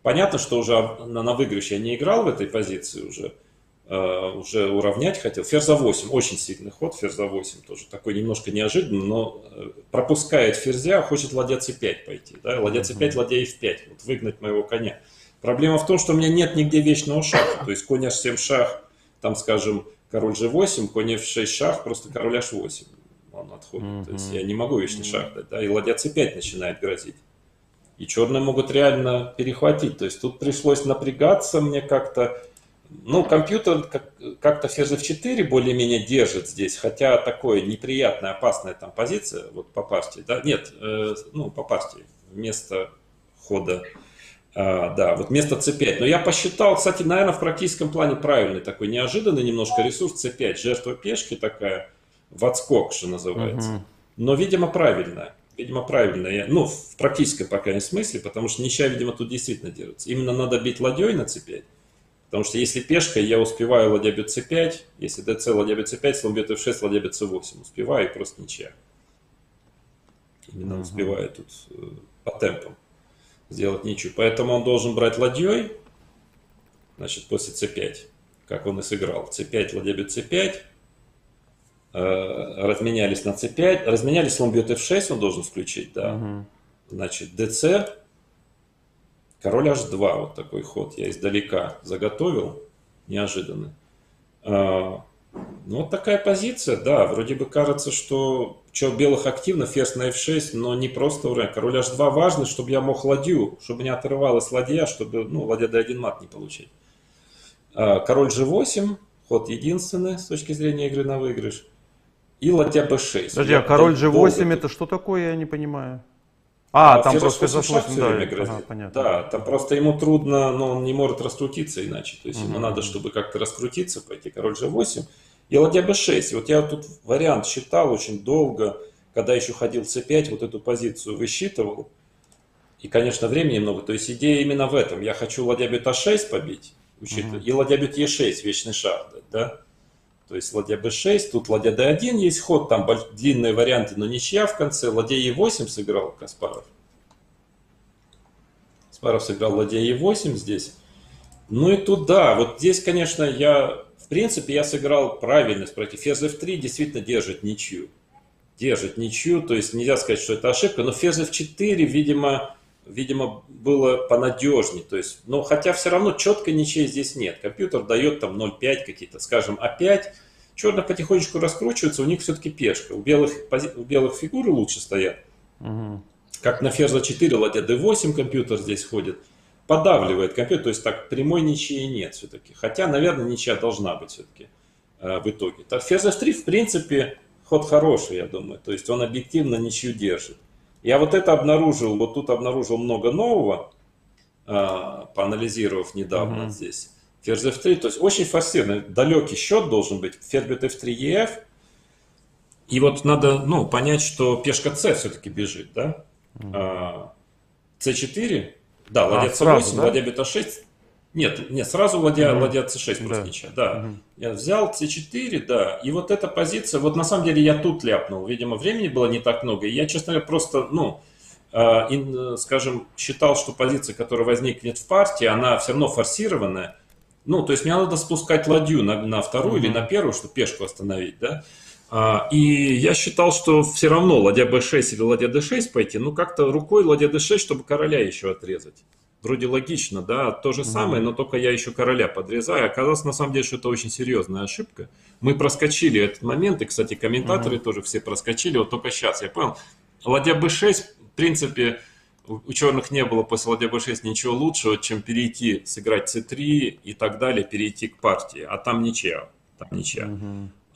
Понятно, что уже на выигрыш я не играл в этой позиции уже. Уже уравнять хотел. Ферзь a8, очень сильный ход, ферзь a8 тоже такой немножко неожиданный, но пропускает ферзя, хочет ладья c5 пойти, да? Ладья c5, ладья f5, вот выгнать моего коня. Проблема в том, что у меня нет нигде вечного шаха, то есть конь h7 шах, там, скажем, король g8, конь f6 шах, просто король h8, он отходит, то есть я не могу вечный шах дать, да? И ладья c5 начинает грозить. И черные могут реально перехватить, то есть тут пришлось напрягаться мне как-то. Ну, компьютер как-то ферзь f4 более-менее держит здесь, хотя такое неприятная, опасная там позиция, вот по партии, да, нет, ну, по партии, вместо хода, да, вот вместо c5. Но я посчитал, кстати, наверное, в практическом плане правильный такой, неожиданный немножко ресурс c5, жертва пешки такая, в отскок, что называется, но, видимо, правильная, ну, в практическом, по крайней мере, смысле, потому что ничья, видимо, тут действительно держится. Именно надо бить ладьей на c5. Потому что если пешка, я успеваю ладья бьет c5, если dc, ладья бьет c5, слон бьет f6, ладья бьет c8. Успеваю и просто ничья. Именно успеваю тут по темпам сделать ничью. Поэтому он должен брать ладьей, значит, после c5, как он и сыграл. c5, ладья бьет c5, разменялись на c5, разменялись, слон бьет f6, он должен включить, да. Значит, dc... Король h2, вот такой ход я издалека заготовил, неожиданно. Ну, вот такая позиция, да, вроде бы кажется, что белых активно, ферзь на f6, но не просто уровень. Король h2 важный, чтобы я мог ладью, чтобы не отрывалась ладья, чтобы, ну, ладья d1 мат не получить. Король g8, ход единственный с точки зрения игры на выигрыш. И ладья b6. Подожди, а король g8 это что такое, я не понимаю? А там просто шах все время грозит. Ага, понятно. Да, там просто ему трудно, но он не может раскрутиться иначе. То есть ему надо, чтобы как-то раскрутиться, пойти король g8 и ладья b6. Вот я тут вариант считал очень долго, когда еще ходил c5, вот эту позицию высчитывал. И, конечно, времени много. То есть идея именно в этом. Я хочу ладья бьет a6 побить, и ладья бьет e6, вечный шах дать, да? То есть ладья b6, тут ладья d1 есть ход, там длинные варианты, но ничья в конце. Ладья e8 сыграл Каспаров. Каспаров сыграл ладья e8 здесь. Ну и тут, да, вот здесь, конечно, я, в принципе, я сыграл правильно против. Ферзь f3 действительно держит ничью. Держит ничью, то есть нельзя сказать, что это ошибка, но ферзь f4, видимо, было понадежнее. То есть, но хотя все равно четкой ничьей здесь нет. Компьютер дает там 0,5 какие-то, скажем, А5. Черные потихонечку раскручиваются, у них все-таки пешка. У белых фигуры лучше стоят. Как на ферзь А4, ладья d8 компьютер здесь ходит. Подавливает компьютер, то есть так прямой ничьей нет все-таки. Хотя, наверное, ничья должна быть все-таки в итоге. Так, ферзь F3, в принципе, ход хороший, я думаю. То есть он объективно ничью держит. Я вот это обнаружил, вот тут обнаружил много нового, поанализировав недавно здесь. Ферзь f3, то есть очень форсированный, далекий счет должен быть. Ферзь бьет f3, ef. И вот надо, ну, понять, что пешка c все-таки бежит, да? c4, да, ладья c8, да? Ладья бьет a6, Нет, сразу ладья, ладья c6 москвича, да. Я взял c4, да, и вот эта позиция, вот на самом деле я тут ляпнул, видимо, времени было не так много, и я, честно говоря, просто, ну, скажем, считал, что позиция, которая возникнет в партии, она все равно форсированная, ну, то есть мне надо спускать ладью на вторую или на первую, чтобы пешку остановить, да. И я считал, что все равно ладья b6 или ладья d6 пойти, ну, как-то рукой ладья d6, чтобы короля еще отрезать. Вроде логично, да, то же самое, но только я еще короля подрезаю. Оказалось, на самом деле, что это очень серьезная ошибка. Мы проскочили этот момент, и, кстати, комментаторы тоже все проскочили, вот только сейчас я понял. Ладья b6, в принципе, у черных не было после ладья b6 ничего лучшего, чем перейти, сыграть c3 и так далее, перейти к партии, а там ничья, там ничья.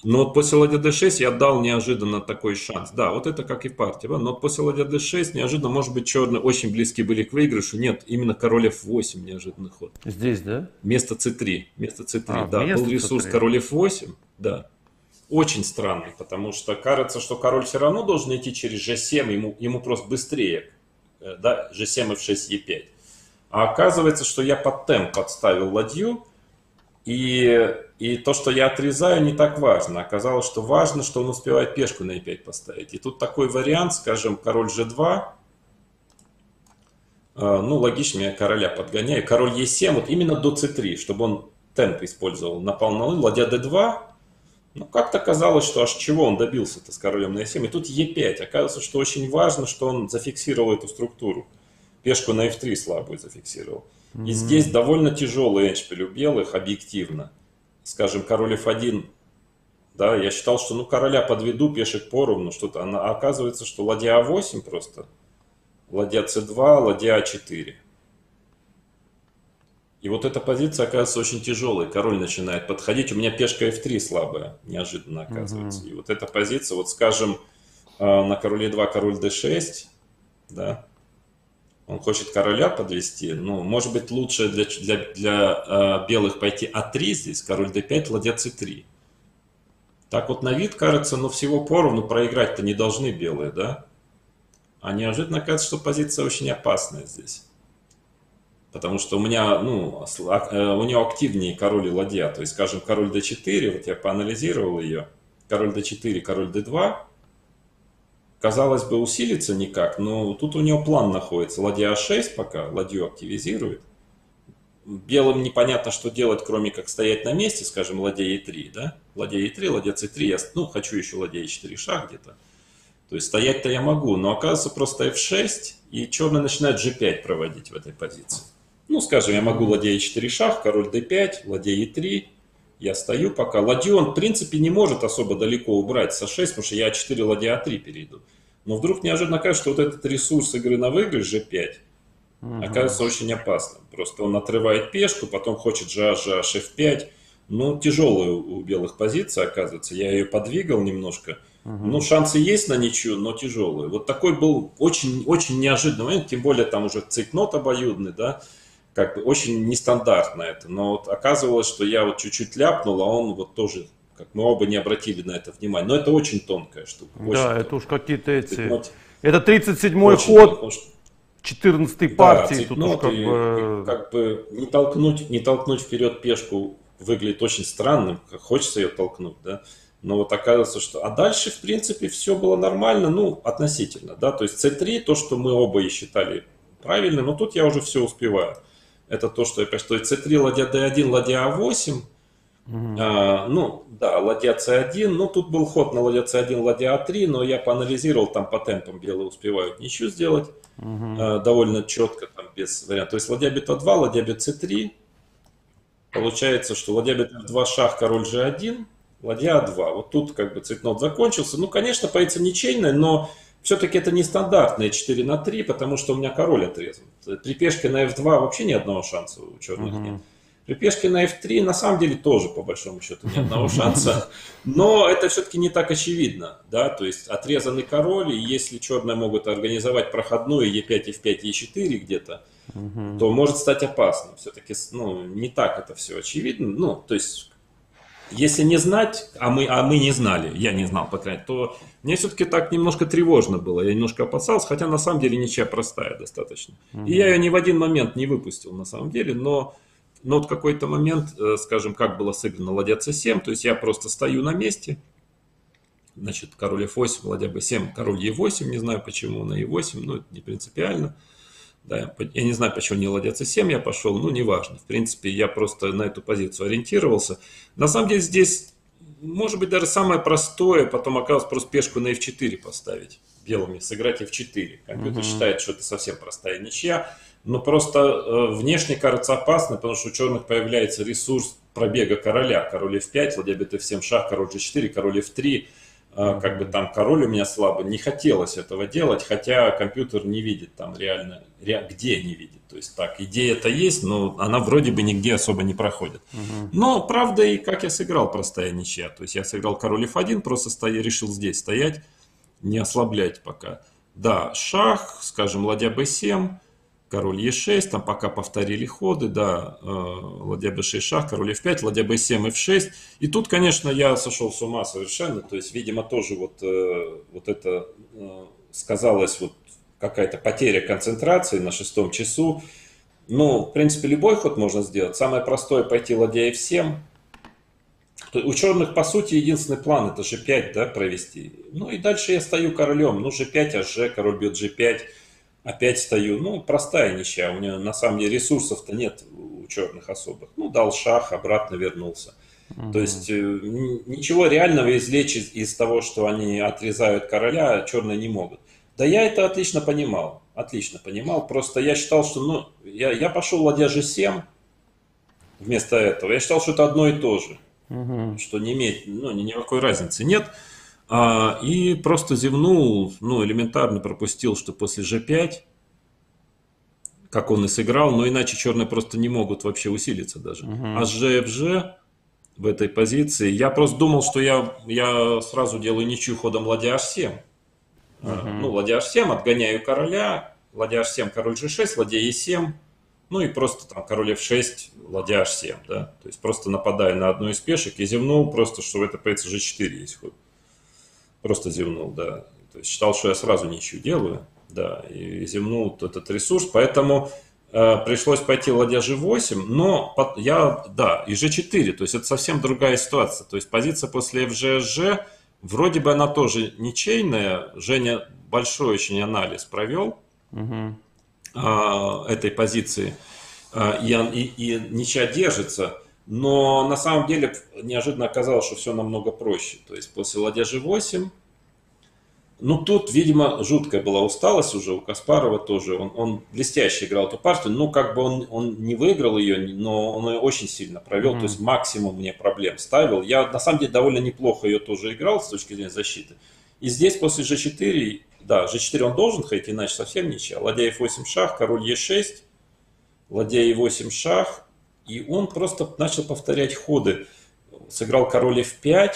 Но после ладья d6 я дал неожиданно такой шанс. Да, вот это как и партия. Да? Но после ладья d6 неожиданно, может быть, черные очень близки были к выигрышу. Нет, именно король f8 неожиданный ход. Здесь, да? Вместо c3. Вместо c3, да. Был ресурс король f8, да. Очень странный, потому что кажется, что король все равно должен идти через g7, ему просто быстрее. Да, g7, f6, e5. А оказывается, что я под темп подставил ладью, и то, что я отрезаю, не так важно. Оказалось, что важно, что он успевает пешку на e5 поставить. И тут такой вариант, скажем, король g2. Ну, логично, я короля подгоняю. Король e7, вот именно до c3, чтобы он темп использовал. Напал на ладью, ладья d2. Ну, как-то казалось, что аж чего он добился-то с королем на e7. И тут e5. Оказывается, что очень важно, что он зафиксировал эту структуру. Пешку на f3 слабую зафиксировал. И здесь довольно тяжелый эндшпиль у белых, объективно. Скажем, король f1, да, я считал, что ну короля подведу, пешек поровну, что-то. А оказывается, что ладья a8 просто, ладья c2, ладья a4. И вот эта позиция оказывается очень тяжелой. Король начинает подходить, у меня пешка f3 слабая, неожиданно оказывается. И вот эта позиция, вот скажем, на короле 2 король d6, да. Он хочет короля подвести, ну, может быть, лучше для белых пойти А3 здесь, король d5, ладья c3. Так вот на вид кажется, но всего поровну проиграть-то не должны белые, да? А неожиданно кажется, что позиция очень опасная здесь. Потому что у меня, ну, у него активнее король и ладья. То есть, скажем, король d4, вот я поанализировал ее, король d4, король d2. Казалось бы, усилится никак, но тут у него план находится. Ладья А6 пока, ладью активизирует. Белым непонятно, что делать, кроме как стоять на месте, скажем, ладья Е3, да? Ладья Е3, ладья С3, я, ну, хочу еще ладья Е4 шаг где-то. То есть стоять-то я могу, но оказывается просто F6, и черные начинают G5 проводить в этой позиции. Ну, скажем, я могу ладья Е4 шаг, король D5, ладья Е3. Я стою пока. Ладью он, в принципе, не может особо далеко убрать с А6, потому что я А4, ладья А3 перейду. Но вдруг неожиданно кажется, что вот этот ресурс игры на выигрыш G5 оказывается очень опасным. Просто он отрывает пешку, потом хочет GH, F5. Ну, тяжелая у белых позиция, оказывается. Я ее подвигал немножко. Ну, шансы есть на ничью, но тяжелые. Вот такой был очень-очень неожиданный момент, тем более там уже цейтнот обоюдный, да. Как бы очень нестандартно это, но вот оказывалось, что я вот чуть-чуть ляпнул, а он вот тоже, как мы оба не обратили на это внимание. Но это очень тонкая штука. Очень да, тонкая. Это уж какие-то эти... Это 37-й ход 14-й партии. Да, тут уж как бы не толкнуть вперед пешку выглядит очень странным, как хочется ее толкнуть, да. Но вот оказывается, что... А дальше, в принципе, все было нормально, ну, относительно, да. То есть c3, то, что мы оба и считали правильно, но тут я уже все успеваю. Это то, что я пишу, c3, ладья d1, ладья a8, ну, да, ладья c1, ну, тут был ход на ладья c1, ладья a3, но я поанализировал, там по темпам белые успевают ничью сделать, довольно четко, там, без вариантов. То есть ладья b2, ладья bc3, получается, что ладья b2 шах, король g1, ладья a2, вот тут как бы цейтнот закончился, ну, конечно, позиция ничейная, но... Все-таки это не стандартные 4 на 3, потому что у меня король отрезан. При пешке на f2 вообще ни одного шанса у черных нет. При пешке на f3 на самом деле тоже, по большому счету, ни одного шанса. Но это все-таки не так очевидно. Да? То есть отрезанный король, и если черные могут организовать проходную e5, f5, e4 где-то, то может стать опасным. Все-таки ну, не так это все очевидно. Ну, то есть... Если не знать, а мы не знали, я не знал, по крайней мере, то мне все-таки так немножко тревожно было, я немножко опасался, хотя на самом деле ничья простая достаточно. И я ее ни в один момент не выпустил на самом деле, но но в какой-то момент, скажем, как было сыграно ладья c7, то есть я просто стою на месте, значит, король f8, ладья b7, король e8, не знаю почему на e8, но это не принципиально. Да, я не знаю, почему не ладья c7 я пошел, ну, неважно. В принципе, я просто на эту позицию ориентировался. На самом деле здесь, может быть, даже самое простое, потом оказалось просто пешку на f4 поставить. Белыми сыграть f4. Компьютер считает, что это совсем простая ничья. Но просто внешне кажется опасно, потому что у черных появляется ресурс пробега короля. Король f5, ладья b7, шах, король g4, король f3. Как бы там король у меня слабый, не хотелось этого делать, хотя компьютер не видит там реально, где не видит. То есть так, идея-то есть, но она вроде бы нигде особо не проходит. Но правда и как я сыграл простая ничья. То есть я сыграл король f1, просто решил здесь стоять, не ослаблять пока. Да, шах, скажем, ладья b7, король e6, там пока повторили ходы, да, ладья b6, шах, король f5, ладья b7, f6. И тут, конечно, я сошел с ума совершенно, то есть, видимо, тоже вот это сказалось, вот какая-то потеря концентрации на шестом часу. Ну, в принципе, любой ход можно сделать. Самое простое пойти ладья f7. У черных, по сути, единственный план это g5, да, провести. Ну и дальше я стою королем, ну g5, hg, король бьет g5. Опять стою, ну, простая ничья, у меня на самом деле ресурсов-то нет у черных особых. Ну, дал шах, обратно вернулся. То есть ничего реального извлечь из того, что они отрезают короля, черные не могут. Да я это отлично понимал, просто я считал, что, ну, я пошел ладья g7 вместо этого, я считал, что это одно и то же, что не имеет, ну, никакой разницы нет. И просто зевнул, ну, элементарно пропустил, что после g5, как он и сыграл, но иначе черные просто не могут вообще усилиться даже. Hg, fg в этой позиции. Я просто думал, что я сразу делаю ничью ходом ладья h7. Ну, ладья h7, отгоняю короля, ладья h7, король g6, ладья e7, ну и просто там король f6, ладья h7, да. То есть просто нападаю на одну из пешек и зевнул просто, что в этой позиции g4 есть ход. Просто зевнул, да. То есть считал, что я сразу ничью делаю, да, и зевнул этот ресурс, поэтому пришлось пойти ладья g8, но я, да, и g4, то есть это совсем другая ситуация, то есть позиция после fg-hg, вроде бы она тоже ничейная, Женя большой очень анализ провел этой позиции, и ничья держится. Но на самом деле неожиданно оказалось, что все намного проще. То есть после ладья g8, ну тут, видимо, жуткая была усталость уже у Каспарова тоже. Он блестяще играл эту партию, ну как бы он не выиграл ее, но он ее очень сильно провел, то есть максимум мне проблем ставил. Я на самом деле довольно неплохо ее тоже играл с точки зрения защиты. И здесь после g4, да, g4 он должен ходить, иначе совсем ничья. Ладья e8 шах, король e6, ладья e8 шах. И он просто начал повторять ходы. Сыграл король f5.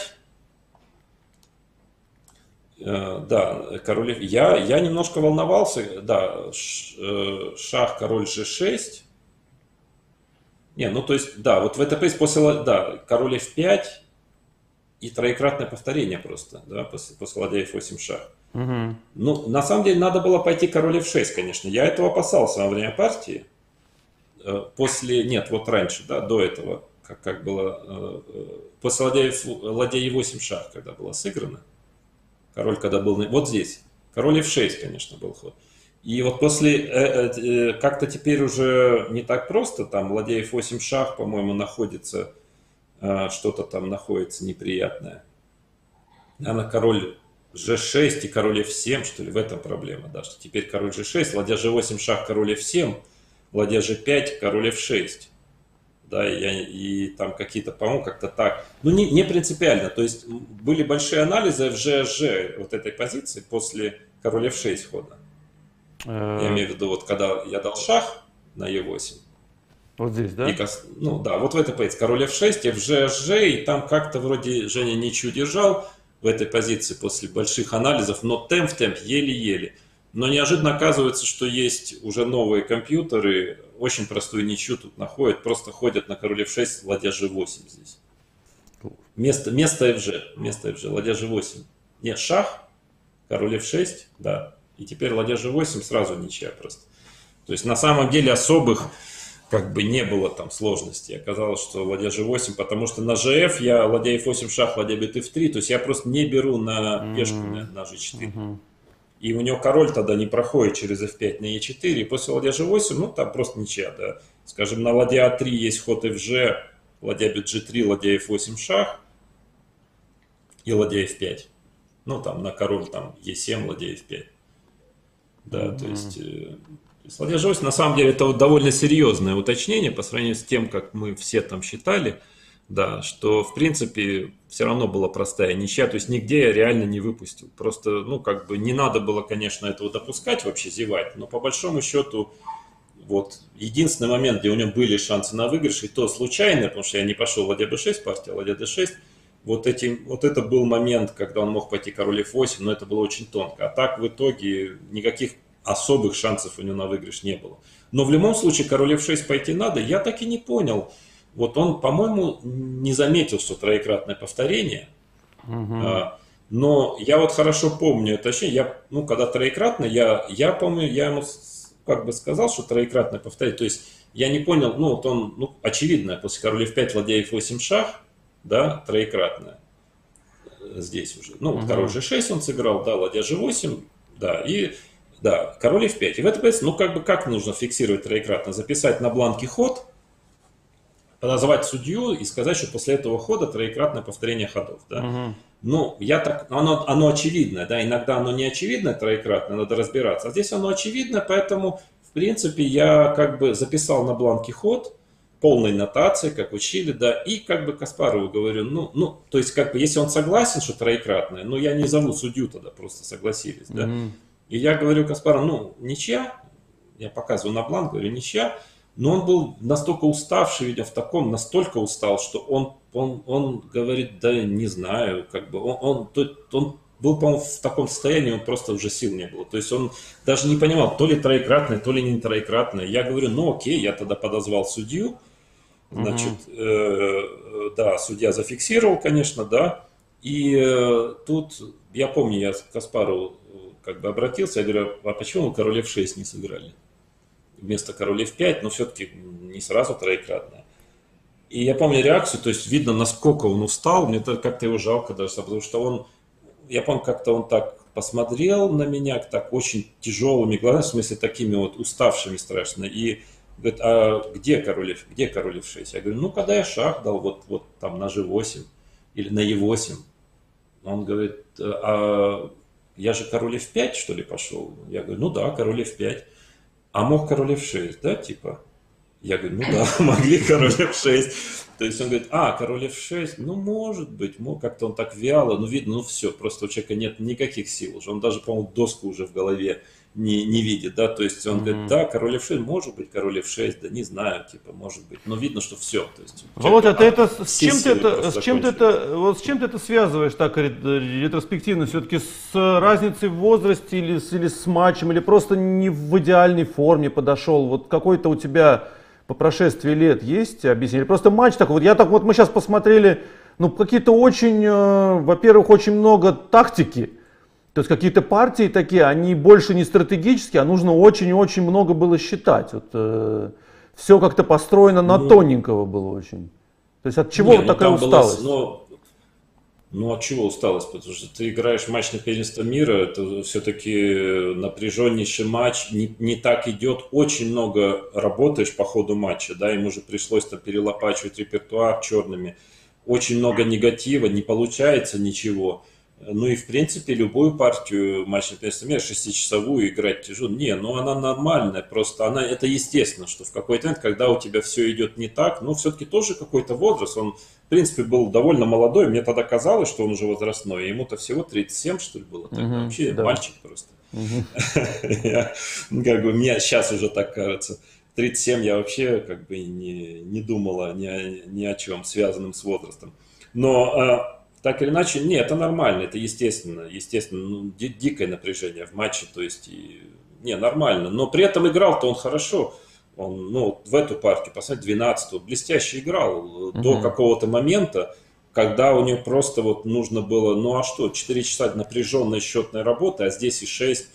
Да, король f5. Я немножко волновался. Да, шах, король g6. Не, ну то есть, да, вот в этой позиции после, да, король f5 и троекратное повторение просто, да, после ладья f8 шах. Ну, на самом деле, надо было пойти король f6, конечно. Я этого опасался во время партии. После, нет, вот раньше, да, до этого, как было, после ладья e8 шах, когда было сыграно, король когда был, вот здесь, король f6, конечно, был ход. И вот после, как-то теперь уже не так просто, там ладья f8 шах, по-моему, находится, что-то там находится неприятное. Наверное, король g6 и король f7, что ли, в этом проблема, да, что теперь король g6, ладья g8 шах, король f7, ладья g5, король f6, да, и там какие-то, по-моему, как-то так, ну не принципиально, то есть были большие анализы fg-hg вот этой позиции после короля f6 хода, я имею в виду, вот когда я дал шах на e8, вот здесь, да? Ну да, вот в этой позиции, король f6, fg-hg, и там как-то вроде Женя ничью держал в этой позиции после больших анализов, но темп в темп, еле-еле. Но неожиданно оказывается, что есть уже новые компьютеры, очень простую ничью тут находят, просто ходят на король f6, ладья g8 здесь. Место fg, ладья g8. Нет, шах, король f6, да. И теперь ладья g8, сразу ничья просто. То есть на самом деле особых как бы не было там сложностей. Оказалось, что ладья g8, потому что на gf я ладья f8 шах, ладья бьет f3, то есть я просто не беру на пешку на g4. И у него король тогда не проходит через f5 на e4, и после ладья g8, ну там просто ничья, да. Скажем, на ладья a3 есть ход fg, ладья бьет g3, ладья f8 шах и ладья f5. Ну там на король там e7, ладья f5. Да, то есть ладья g8, на самом деле, это вот довольно серьезное уточнение по сравнению с тем, как мы все там считали, да, что в принципе все равно была простая ничья, то есть нигде я реально не выпустил. Просто, ну, как бы не надо было, конечно, этого допускать, вообще зевать, но по большому счету, вот, единственный момент, где у него были шансы на выигрыш, и то случайно, потому что я не пошел ладья b6 партия, ладья d6, вот это был момент, когда он мог пойти король f8, но это было очень тонко. А так в итоге никаких особых шансов у него на выигрыш не было. Но в любом случае король f6 пойти надо, я так и не понял. Вот он, по-моему, не заметил, что троекратное повторение. Но я вот хорошо помню, точнее, я, ну, когда троекратное, я помню, я ему как бы сказал, что троекратное повторение. То есть я не понял, ну, вот он, ну, очевидно, после короля f5, ладья f8 шах, да, троекратное. Здесь уже. Ну, вот король g6 он сыграл, да, ладья g8, да, и... Да, король f5. И в этом, ну, как бы, как нужно фиксировать троекратно? Записать на бланке ход, назвать судью и сказать, что после этого хода троекратное повторение ходов. Да? Ну, я так... Оно очевидное, да, иногда оно не очевидное троекратное, надо разбираться. А здесь оно очевидно, поэтому, в принципе, я как бы записал на бланке ход, полной нотации, как учили, да, и как бы Каспарову говорю, ну, то есть, как бы, если он согласен, что троекратное, ну, я не зову судью тогда, просто согласились, да. И я говорю Каспарову, ну, ничья, я показываю на бланк, говорю, ничья, но он был настолько уставший, видимо, в таком, настолько устал, что он говорит, да не знаю, как бы, он был, по-моему, в таком состоянии, он просто уже сил не было, то есть он даже не понимал, то ли троекратное, то ли не троекратное. Я говорю, ну, окей, я тогда подозвал судью, значит, да, судья зафиксировал, конечно, да, и тут, я помню, я к Каспарову как бы обратился, я говорю, а почему вы король f6 не сыграли? Вместо короля f5, но все-таки не сразу троекратное. И я помню реакцию, то есть видно, насколько он устал, мне как-то его жалко даже, потому что он, я помню, как-то он так посмотрел на меня, так очень тяжелыми глазами, в смысле такими вот уставшими страшно, и говорит, а где король f6? Я говорю, ну, когда я шах дал, вот там на g8 или на e8, он говорит, а... Я же король f5, что ли, пошел? Я говорю, ну да, король f5. А мог король f6, да, типа? Я говорю, ну да, могли король f6. То есть он говорит, а, король f6, ну может быть, мог. Как-то он так вяло, ну видно, ну все, просто у человека нет никаких сил уже. Он даже, по-моему, доску уже в голове не видит, да, то есть он говорит, да, король f6, может быть, король f6, да не знаю, типа, может быть, но видно, что все. То есть, Володя, ты это с чем ты это связываешь так ретроспективно, все-таки с разницей в возрасте или с матчем, или просто не в идеальной форме подошел, вот какой-то у тебя по прошествии лет есть объяснение, просто матч такой, вот я так вот, мы сейчас посмотрели, ну, какие-то очень, во-первых, очень много тактики. То есть какие-то партии такие, они больше не стратегические, а нужно очень-очень много было считать. Вот, все как-то построено на тоненького было очень. То есть от чего такая усталость? Ну от чего усталость? Потому что ты играешь матч на первенство мира, это все-таки напряженнейший матч, не так идет, очень много работаешь по ходу матча, да, ему же пришлось там перелопачивать репертуар черными, очень много негатива, не получается ничего. Ну и, в принципе, любую партию матча на первенство мира, 6-часовую, играть тяжело. Не, ну она нормальная, просто она, это естественно, что в какой-то момент, когда у тебя все идет не так, но все-таки тоже какой-то возраст, он, в принципе, был довольно молодой, мне тогда казалось, что он уже возрастной, ему-то всего 37, что ли, было тогда, вообще да. Мальчик просто. Как бы мне сейчас уже так кажется. 37 я вообще как бы не думала ни о чем, связанном с возрастом. Но... Так или иначе, нет, это нормально, это естественно, ну, дикое напряжение в матче, то есть, нормально, но при этом играл-то он хорошо, он, ну, в эту партию, посмотрите, 12-ю, блестяще играл до какого-то момента, когда у него просто вот нужно было, ну, а что, 4 часа напряженной счетной работы, а здесь и 6,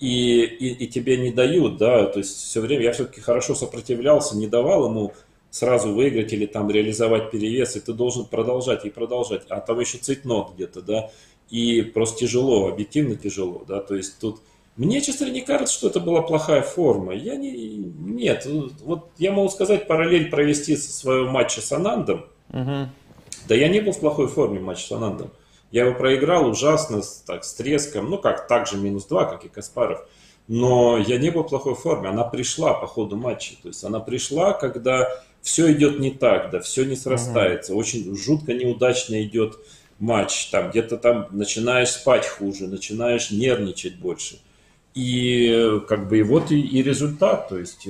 и тебе не дают, да, то есть все время я все-таки хорошо сопротивлялся, не давал ему сразу выиграть или там реализовать перевес, и ты должен продолжать и продолжать, а там еще цейтнот где-то, да, и просто тяжело, объективно тяжело, да, то есть тут мне, честно, не кажется, что это была плохая форма. Я не... Нет, вот я могу сказать, параллель провести со своего матча с Анандом. Да я не был в плохой форме матча с Анандом. Я его проиграл ужасно, так, с треском. Ну как, так же -2, как и Каспаров. Но я не был в плохой форме. Она пришла по ходу матча. То есть она пришла, когда все идет не так, да, все не срастается. Очень жутко неудачно идет матч. Там где-то там начинаешь спать хуже, начинаешь нервничать больше. И как бы и вот и результат, то есть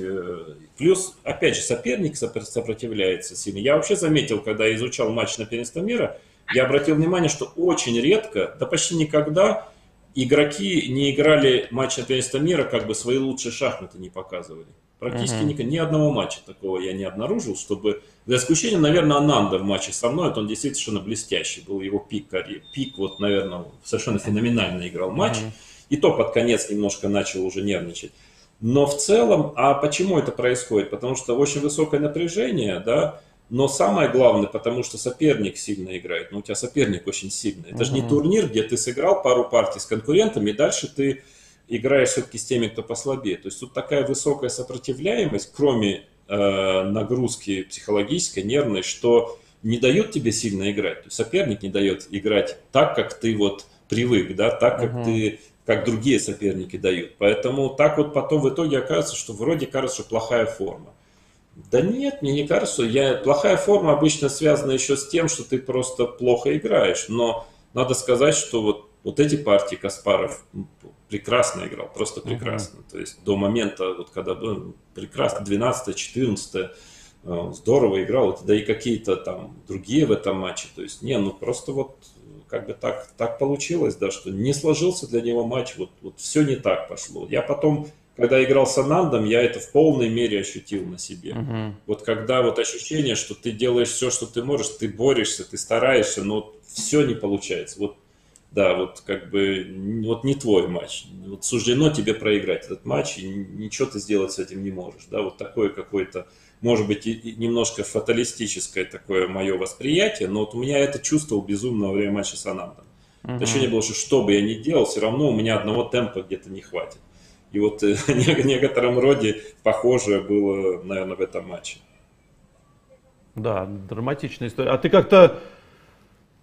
плюс, опять же, соперник сопротивляется сильно. Я вообще заметил, когда я изучал матч на первенство мира, я обратил внимание, что очень редко, да почти никогда игроки не играли матч на первенство мира, как бы свои лучшие шахматы не показывали. Практически ни одного матча такого я не обнаружил, чтобы, за исключением, наверное, Ананда в матче со мной, это он действительно совершенно блестящий, был его пик карьеры, пик, вот, наверное, совершенно феноменально играл матч. И то под конец немножко начал уже нервничать. Но в целом, а почему это происходит? Потому что очень высокое напряжение, да, но самое главное, потому что соперник сильно играет. Ну, у тебя соперник очень сильный. Это же не турнир, где ты сыграл пару партий с конкурентами, и дальше ты играешь все-таки с теми, кто послабее. То есть тут такая высокая сопротивляемость, кроме нагрузки психологической, нервной, что не дает тебе сильно играть. То есть соперник не дает играть так, как ты вот привык, да, так, как ты... как другие соперники дают. Поэтому так вот потом в итоге оказывается, что вроде кажется, что плохая форма. Да нет, мне не кажется. Плохая форма обычно связана еще с тем, что ты просто плохо играешь. Но надо сказать, что вот эти партии Каспаров прекрасно играл, просто прекрасно. То есть до момента, вот когда был прекрасно, 12-14 здорово играл, да и какие-то там другие в этом матче. То есть не, ну просто вот... Как бы так получилось, да, что не сложился для него матч, вот все не так пошло. Я потом, когда играл с Анандом, я это в полной мере ощутил на себе. Вот когда вот ощущение, что ты делаешь все, что ты можешь, ты борешься, ты стараешься, но вот все не получается. Вот, да, вот как бы вот не твой матч. Вот суждено тебе проиграть этот матч, и ничего ты сделать с этим не можешь. Да, вот такое какое-то, может быть, и немножко фаталистическое такое мое восприятие, но вот у меня это чувствовал безумно во время матча с Анандом. Ощущение было, что бы я ни делал, все равно у меня одного темпа где-то не хватит. И вот в некотором роде похожее было, наверное, в этом матче. Да, драматичная история. А ты как-то...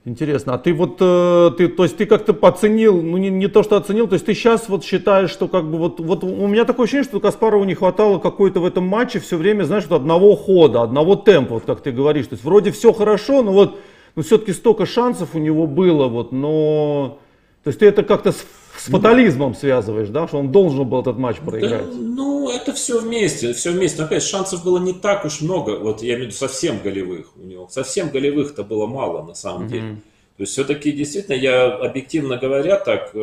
Интересно, а ты то есть ты как-то оценил, ну не то, что оценил, то есть ты сейчас вот считаешь, что как бы вот у меня такое ощущение, что Каспарову не хватало какой-то в этом матче все время, знаешь, вот одного хода, одного темпа, вот как ты говоришь, то есть вроде все хорошо, но вот, ну все-таки столько шансов у него было, вот, но, то есть ты это как-то с фатализмом связываешь, да, что он должен был этот матч проиграть? Да, ну это все вместе, но опять шансов было не так уж много, вот я имею в виду совсем голевых у него, совсем голевых-то было мало на самом деле, то есть все-таки действительно я объективно говоря так,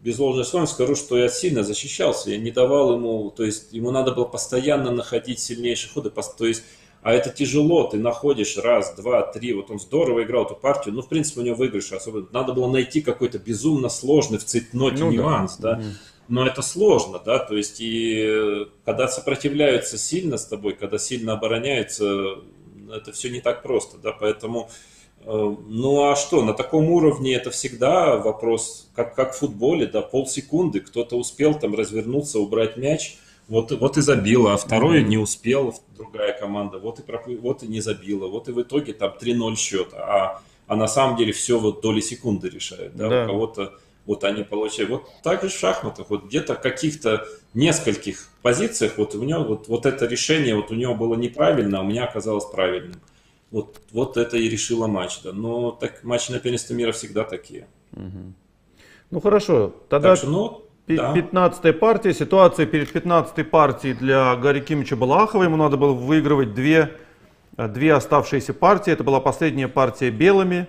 без ложной скромности скажу, что я сильно защищался, я не давал ему, то есть ему надо было постоянно находить сильнейшие ходы, то есть, а это тяжело, ты находишь раз, два, три, вот он здорово играл эту партию, ну, в принципе, у него выигрыш особенно, надо было найти какой-то безумно сложный в цейтноте нюанс, да, но это сложно, да, то есть, и когда сопротивляются сильно с тобой, когда сильно обороняются, это все не так просто, да, поэтому, ну, а что, на таком уровне это всегда вопрос, как в футболе, да, полсекунды, кто-то успел там развернуться, убрать мяч, вот и забила, а второй не успел, другая команда, вот и не забила, вот и в итоге там 3-0 счет, а на самом деле все вот доли секунды решает, да? У кого-то вот они получают, вот так же в шахматах, вот где-то в каких-то нескольких позициях, вот у меня вот это решение, вот у него было неправильно, а у меня оказалось правильным, вот это и решило матч, да, но так матчи на первенстве мира всегда такие. Ну хорошо, тогда... Так что, ну, 15-я партия, ситуация перед 15-й партией для Гарри Кимовича Балаахова, ему надо было выигрывать две оставшиеся партии, это была последняя партия белыми.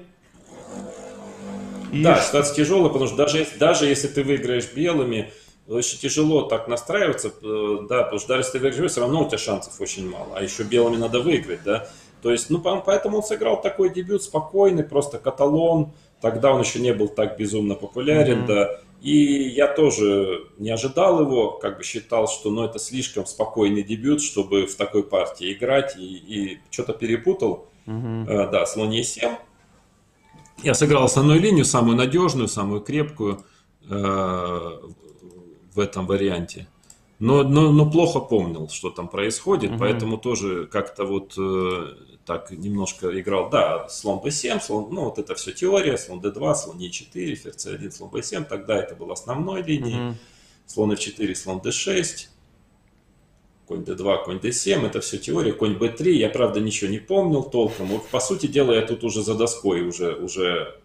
И... Да, ситуация тяжелая, потому что даже если ты выиграешь белыми, очень тяжело так настраиваться, да, потому что даже если ты выиграешь, все равно у тебя шансов очень мало, а еще белыми надо выиграть, да. То есть, ну, поэтому он сыграл такой дебют спокойный, просто каталон, тогда он еще не был так безумно популярен, да. И я тоже не ожидал его, как бы считал, что ну, это слишком спокойный дебют, чтобы в такой партии играть, и что-то перепутал, да, с Лонье 7. Я сыграл основную линию, самую надежную, самую крепкую в этом варианте. Но плохо помнил, что там происходит, поэтому тоже как-то вот так немножко играл. Да, слон b7, слон, ну вот это все теория, слон d2, слон e4, ферзь c1, слон b7, тогда это было основной линией. Слон f4, слон d6, конь d2, конь d7, это все теория, конь b3, я правда ничего не помнил толком. Вот, по сути дела, я тут уже за доской уже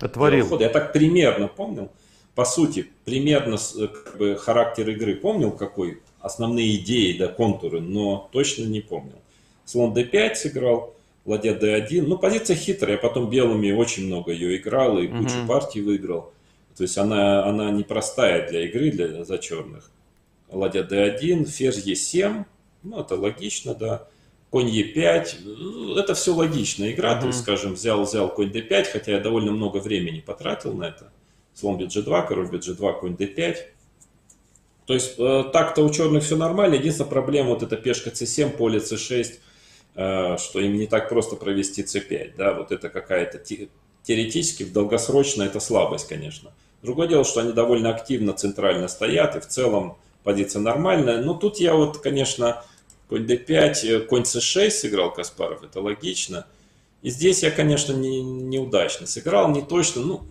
отворил. Я так примерно помнил. По сути, примерно как бы, характер игры помнил, какой основные идеи, да, контуры, но точно не помнил. Слон d5 сыграл, ладья d1. Ну, позиция хитрая, потом белыми очень много ее играл и кучу партий выиграл. То есть она непростая для игры, за черных. Ладья d1, ферзь e7, ну, это логично, да. Конь e5, это все логичная игра. То есть, скажем, взял конь d5, хотя я довольно много времени потратил на это. Слон bg2, король bg2, конь d5. То есть так-то у черных все нормально. Единственная проблема вот эта пешка c7, поле c6, что им не так просто провести c5. Да? Вот это какая-то теоретически, долгосрочно это слабость, конечно. Другое дело, что они довольно активно центрально стоят, и в целом позиция нормальная. Но тут я вот, конечно, конь d5, конь c6 сыграл Каспаров, это логично. И здесь я, конечно, неудачно сыграл, не точно, ну...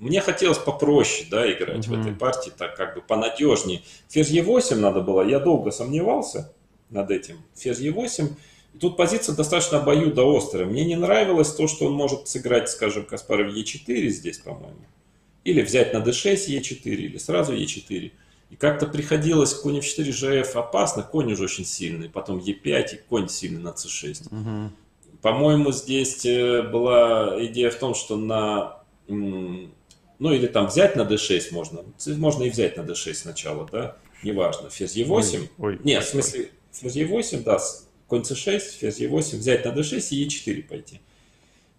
Мне хотелось попроще, да, играть в этой партии, так как бы понадежнее. Ферзь e8 надо было, я долго сомневался над этим. Ферзь e8, и тут позиция достаточно обоюдоострая. Мне не нравилось то, что он может сыграть, скажем, Каспаров e4 здесь, по-моему. Или взять на d6 e4, или сразу e4. И как-то приходилось, конь f4, gf опасно, конь уже очень сильный. Потом e5 и конь сильный на c6. По-моему, здесь была идея в том, что на... Ну, или там взять на d6 можно. Можно и взять на d6 сначала, да? Неважно. Ферзь e8. Нет, в смысле, ферзь e8, да, конь c6, ферзь e8, взять на d6 и e4 пойти.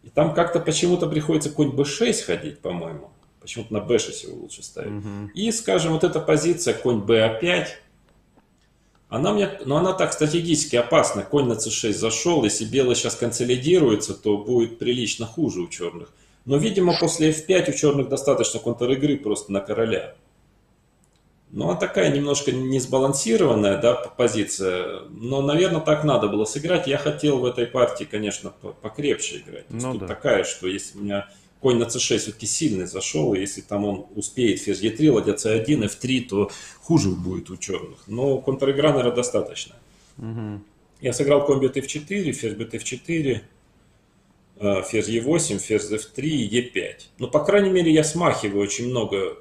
И там как-то почему-то приходится конь b6 ходить, по-моему. Почему-то на b6 его лучше ставить. И, скажем, вот эта позиция, конь b5, она мне, ну, она так стратегически опасна. Конь на c6 зашел, если белый сейчас консолидируется, то будет прилично хуже у черных. Но, видимо, после f5 у черных достаточно контр-игры просто на короля. Но она такая немножко несбалансированная, да, позиция. Но, наверное, так надо было сыграть. Я хотел в этой партии, конечно, покрепче играть. То есть, ну, тут да, такая, что если у меня конь на c6 все-таки сильный зашел, и если там он успеет ферзь e3, ладья c1, f3, то хуже будет у черных. Но контр-игра, наверное, достаточно. Я сыграл конь бьет f4, ферзь бьет f4. Ферзь e8, ферзь f3 и e5. Но, по крайней мере, я смахиваю очень много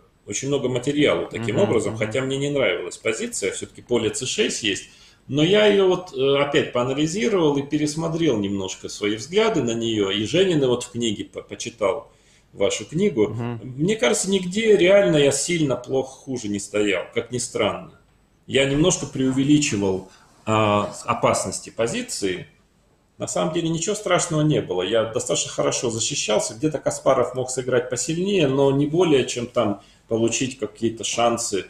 материала таким образом, хотя мне не нравилась позиция, все-таки поле c6 есть. Но я ее вот опять поанализировал и пересмотрел немножко свои взгляды на нее. И Женин вот в книге почитал вашу книгу. Мне кажется, нигде реально я сильно плохо хуже не стоял, как ни странно. Я немножко преувеличивал опасности позиции. На самом деле ничего страшного не было. Я достаточно хорошо защищался. Где-то Каспаров мог сыграть посильнее, но не более, чем там получить какие-то шансы,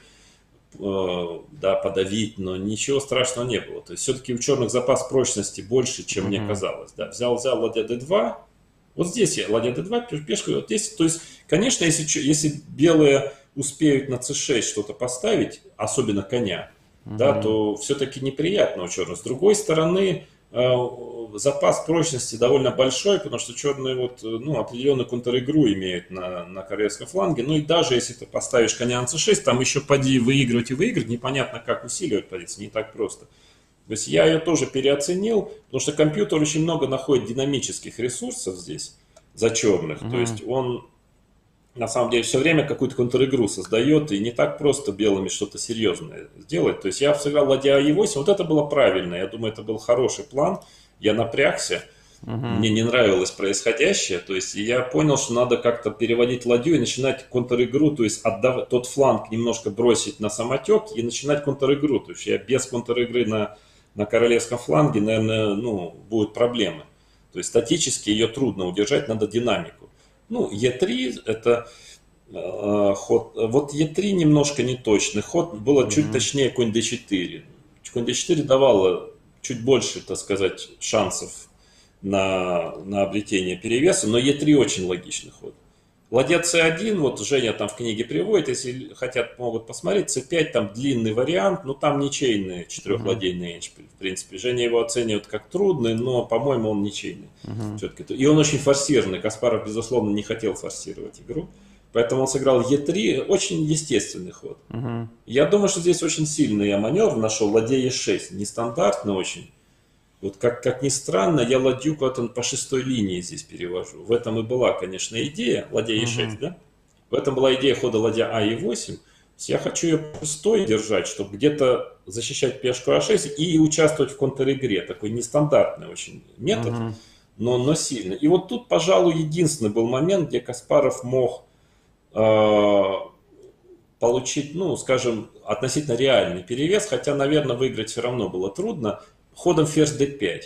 да, подавить. Но ничего страшного не было. То есть все-таки у черных запас прочности больше, чем мне казалось. Да. Взял ладья d2. Вот здесь я ладья d2, пешка вот здесь. То есть, конечно, если белые успеют на c6 что-то поставить, особенно коня, да, то все-таки неприятно у черных. С другой стороны... запас прочности довольно большой, потому что черные вот, ну, определенную контр-игру имеют на королевском фланге. Ну и даже если ты поставишь коня на c6, там еще поди выигрывать и выиграть, непонятно как усиливать позицию, не так просто. То есть я ее тоже переоценил, потому что компьютер очень много находит динамических ресурсов здесь за черных. То есть он на самом деле все время какую-то контр-игру создает, и не так просто белыми что-то серьезное сделать. То есть я сыграл ладья e8, вот это было правильно, я думаю, это был хороший план. Я напрягся, мне не нравилось происходящее, то есть я понял, что надо как-то переводить ладью и начинать контр-игру, то есть отдавать тот фланг немножко бросить на самотек и начинать контр-игру. То есть я без контр-игры на королевском фланге, наверное, ну, будут проблемы. То есть статически ее трудно удержать, надо динамику. Ну, Е3 это ход. Вот Е3 немножко неточный. Ход было чуть точнее конь d4. Конь d4 давало чуть больше, так сказать, шансов на обретение перевеса, но Е3 очень логичный ход. Ладья c1, вот Женя там в книге приводит, если хотят, могут посмотреть, c5 там длинный вариант, но там ничейный четырехладейный эндшпиль. В принципе, Женя его оценивает как трудный, но, по-моему, он ничейный. Все-таки. И он очень форсированный. Каспаров, безусловно, не хотел форсировать игру. Поэтому он сыграл Е3, очень естественный ход. Я думаю, что здесь очень сильный я маневр нашел, ладья Е6, нестандартный очень. Вот как ни странно, я ладью куда-то по шестой линии здесь перевожу. В этом и была, конечно, идея, ладья Е6, да? В этом была идея хода ладья А Е8. Я хочу ее пустой держать, чтобы где-то защищать пешку А6 и участвовать в контр-игре. Такой нестандартный очень метод, но сильный. И вот тут, пожалуй, единственный был момент, где Каспаров мог получить, ну, скажем, относительно реальный перевес, хотя, наверное, выиграть все равно было трудно, ходом ферзь d5.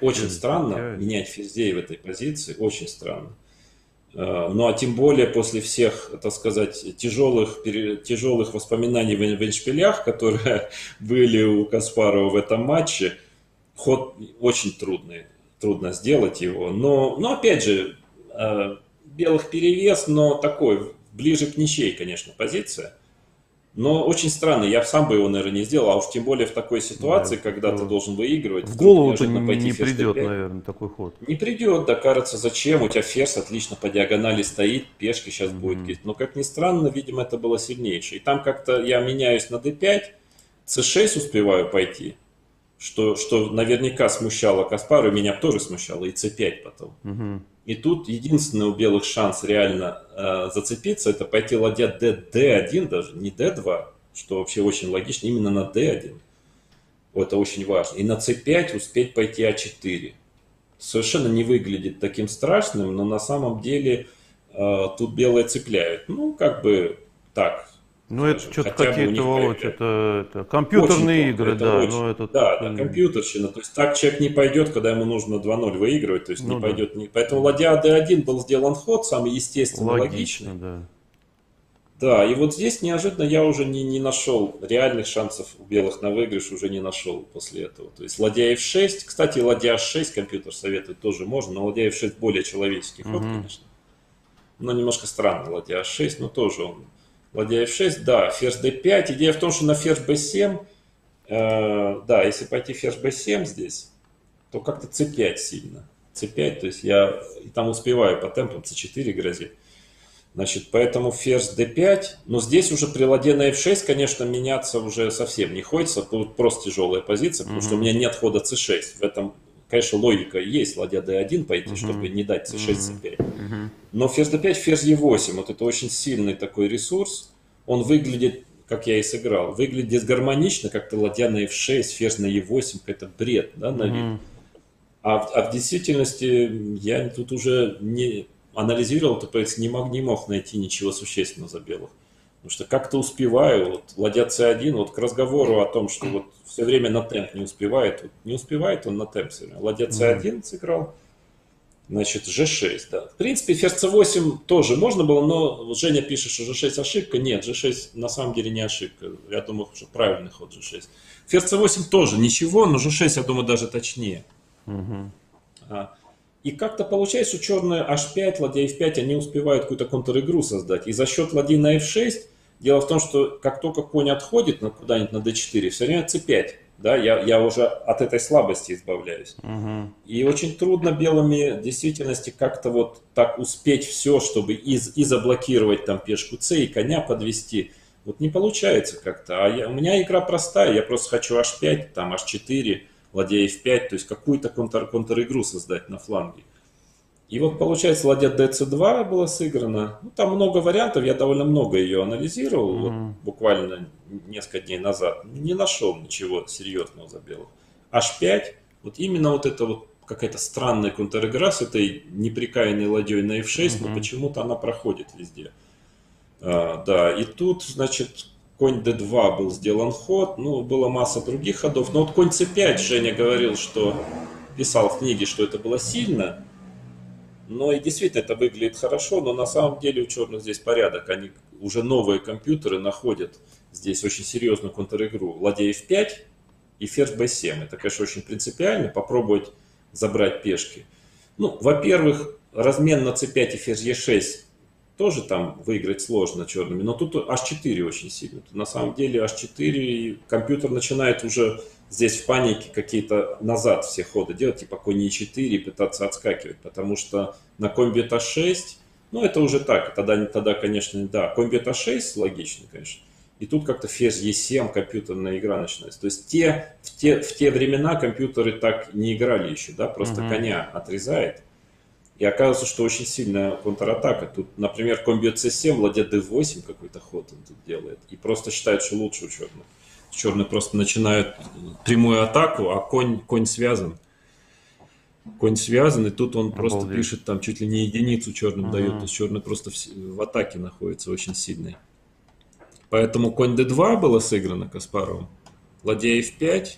Очень странно менять ферзей в этой позиции, очень странно. Ну, а тем более после всех, так сказать, тяжелых воспоминаний в эндшпилях, которые были у Каспарова в этом матче, ход очень трудный, трудно сделать его. Но опять же, белых перевес, но такой, ближе к ничьей, конечно, позиция. Но очень странно, я сам бы его, наверное, не сделал, а уж тем более в такой ситуации, да, когда ты должен выигрывать. В голову-то не придет, наверное, такой ход. Не придет, да, кажется, зачем, у тебя ферзь отлично по диагонали стоит, пешки сейчас будет. Но, как ни странно, видимо, это было сильнейшее. И там как-то я меняюсь на d5, c6 успеваю пойти, что наверняка смущало Каспарова, меня тоже смущало, и c5 потом. И тут единственный у белых шанс реально зацепиться, это пойти ладья d1 даже, не d2, что вообще очень логично, именно на d1. Это очень важно. И на c5 успеть пойти a4. Совершенно не выглядит таким страшным, но на самом деле тут белые цепляют. Ну, как бы так. Ну, это что-то какие-то, Володь, это компьютерные игры, да. Да, компьютерщина. То есть так человек не пойдет, когда ему нужно 2-0 выигрывать, то есть не пойдет. Поэтому ладья d1 был сделан ход, самый естественный, логичный. Да, и вот здесь неожиданно я уже не нашел, реальных шансов у белых на выигрыш уже не нашел после этого. То есть ладья f6, кстати, ладья h6 компьютер советует тоже можно, но ладья f6 более человеческий ход, конечно. Но немножко странно ладья h6, но тоже он... Ладья f6, да, ферзь d5. Идея в том, что на ферзь b7, да, если пойти ферзь b7 здесь, то как-то c5 сильно. c5, то есть я и там успеваю по темпам, c4 грозит. Значит, поэтому ферзь d5, но здесь уже при ладье на f6, конечно, меняться уже совсем не хочется. Тут просто тяжелая позиция, потому что у меня нет хода c6. В этом, конечно, логика есть, ладья d1 пойти, чтобы не дать c6, c5. Но ферзь d5, ферзь e8, вот это очень сильный такой ресурс. Он выглядит, как я и сыграл, выглядит дисгармонично, как-то ладья на f6, ферзь на e8, какой-то бред, да, на вид. А в действительности я тут уже не анализировал, то есть не мог найти ничего существенного за белых. Потому что как-то успеваю, вот, ладья c1, вот к разговору о том, что вот все время на темп не успевает, вот, не успевает он на темп все время. Ладья c1 сыграл, значит, g6, да. В принципе, ферзь c8 тоже можно было, но Женя пишет, что g6 ошибка. Нет, g6 на самом деле не ошибка. Я думаю, что правильный ход g6. Ферзь c8 тоже ничего, но g6, я думаю, даже точнее. И как-то получается, что черные h5, ладья f5, они успевают какую-то контр-игру создать. И за счет ладьи на f6, дело в том, что как только конь отходит куда-нибудь на d4, все время c5. Да, я уже от этой слабости избавляюсь. И очень трудно белыми в действительности как-то вот так успеть все, чтобы и заблокировать там пешку c, и коня подвести. Вот не получается как-то. У меня игра простая, я просто хочу h5, там h4, ладья f5, то есть какую-то контр-игру создать на фланге. И вот получается ладья dc2 была сыграна. Ну, там много вариантов, я довольно много ее анализировал, вот, буквально несколько дней назад. Не нашел ничего серьезного за белых. h5, вот именно вот это вот какая-то странная контр-игра с этой неприкаянной ладьей на f6, но почему-то она проходит везде. Да, и тут, значит... Конь d2 был сделан ход, ну, была масса других ходов, но вот конь c5, Женя говорил, что, писал в книге, что это было сильно, Но и действительно это выглядит хорошо, но на самом деле у черных здесь порядок. Они уже новые компьютеры находят здесь очень серьезную контр-игру. Ладья f5 и ферзь b7. Это, конечно, очень принципиально. Попробовать забрать пешки. Ну, во-первых, размен на c5 и ферзь e6 тоже там выиграть сложно черными. Но тут h4 очень сильно. Тут на самом деле h4, и компьютер начинает уже здесь в панике какие-то назад все ходы делать, типа конь e4 и пытаться отскакивать. Потому что на конь бьет h6, ну это уже так. Тогда конечно, да, конь бьет h6 логично, конечно. И тут как-то ферзь e7, компьютерная игра начинается. То есть в те времена компьютеры так не играли еще, да, просто коня отрезает. И оказывается, что очень сильная контратака. Тут, например, конь бьет c7, ладья d8 какой-то ход он тут делает. И просто считает, что лучше у черных. Черные просто начинают прямую атаку, а конь связан. Конь связан, и тут он просто пишет, там чуть ли не единицу черным дает. То есть черные просто в атаке находятся очень сильные. Поэтому конь d2 было сыграно Каспаровым, ладья f5.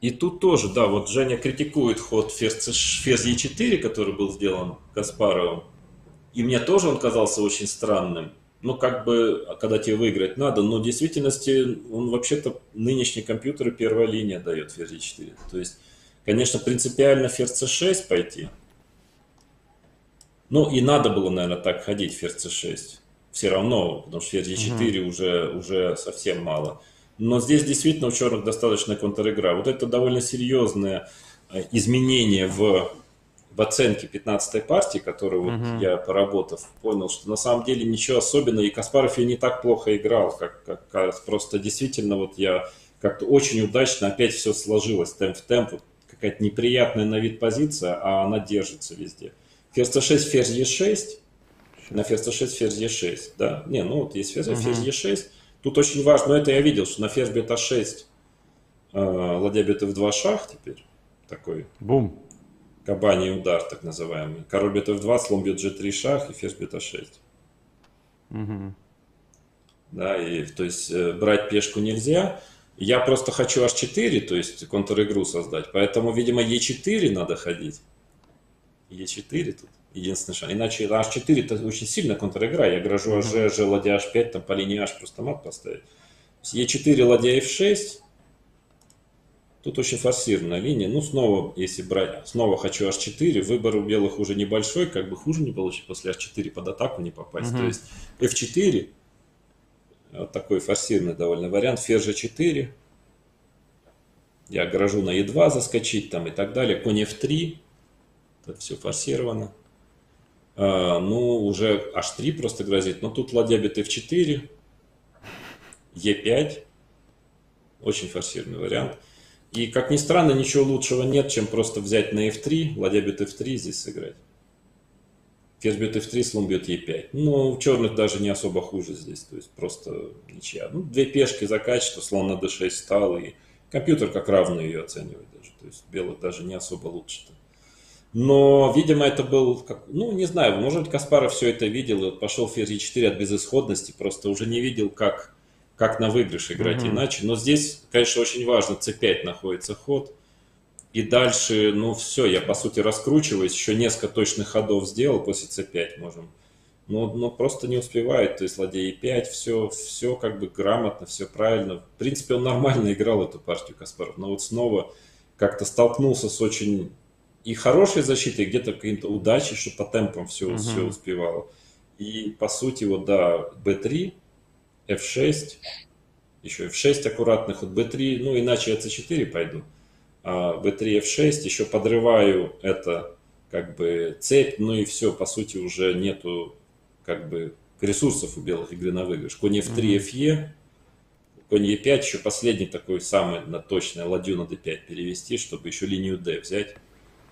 И тут тоже, да, вот Женя критикует ход ферзь e4, который был сделан Каспаровым. И мне тоже он казался очень странным. Ну, как бы, когда тебе выиграть надо, но в действительности он вообще-то нынешние компьютеры первая линия дает ферзь e4. То есть, конечно, принципиально ферзь c6 пойти. Ну, и надо было, наверное, так ходить ферзь c6. Все равно, потому что ферзь e4 уже совсем мало. Но здесь действительно у черных достаточная контр-игра. Вот это довольно серьезное изменение в оценке 15-й партии, которую вот я, поработав, понял, что на самом деле ничего особенного. И Каспаров ее не так плохо играл, как просто действительно вот я как-то очень удачно опять все сложилось темп в темп. Вот какая-то неприятная на вид позиция, а она держится везде. Ферзь c6, ферзь e6. На ферзь c6, ферзь e6, да? Не, ну вот есть ферзь, ферзь e6. Тут очень важно, но это я видел, что на ферзь бьет a6, ладья бьет f2 шах теперь. Такой бум. Кабаний удар, так называемый. Король бьет f2, слон бьет g3 шах и ферзь бьет a6. Да, и то есть брать пешку нельзя. Я просто хочу h4, то есть контр-игру создать. Поэтому, видимо, e4 надо ходить. e4 тут. Единственный шанс. Иначе h4 это очень сильно контр-игра. Я грожу hж, ладья h5, там по линии h просто мат поставить. e4, ладья f6. Тут очень форсированная линия. Ну, снова, если брать, снова хочу h4. Выбор у белых уже небольшой, как бы хуже не получить после h4 под атаку не попасть. То есть f4, вот такой форсированный довольно вариант, ферзь g4. Я грожу на e2 заскочить там и так далее. Конь f3. Это все форсировано. Ну, уже h3 просто грозит. Но тут ладья бьет f4, e5. Очень форсированный вариант. И, как ни странно, ничего лучшего нет, чем просто взять на f3, ладья бьет f3 здесь сыграть. Ферзь бьет f3, слон бьет e5. Ну, у черных даже не особо хуже здесь. То есть просто ничья. Ну, две пешки закачивают, слон на d6 встал. И компьютер как равную ее оценивает даже. То есть белых даже не особо лучше-то. Но, видимо, это был, ну, не знаю, может быть, Каспаров все это видел, и пошел ферзь e4 от безысходности, просто уже не видел, как на выигрыш играть иначе. Но здесь, конечно, очень важно, c5 находится ход, и дальше, ну, все, я, по сути, раскручиваюсь, еще несколько точных ходов сделал после c5 можем, но просто не успевает, то есть ладья e5, все как бы грамотно, все правильно. В принципе, он нормально играл эту партию, Каспаров, но вот снова как-то столкнулся с очень... И хорошей защиты, и где-то каким-то удачей, что по темпам все успевало. И по сути, вот да, b3, f6, еще f6 аккуратных, вот b3, ну иначе я c4 пойду. А b3, f6, еще подрываю это как бы цепь, ну и все, по сути уже нету как бы ресурсов у белых игры на выигрыш. Конь f3, fe, конь e5, еще последний такой самый точный, ладью на d5 перевести, чтобы еще линию d взять.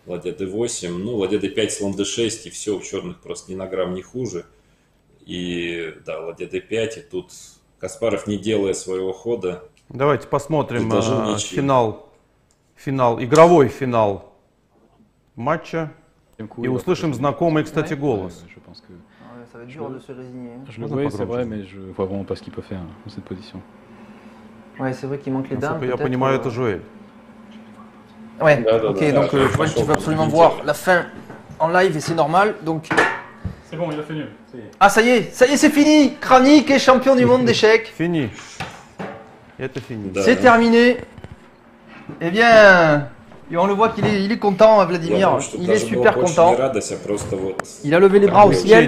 Ладья d8, ну, ладья d5, слон d6, и все, у черных просто ни на грамм не хуже. И, да, ладья d5, и тут Каспаров, не делая своего хода... Давайте посмотрим финал, игровой финал матча. И услышим знакомый, кстати, голос. Я понимаю, это Жоэль. Ouais, ok, donc je pense qu'il faut absolument voir la fin en live et c'est normal. Donc. C'est bon, il a fait nul. Ah, ça y est, c'est fini. Kramnik est champion du monde d'échecs. Fini. C'est terminé. Eh bien, et on le voit qu'il est, content, Vladimir. Il est super content. Il a levé les bras au ciel.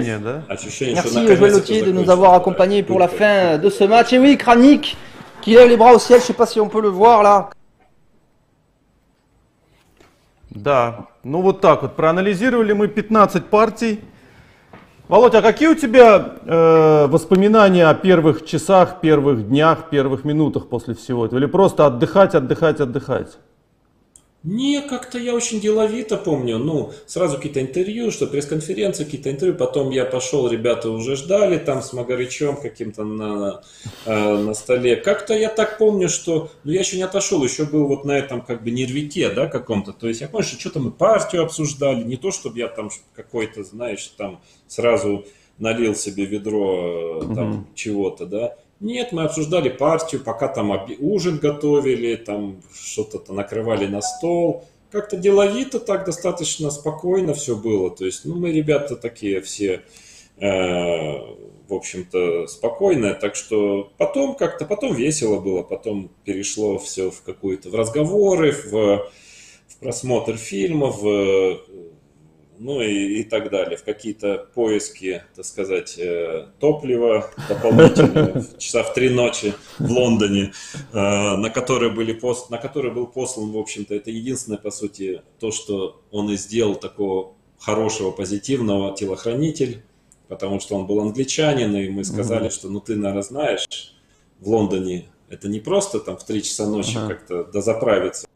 Merci, Joël Lothier, de nous avoir accompagnés pour la fin de ce match. Et oui, Kramnik qui lève les bras au ciel. Je ne sais pas si on peut le voir là. Да, ну вот так вот. Проанализировали мы 15 партий. Володя, а какие у тебя воспоминания о первых часах, первых днях, первых минутах после всего этого? Или просто отдыхать, отдыхать, отдыхать? Не, как-то я очень деловито помню, ну, сразу какие-то интервью, что пресс-конференции, какие-то интервью, потом я пошел, ребята уже ждали там с Магарычем каким-то на столе. Как-то я так помню, что, ну, я еще не отошел, еще был вот на этом как бы нервике, да, каком-то, то есть я помню, что что-то мы партию обсуждали, не то, чтобы я там какой-то, знаешь, там сразу налил себе ведро там чего-то, да. Нет, мы обсуждали партию, пока там ужин готовили, там что-то накрывали на стол. Как-то деловито так достаточно спокойно все было. То есть, ну, мы ребята такие все, в общем-то, спокойные. Так что потом как-то, потом весело было, потом перешло все в какую-то, в разговоры, в просмотр фильмов, ну и так далее, в какие-то поиски, так сказать, топлива дополнительного часа в 3 ночи в Лондоне, на который был послан, в общем-то, это единственное, по сути, то, что он и сделал такого хорошего, позитивного, телохранитель, потому что он был англичанин, и мы сказали, что, ну, ты, наверное, знаешь, в Лондоне это не просто там в 3 часа ночи как-то дозаправиться,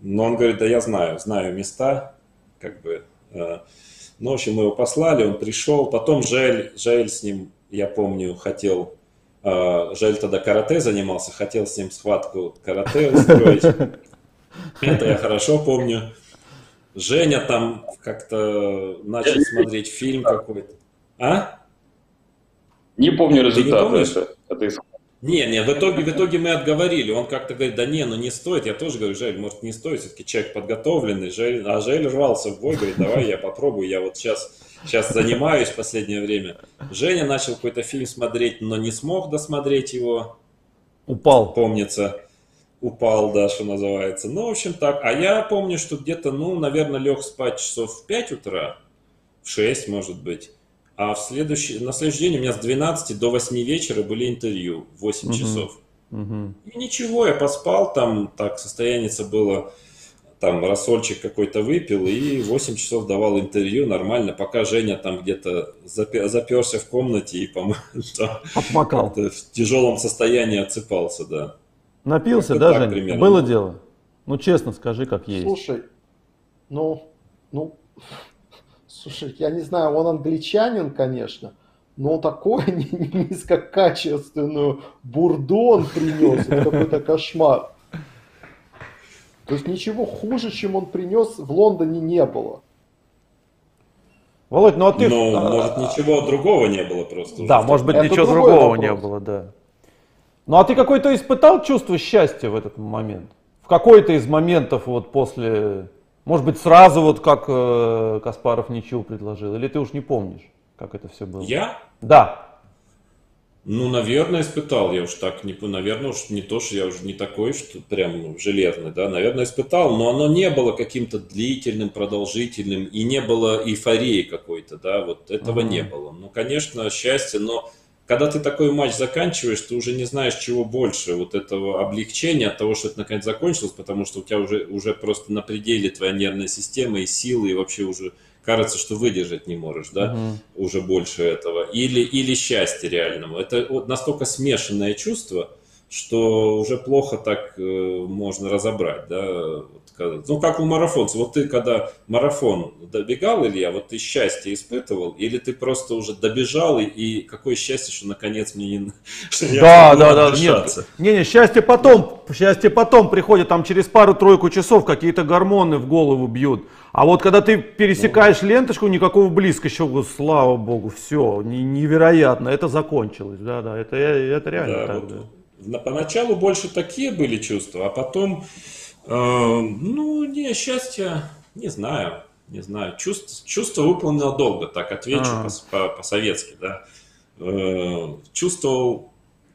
но он говорит, да я знаю места, как бы. Ну, в общем, мы его послали, он пришел, потом Жоэль с ним, я помню, хотел, Жоэль тогда карате занимался, хотел с ним схватку карате устроить, это я хорошо помню. Женя там как-то начал смотреть фильм какой-то, а? Не помню результаты. Не, в итоге мы отговорили, он как-то говорит, да не, ну не стоит, я тоже говорю, Жоэль, может не стоит, все-таки человек подготовленный, а Жоэль рвался в бой, говорит, давай я попробую, я вот сейчас занимаюсь в последнее время. Женя начал какой-то фильм смотреть, но не смог досмотреть его. Упал. Помнится, упал, да, что называется. Ну, в общем так, а я помню, что где-то, ну, наверное, лег спать часов в 5 утра, в 6, может быть. А на следующий день у меня с 12 до 8 вечера были интервью, 8 часов. И ничего, я поспал, там так состояние было, там рассольчик какой-то выпил, и 8 часов давал интервью нормально, пока Женя там где-то заперся в комнате и, по-моему, в тяжелом состоянии отсыпался, да. Напился, да, так, Жень? Примерно. Было дело? Ну, честно скажи, как есть. Слушай, Слушай, я не знаю, он англичанин, конечно, но такой низкокачественную бурду он принес, это какой-то кошмар. То есть ничего хуже, чем он принес, в Лондоне не было. Володь, ну а ты... Ну, может, ничего другого не было просто. Да, может быть, ничего другого не было, да. Ну а ты какой-то испытал чувство счастья в этот момент? В какой-то из моментов вот после... Может быть, сразу вот как Каспаров ничью предложил? Или ты уж не помнишь, как это все было? Я? Да. Ну, наверное, испытал. Я уж так, наверное, уж не то, что я уже не такой, что прям железный, да. Наверное, испытал, но оно не было каким-то длительным, продолжительным, и не было эйфории какой-то, да. Вот этого не было. Ну, конечно, счастье, но когда ты такой матч заканчиваешь, ты уже не знаешь, чего больше. Вот этого облегчения от того, что это наконец закончилось, потому что у тебя уже просто на пределе твоя нервная система и силы, и вообще уже кажется, что выдержать не можешь, да, уже больше этого. Или счастье реальному. Это вот настолько смешанное чувство, что уже плохо так можно разобрать, да. Ну, как у марафонца. Вот ты, когда марафон добегал, Илья, вот ты счастье испытывал, или ты просто уже добежал, и какое счастье, что наконец мне не... Да, нет. Не, счастье потом приходит, там через пару-тройку часов какие-то гормоны в голову бьют. А вот когда ты пересекаешь ленточку, никакого близко еще, слава богу, все, невероятно, это закончилось, да, это реально да, так. Вот, да. Поначалу больше такие были чувства, а потом... Ну, не, счастье, не знаю. не знаю, чувство выполнено долго, так отвечу по-советски, да. Чувствовал,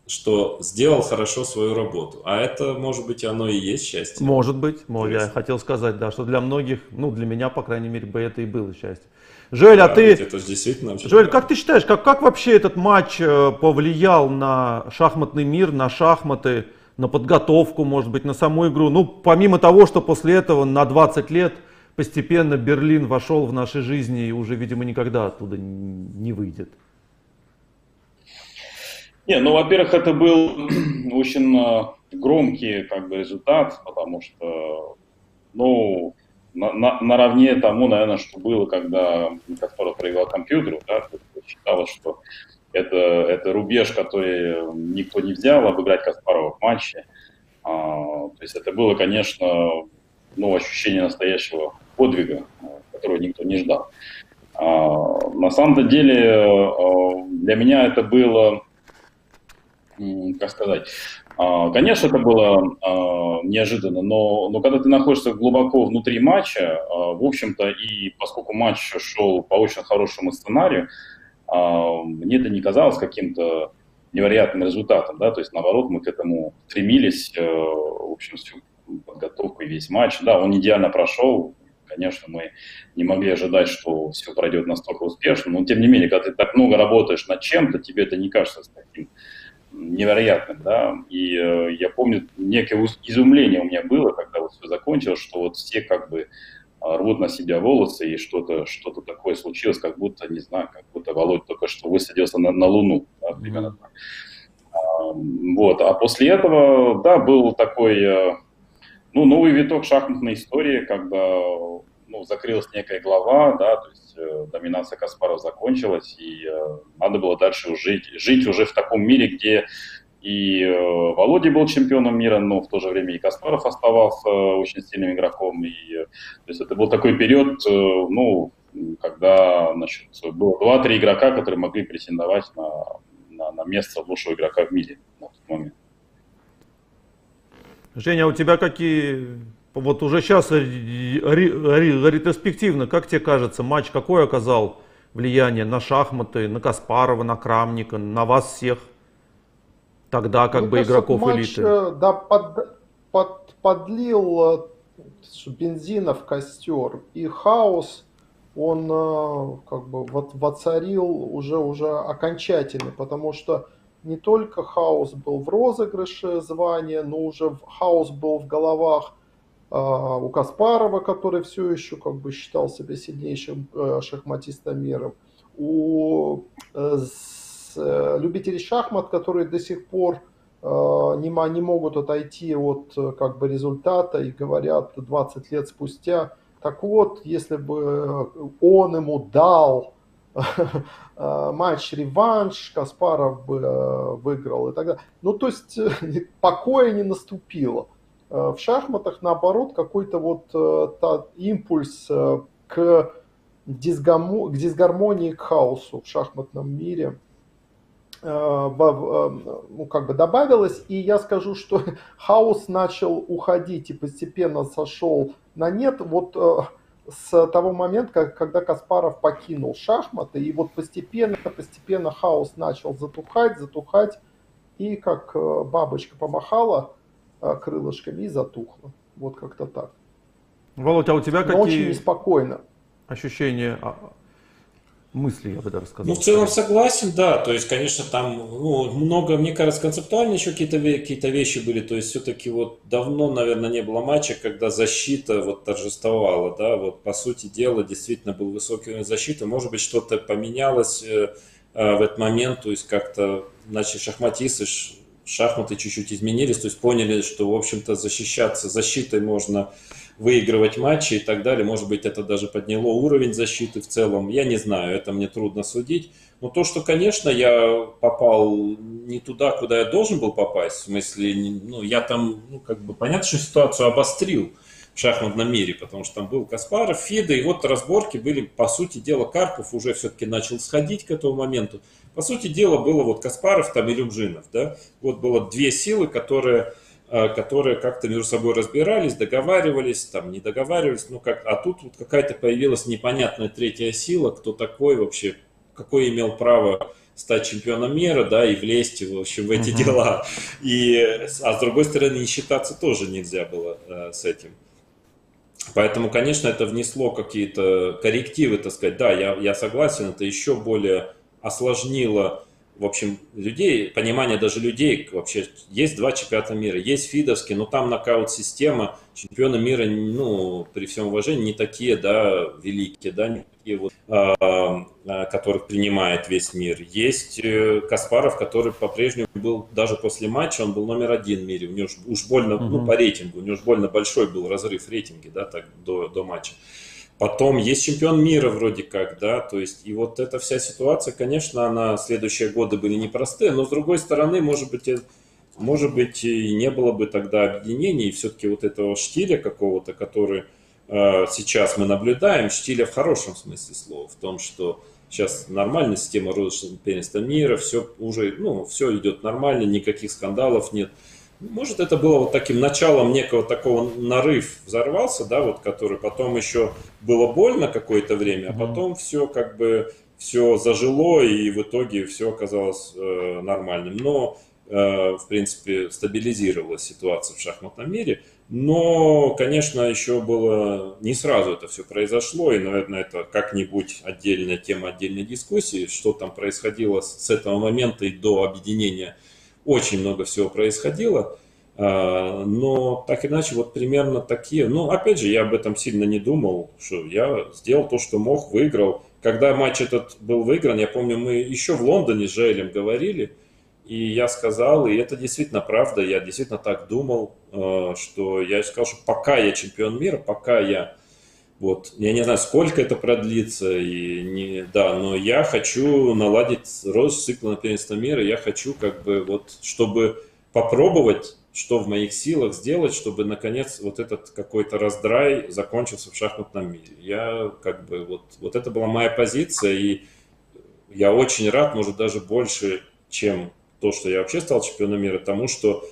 что сделал хорошо свою работу, а это, может быть, оно и есть счастье. Может быть, я хотел сказать, да, что для многих, ну, для меня, по крайней мере, бы это и было счастье. Жоэль, да, а ты, это действительно... Жоэль, как ты считаешь, как вообще этот матч повлиял на шахматный мир, на шахматы, на подготовку, может быть, на саму игру? Ну, помимо того, что после этого на 20 лет постепенно Берлин вошел в наши жизни и уже, видимо, никогда оттуда не выйдет. Не, ну, во-первых, это был очень громкий, как бы, результат, потому что, ну, наравне тому, наверное, что было, когда Каспаров проиграл компьютеру, да, считалось, что это рубеж, который никто не взял, обыграть Каспарова в матче. То есть это было, конечно, ну, ощущение настоящего подвига, которого никто не ждал. На самом-то деле для меня это было, как сказать, конечно, это было неожиданно, но когда ты находишься глубоко внутри матча, в общем-то, и поскольку матч шел по очень хорошему сценарию, мне это не казалось каким-то невероятным результатом, да, то есть, наоборот, мы к этому стремились, в общем, всю подготовку и весь матч, да, он идеально прошел, конечно, мы не могли ожидать, что все пройдет настолько успешно, но, тем не менее, когда ты так много работаешь над чем-то, тебе это не кажется таким невероятным, да, и я помню, некое изумление у меня было, когда вот все закончилось, что вот все как бы рвут на себя волосы, и что-то такое случилось, как будто, не знаю, как будто Володь только что высадился на Луну, да, примерно так. Вот, а после этого, да, был такой, ну, новый виток шахматной истории, когда, ну, закрылась некая глава, да, то есть доминация Каспарова закончилась, и надо было дальше жить уже в таком мире, где и Володя был чемпионом мира, но в то же время и Каспаров оставался очень сильным игроком. И, то есть это был такой период, ну, когда, значит, было 2-3 игрока, которые могли претендовать на место лучшего игрока в мире на тот момент. Женя, а у тебя какие... Вот уже сейчас ретроспективно, как тебе кажется, матч какой оказал влияние на шахматы, на Каспарова, на Крамника, на вас всех тогда, как бы, игроков элиты? Да, подлил бензина в костер, и хаос он, как бы, воцарил уже окончательно, потому что не только хаос был в розыгрыше звания, но уже хаос был в головах у Каспарова, который все еще, как бы, считал себя сильнейшим шахматистом мира, у любителей шахмат, которые до сих пор не могут отойти от, как бы, результата и говорят 20 лет спустя, так вот, если бы он ему дал матч-реванш, Каспаров бы выиграл и так далее. Ну, то есть покоя не наступило. В шахматах, наоборот, какой-то вот импульс к дисгармонии, к хаосу в шахматном мире, ну, как бы, добавилось. И я скажу, что хаос начал уходить и постепенно сошел на нет вот с того момента, когда Каспаров покинул шахматы. И вот постепенно хаос начал затухать, и как бабочка помахала крылышками и затухло. Вот как-то так. Володь, а у тебя какие... Очень неспокойно. Ощущения, мысли, я бы даже сказал. Ну, в целом согласен, да. То есть, конечно, там, ну, много, мне кажется, концептуально еще какие-то вещи были. То есть, все-таки вот давно, наверное, не было матча, когда защита вот торжествовала, да. Вот, по сути дела, действительно был высокий уровень защиты. Может быть, что-то поменялось в этот момент. То есть, как-то, значит, шахматисты... Шахматы чуть-чуть изменились, то есть поняли, что, в общем-то, защищаться защитой можно, выигрывать матчи и так далее. Может быть, это даже подняло уровень защиты в целом. Я не знаю, это мне трудно судить. Но то, что, конечно, я попал не туда, куда я должен был попасть, в смысле, ну, я там, ну, как бы, понятно, что ситуацию обострил в шахматном мире, потому что там был Каспаров, Фиде, и вот разборки были, по сути дела, Карпов уже все-таки начал сходить к этому моменту. По сути дела, было вот Каспаров, там, Ильюмжинов, да, вот было две силы, которые которые как-то между собой разбирались, договаривались, там не договаривались, ну как, а тут вот какая-то появилась непонятная третья сила, кто такой вообще, какой имел право стать чемпионом мира, да, и влезть в общем в эти дела. А с другой стороны, не считаться тоже нельзя было с этим. Поэтому, конечно, это внесло какие-то коррективы, так сказать. Да, я согласен, это еще более осложнило, в общем, людей, понимание даже людей, вообще, есть два чемпионата мира, есть фидовский, но там нокаут-система, чемпионы мира, ну, при всем уважении, не такие, да, великие, да, не такие вот, которых принимает весь мир. Есть Каспаров, который по-прежнему был, даже после матча, он был №1 в мире, у него уж больно, ну, по рейтингу, у него уж больно большой был разрыв в рейтинге, да, так, до матча. Потом есть чемпион мира вроде как, да, то есть и вот эта вся ситуация, конечно, она, следующие годы были непростые, но с другой стороны, может быть и не было бы тогда объединений, и все-таки вот этого штиля какого-то, который сейчас мы наблюдаем, штиля в хорошем смысле слова, в том, что сейчас нормальная система розничного первенства мира, все уже, ну, все идет нормально, никаких скандалов нет. Может, это было вот таким началом некого такого нарыв взорвался, да, вот который потом еще было больно какое-то время, а потом все как бы все зажило и в итоге все оказалось нормальным. Но, в принципе, стабилизировалась ситуация в шахматном мире. Но, конечно, еще было не сразу это все произошло, и, наверное, это как-нибудь отдельная тема отдельной дискуссии, что там происходило с этого момента и до объединения. Очень много всего происходило, но так иначе вот примерно такие. Ну, опять же, я об этом сильно не думал, что я сделал то, что мог, выиграл. Когда матч этот был выигран, я помню, мы еще в Лондоне с Жоэлем говорили, и я сказал, и это действительно правда, я действительно так думал, что я сказал, что пока я чемпион мира, пока я... Вот. Я не знаю, сколько это продлится, и не, да, но я хочу наладить рост цикла на первенство мира, я хочу как бы вот, чтобы попробовать, что в моих силах сделать, чтобы наконец вот этот какой-то раздрай закончился в шахматном мире. Я как бы вот это была моя позиция, и я очень рад, может даже больше, чем то, что я вообще стал чемпионом мира, тому, что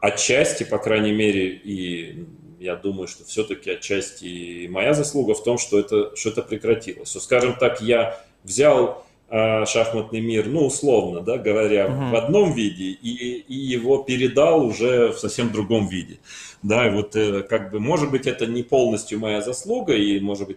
отчасти, по крайней мере, и... Я думаю, что все-таки отчасти моя заслуга в том, что это прекратилось. Что, скажем так, я взял шахматный мир, ну, условно, да, говоря, в одном виде, и его передал уже в совсем другом виде. Да, и вот как бы, может быть, это не полностью моя заслуга, и, может быть,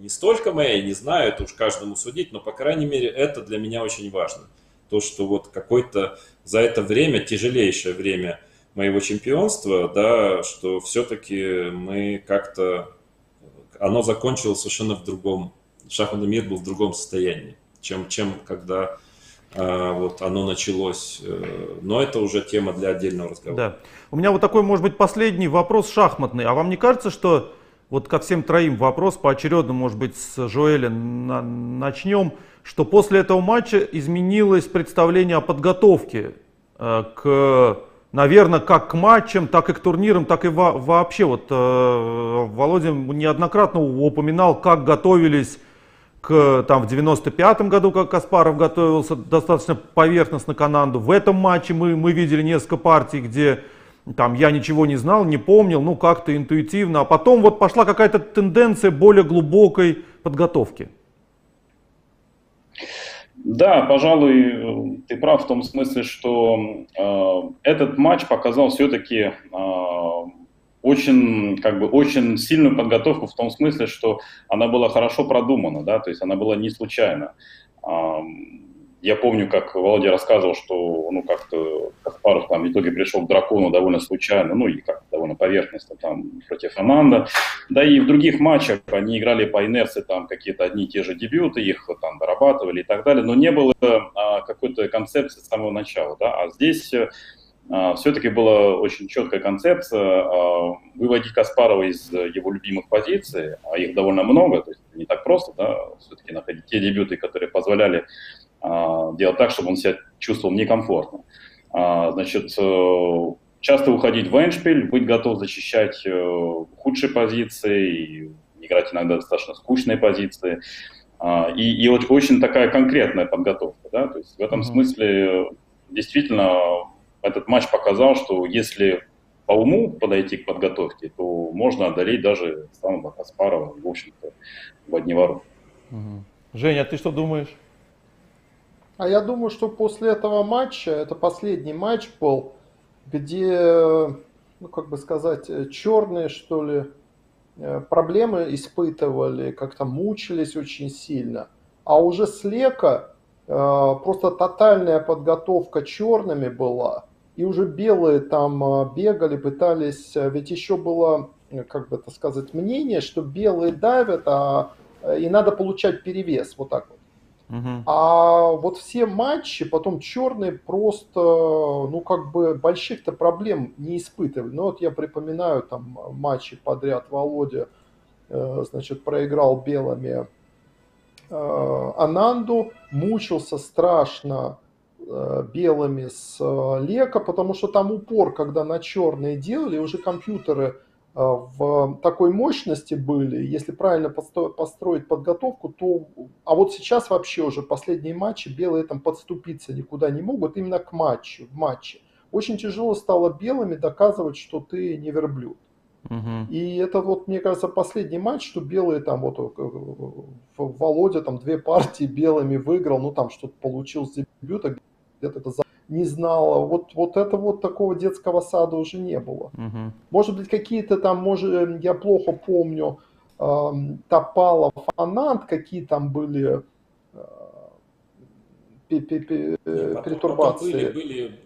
не столько моя, я не знаю, это уж каждому судить, но, по крайней мере, это для меня очень важно. То, что вот какое-то за это время, тяжелейшее время, моего чемпионства, да, что все-таки мы как-то... Оно закончилось совершенно в другом... Шахматный мир был в другом состоянии, чем когда вот оно началось. Но это уже тема для отдельного разговора. Да. У меня вот такой, может быть, последний вопрос шахматный. А вам не кажется, что... Вот ко всем троим вопрос поочередно, может быть, с Жоэля начнем, что после этого матча изменилось представление о подготовке к... Наверное, как к матчам, так и к турнирам, так и вообще. Вот Володя неоднократно упоминал, как готовились к, там, в 95-м году, как Каспаров готовился достаточно поверхностно к Ананду. В этом матче мы видели несколько партий, где там, я ничего не знал, не помнил, ну как-то интуитивно. А потом вот пошла какая-то тенденция более глубокой подготовки. Да, пожалуй, ты прав в том смысле, что этот матч показал все-таки очень сильную подготовку в том смысле, что она была хорошо продумана, да, то есть она была не случайна. Я помню, как Володя рассказывал, что ну, как-то Каспаров там в итоге пришел к дракону довольно случайно, ну и как довольно поверхностно там против Ананда. Да и в других матчах они играли по инерции там какие-то одни и те же дебюты, их там дорабатывали и так далее, но не было какой-то концепции с самого начала. Да? А здесь все-таки была очень четкая концепция выводить Каспарова из его любимых позиций, а их довольно много, то есть не так просто, да, все-таки находить те дебюты, которые позволяли делать так, чтобы он себя чувствовал некомфортно. Значит, часто уходить в эндшпиль, быть готов защищать худшие позиции, играть иногда достаточно скучные позиции. И очень такая конкретная подготовка. Да? То есть в этом смысле действительно этот матч показал, что если по уму подойти к подготовке, то можно одолеть даже самого Каспарова, в общем-то, в одни ворота. Угу. Женя, а ты что думаешь? А я думаю, что после этого матча, это последний матч был, где, ну как бы сказать, черные, что ли, проблемы испытывали, как-то мучились очень сильно. А уже с Лека просто тотальная подготовка черными была. И уже белые там бегали, пытались, ведь еще было, как бы это сказать, мнение, что белые давят, и надо получать перевес, вот так вот. Угу. А вот все матчи потом черные просто, ну как бы больших-то проблем не испытывали. Ну вот я припоминаю там матчи подряд, Володя, значит, проиграл белыми Ананду, мучился страшно белыми с Лека, потому что там упор, когда на черные делали, уже компьютеры в такой мощности были, если правильно построить подготовку, то... А вот сейчас вообще уже последние матчи белые там подступиться никуда не могут, именно к матчу, в матче. Очень тяжело стало белыми доказывать, что ты не верблюд. Угу. И это вот, мне кажется, последний матч, что белые там, вот Володя там две партии белыми выиграл, ну там что-то получил с дебюта, где-то это не знала. Вот это вот такого детского сада уже не было. Угу. Может быть, какие-то там, может, я плохо помню, Топалов, Ананд, какие там были перетурбации.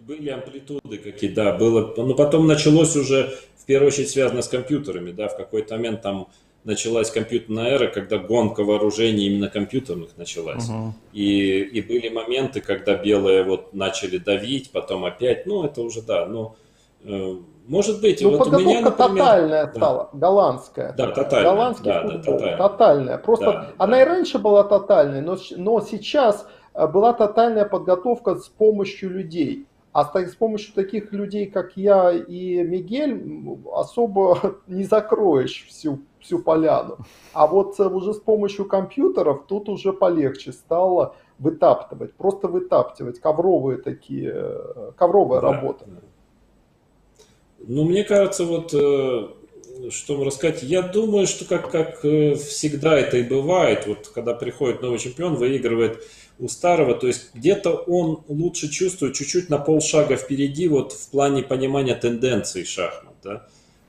Были амплитуды какие-то, да, было. Но потом началось уже, в первую очередь, связано с компьютерами, да, в какой-то момент там началась компьютерная эра, когда гонка вооружений именно компьютерных началась. Угу. И были моменты, когда белые вот начали давить, потом опять, ну это уже да, но может быть. Ну вот подготовка у меня, например, тотальная стала, да. Голландская. Да, тотальная. Голландский футбол, да, тотальная. Просто да, она и раньше была тотальной, но сейчас была тотальная подготовка с помощью людей. А с помощью таких людей, как я и Мигель, особо не закроешь всю поляну. А вот уже с помощью компьютеров тут уже полегче стало вытаптывать. Просто вытаптывать. Ковровая да. Работа. Ну, мне кажется, вот что вам рассказать. Я думаю, что как всегда это и бывает. Вот когда приходит новый чемпион, выигрывает у старого, то есть где-то он лучше чувствует, чуть-чуть на полшага впереди, вот в плане понимания тенденций шахмат, да?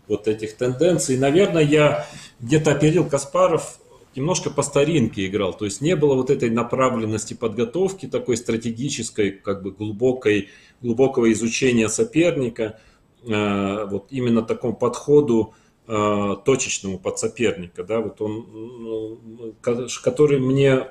Вот этих тенденций. Наверное, я где-то оперил Каспаров, немножко по старинке играл, то есть не было вот этой направленности подготовки, такой стратегической, как бы глубокого изучения соперника, вот именно такому подходу, точечному под соперника, да? Вот он, который мне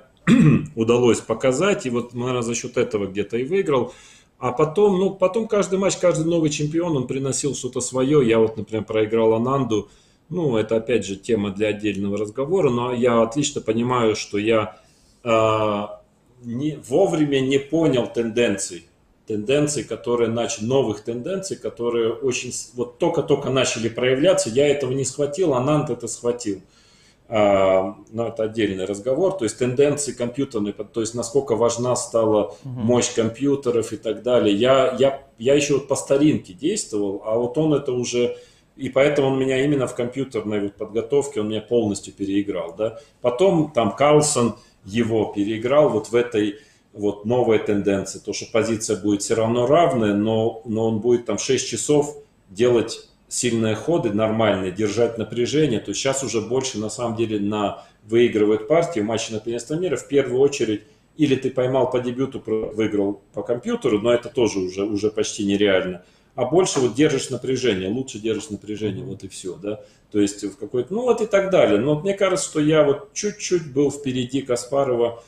удалось показать, и вот, наверное, за счет этого где-то и выиграл. А потом, потом каждый матч, каждый новый чемпион, он приносил что-то свое. Я вот, например, проиграл Ананду. Ну, это, опять же, тема для отдельного разговора, но я отлично понимаю, что я вовремя не понял тенденций, которые начали, новых тенденций, которые очень, вот только-только начали проявляться, я этого не схватил, Ананд это схватил. Но это отдельный разговор, то есть тенденции компьютерные, то есть насколько важна стала мощь компьютеров и так далее. Я еще вот по старинке действовал, а вот он это уже, и поэтому он меня именно в компьютерной вот подготовке, он меня полностью переиграл, да. Потом там Карлсен его переиграл вот в этой вот новой тенденции, то что позиция будет все равно равная, но он будет там 6 часов делать сильные ходы, нормальные, держать напряжение, то сейчас уже больше на самом деле выигрывают партии в матче на первенство мира. В первую очередь, или ты поймал по дебюту, выиграл по компьютеру, но это тоже уже почти нереально. А больше вот держишь напряжение, лучше держишь напряжение, вот и все, да. То есть в какой-то, ну вот и так далее. Но вот мне кажется, что я вот чуть-чуть был впереди Каспарова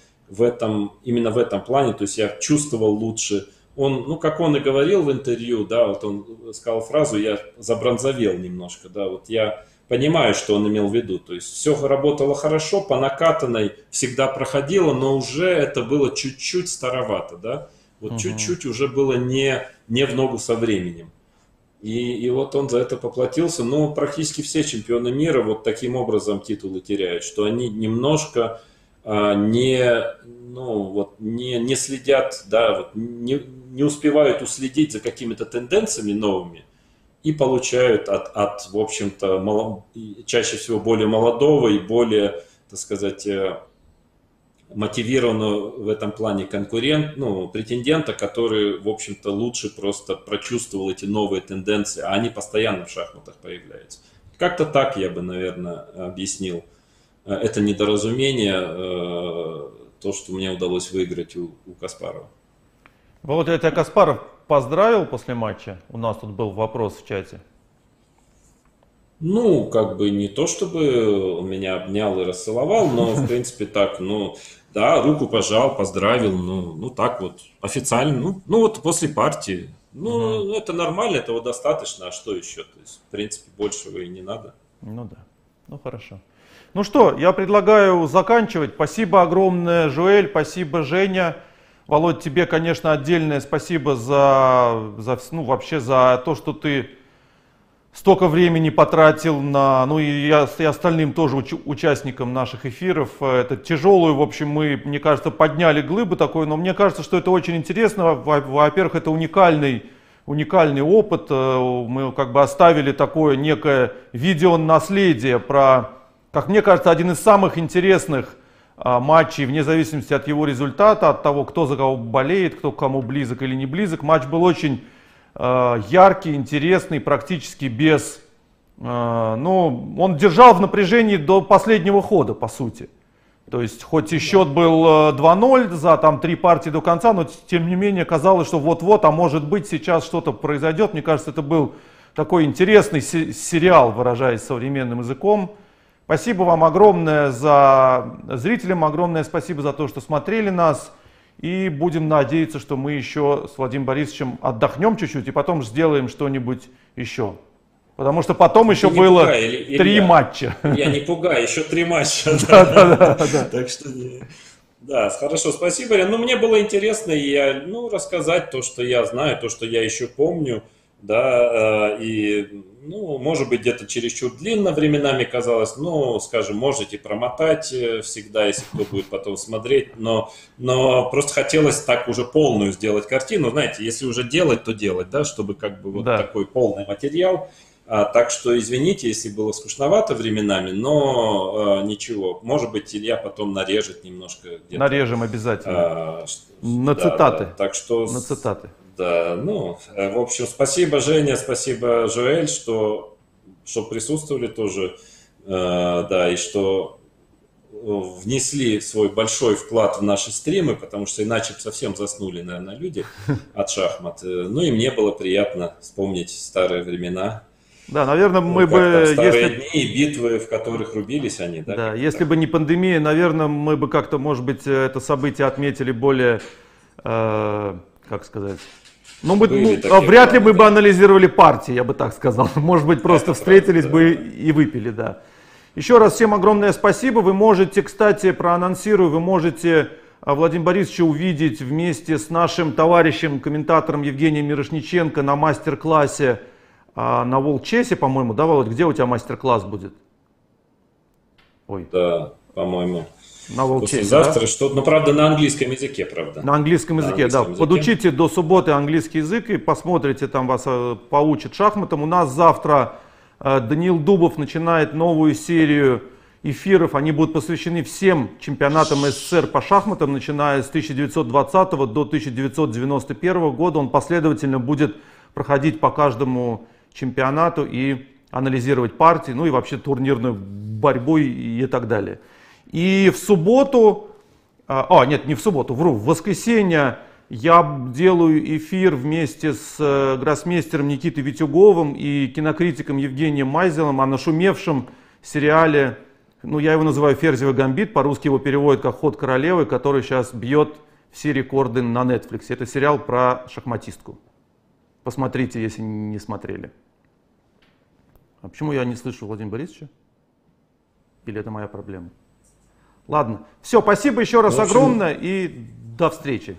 именно в этом плане, то есть я чувствовал лучше. Он, ну, как он и говорил в интервью, да, вот он сказал фразу «я забронзовел немножко», да, вот я понимаю, что он имел в виду, то есть все работало хорошо, по накатанной всегда проходило, но уже это было чуть-чуть старовато, да, вот чуть-чуть уже было не в ногу со временем. И вот он за это поплатился, но практически все чемпионы мира вот таким образом титулы теряют, что они немножко не следят, да, вот, не успевают уследить за какими-то тенденциями новыми и получают от в общем-то, чаще всего более молодого и более, так сказать, мотивированного в этом плане претендента, который, в общем-то, лучше просто прочувствовал эти новые тенденции, а они постоянно в шахматах появляются. Как-то так я бы, наверное, объяснил это недоразумение, то, что мне удалось выиграть у Каспарова. Володя, я тебя, Каспаров, поздравил после матча? У нас тут был вопрос в чате. Ну, как бы не то, чтобы он меня обнял и расцеловал, но, в принципе, так, ну, да, руку пожал, поздравил, ну так вот, официально, ну вот после партии. Ну, это нормально, этого достаточно, а что еще? То есть, в принципе, большего и не надо. Ну да, ну хорошо. Ну что, я предлагаю заканчивать. Спасибо огромное, Жоэль, спасибо, Женя. Володь, тебе, конечно, отдельное спасибо за то, что ты столько времени потратил на, ну и остальным тоже участникам наших эфиров. Это тяжелую, в общем, мы, мне кажется, подняли глыбы такой, но мне кажется, что это очень интересно. Во-первых, это уникальный опыт. Мы как бы оставили такое некое видеонаследие про, как мне кажется, один из самых интересных матчей, вне зависимости от его результата, от того, кто за кого болеет, кто к кому близок или не близок. Матч был очень яркий, интересный, практически без... Ну, он держал в напряжении до последнего хода, по сути. То есть, хоть и счет был 2-0 за там 3 партии до конца, но тем не менее казалось, что вот-вот, а может быть сейчас что-то произойдет. Мне кажется, это был такой интересный сериал, выражаясь современным языком. Спасибо вам огромное, зрителям огромное спасибо за то, что смотрели нас. И будем надеяться, что мы еще с Владимиром Борисовичем отдохнем чуть-чуть и потом сделаем что-нибудь еще. Потому что потом еще было 3 матча. Я не пугаю, еще 3 матча. Так что, да, хорошо, спасибо. Ну, мне было интересно рассказать то, что я знаю, то, что я еще помню. Да, и, ну, может быть, где-то чересчур длинно временами казалось, ну, скажем, можете промотать всегда, если кто будет потом смотреть, но просто хотелось так уже полную сделать картину, знаете, если уже делать, то делать, да, чтобы как бы вот такой полный материал, так что извините, если было скучновато временами, но ничего, может быть, Илья потом нарежет немножко. Нарежем обязательно, на цитаты, так что... на цитаты. Да, ну, в общем, спасибо, Женя, спасибо, Жоэль, что присутствовали тоже, да, и что внесли свой большой вклад в наши стримы, потому что иначе совсем заснули, наверное, люди от шахмат. Ну, и мне было приятно вспомнить старые времена. Да, наверное, мы бы... Старые дни и битвы, в которых рубились они, да? Да, если бы не пандемия, наверное, мы бы как-то, может быть, это событие отметили более, как сказать... Ну, вряд ли мы бы анализировали партии, я бы так сказал. Может быть, просто встретились бы и выпили, да. Еще раз всем огромное спасибо. Вы можете, кстати, проанонсирую, вы можете Владимира Борисовича увидеть вместе с нашим товарищем, комментатором Евгением Мирошниченко на мастер-классе на Волчесе, по-моему, да, Володь? Где у тебя мастер-класс будет? Ой. Да, по-моему. На Волчесе, завтра, да? Что, ну, правда, на английском языке, правда. На английском языке, да. Подучите до субботы английский язык и посмотрите, там вас поучат шахматам. У нас завтра Даниил Дубов начинает новую серию эфиров. Они будут посвящены всем чемпионатам СССР по шахматам, начиная с 1920 до 1991 года. Он последовательно будет проходить по каждому чемпионату и анализировать партии, ну и вообще турнирную борьбу и так далее. И в субботу, нет, не в субботу, вру, в воскресенье я делаю эфир вместе с гроссмейстером Никитой Витюговым и кинокритиком Евгением Майзелом о нашумевшем сериале, ну я его называю «Ферзевый гамбит», по-русски его переводят как «Ход королевы», который сейчас бьет все рекорды на Netflix. Это сериал про шахматистку. Посмотрите, если не смотрели. А почему я не слышу Владимира Борисовича? Или это моя проблема? Ладно, все, спасибо еще раз огромное и до встречи.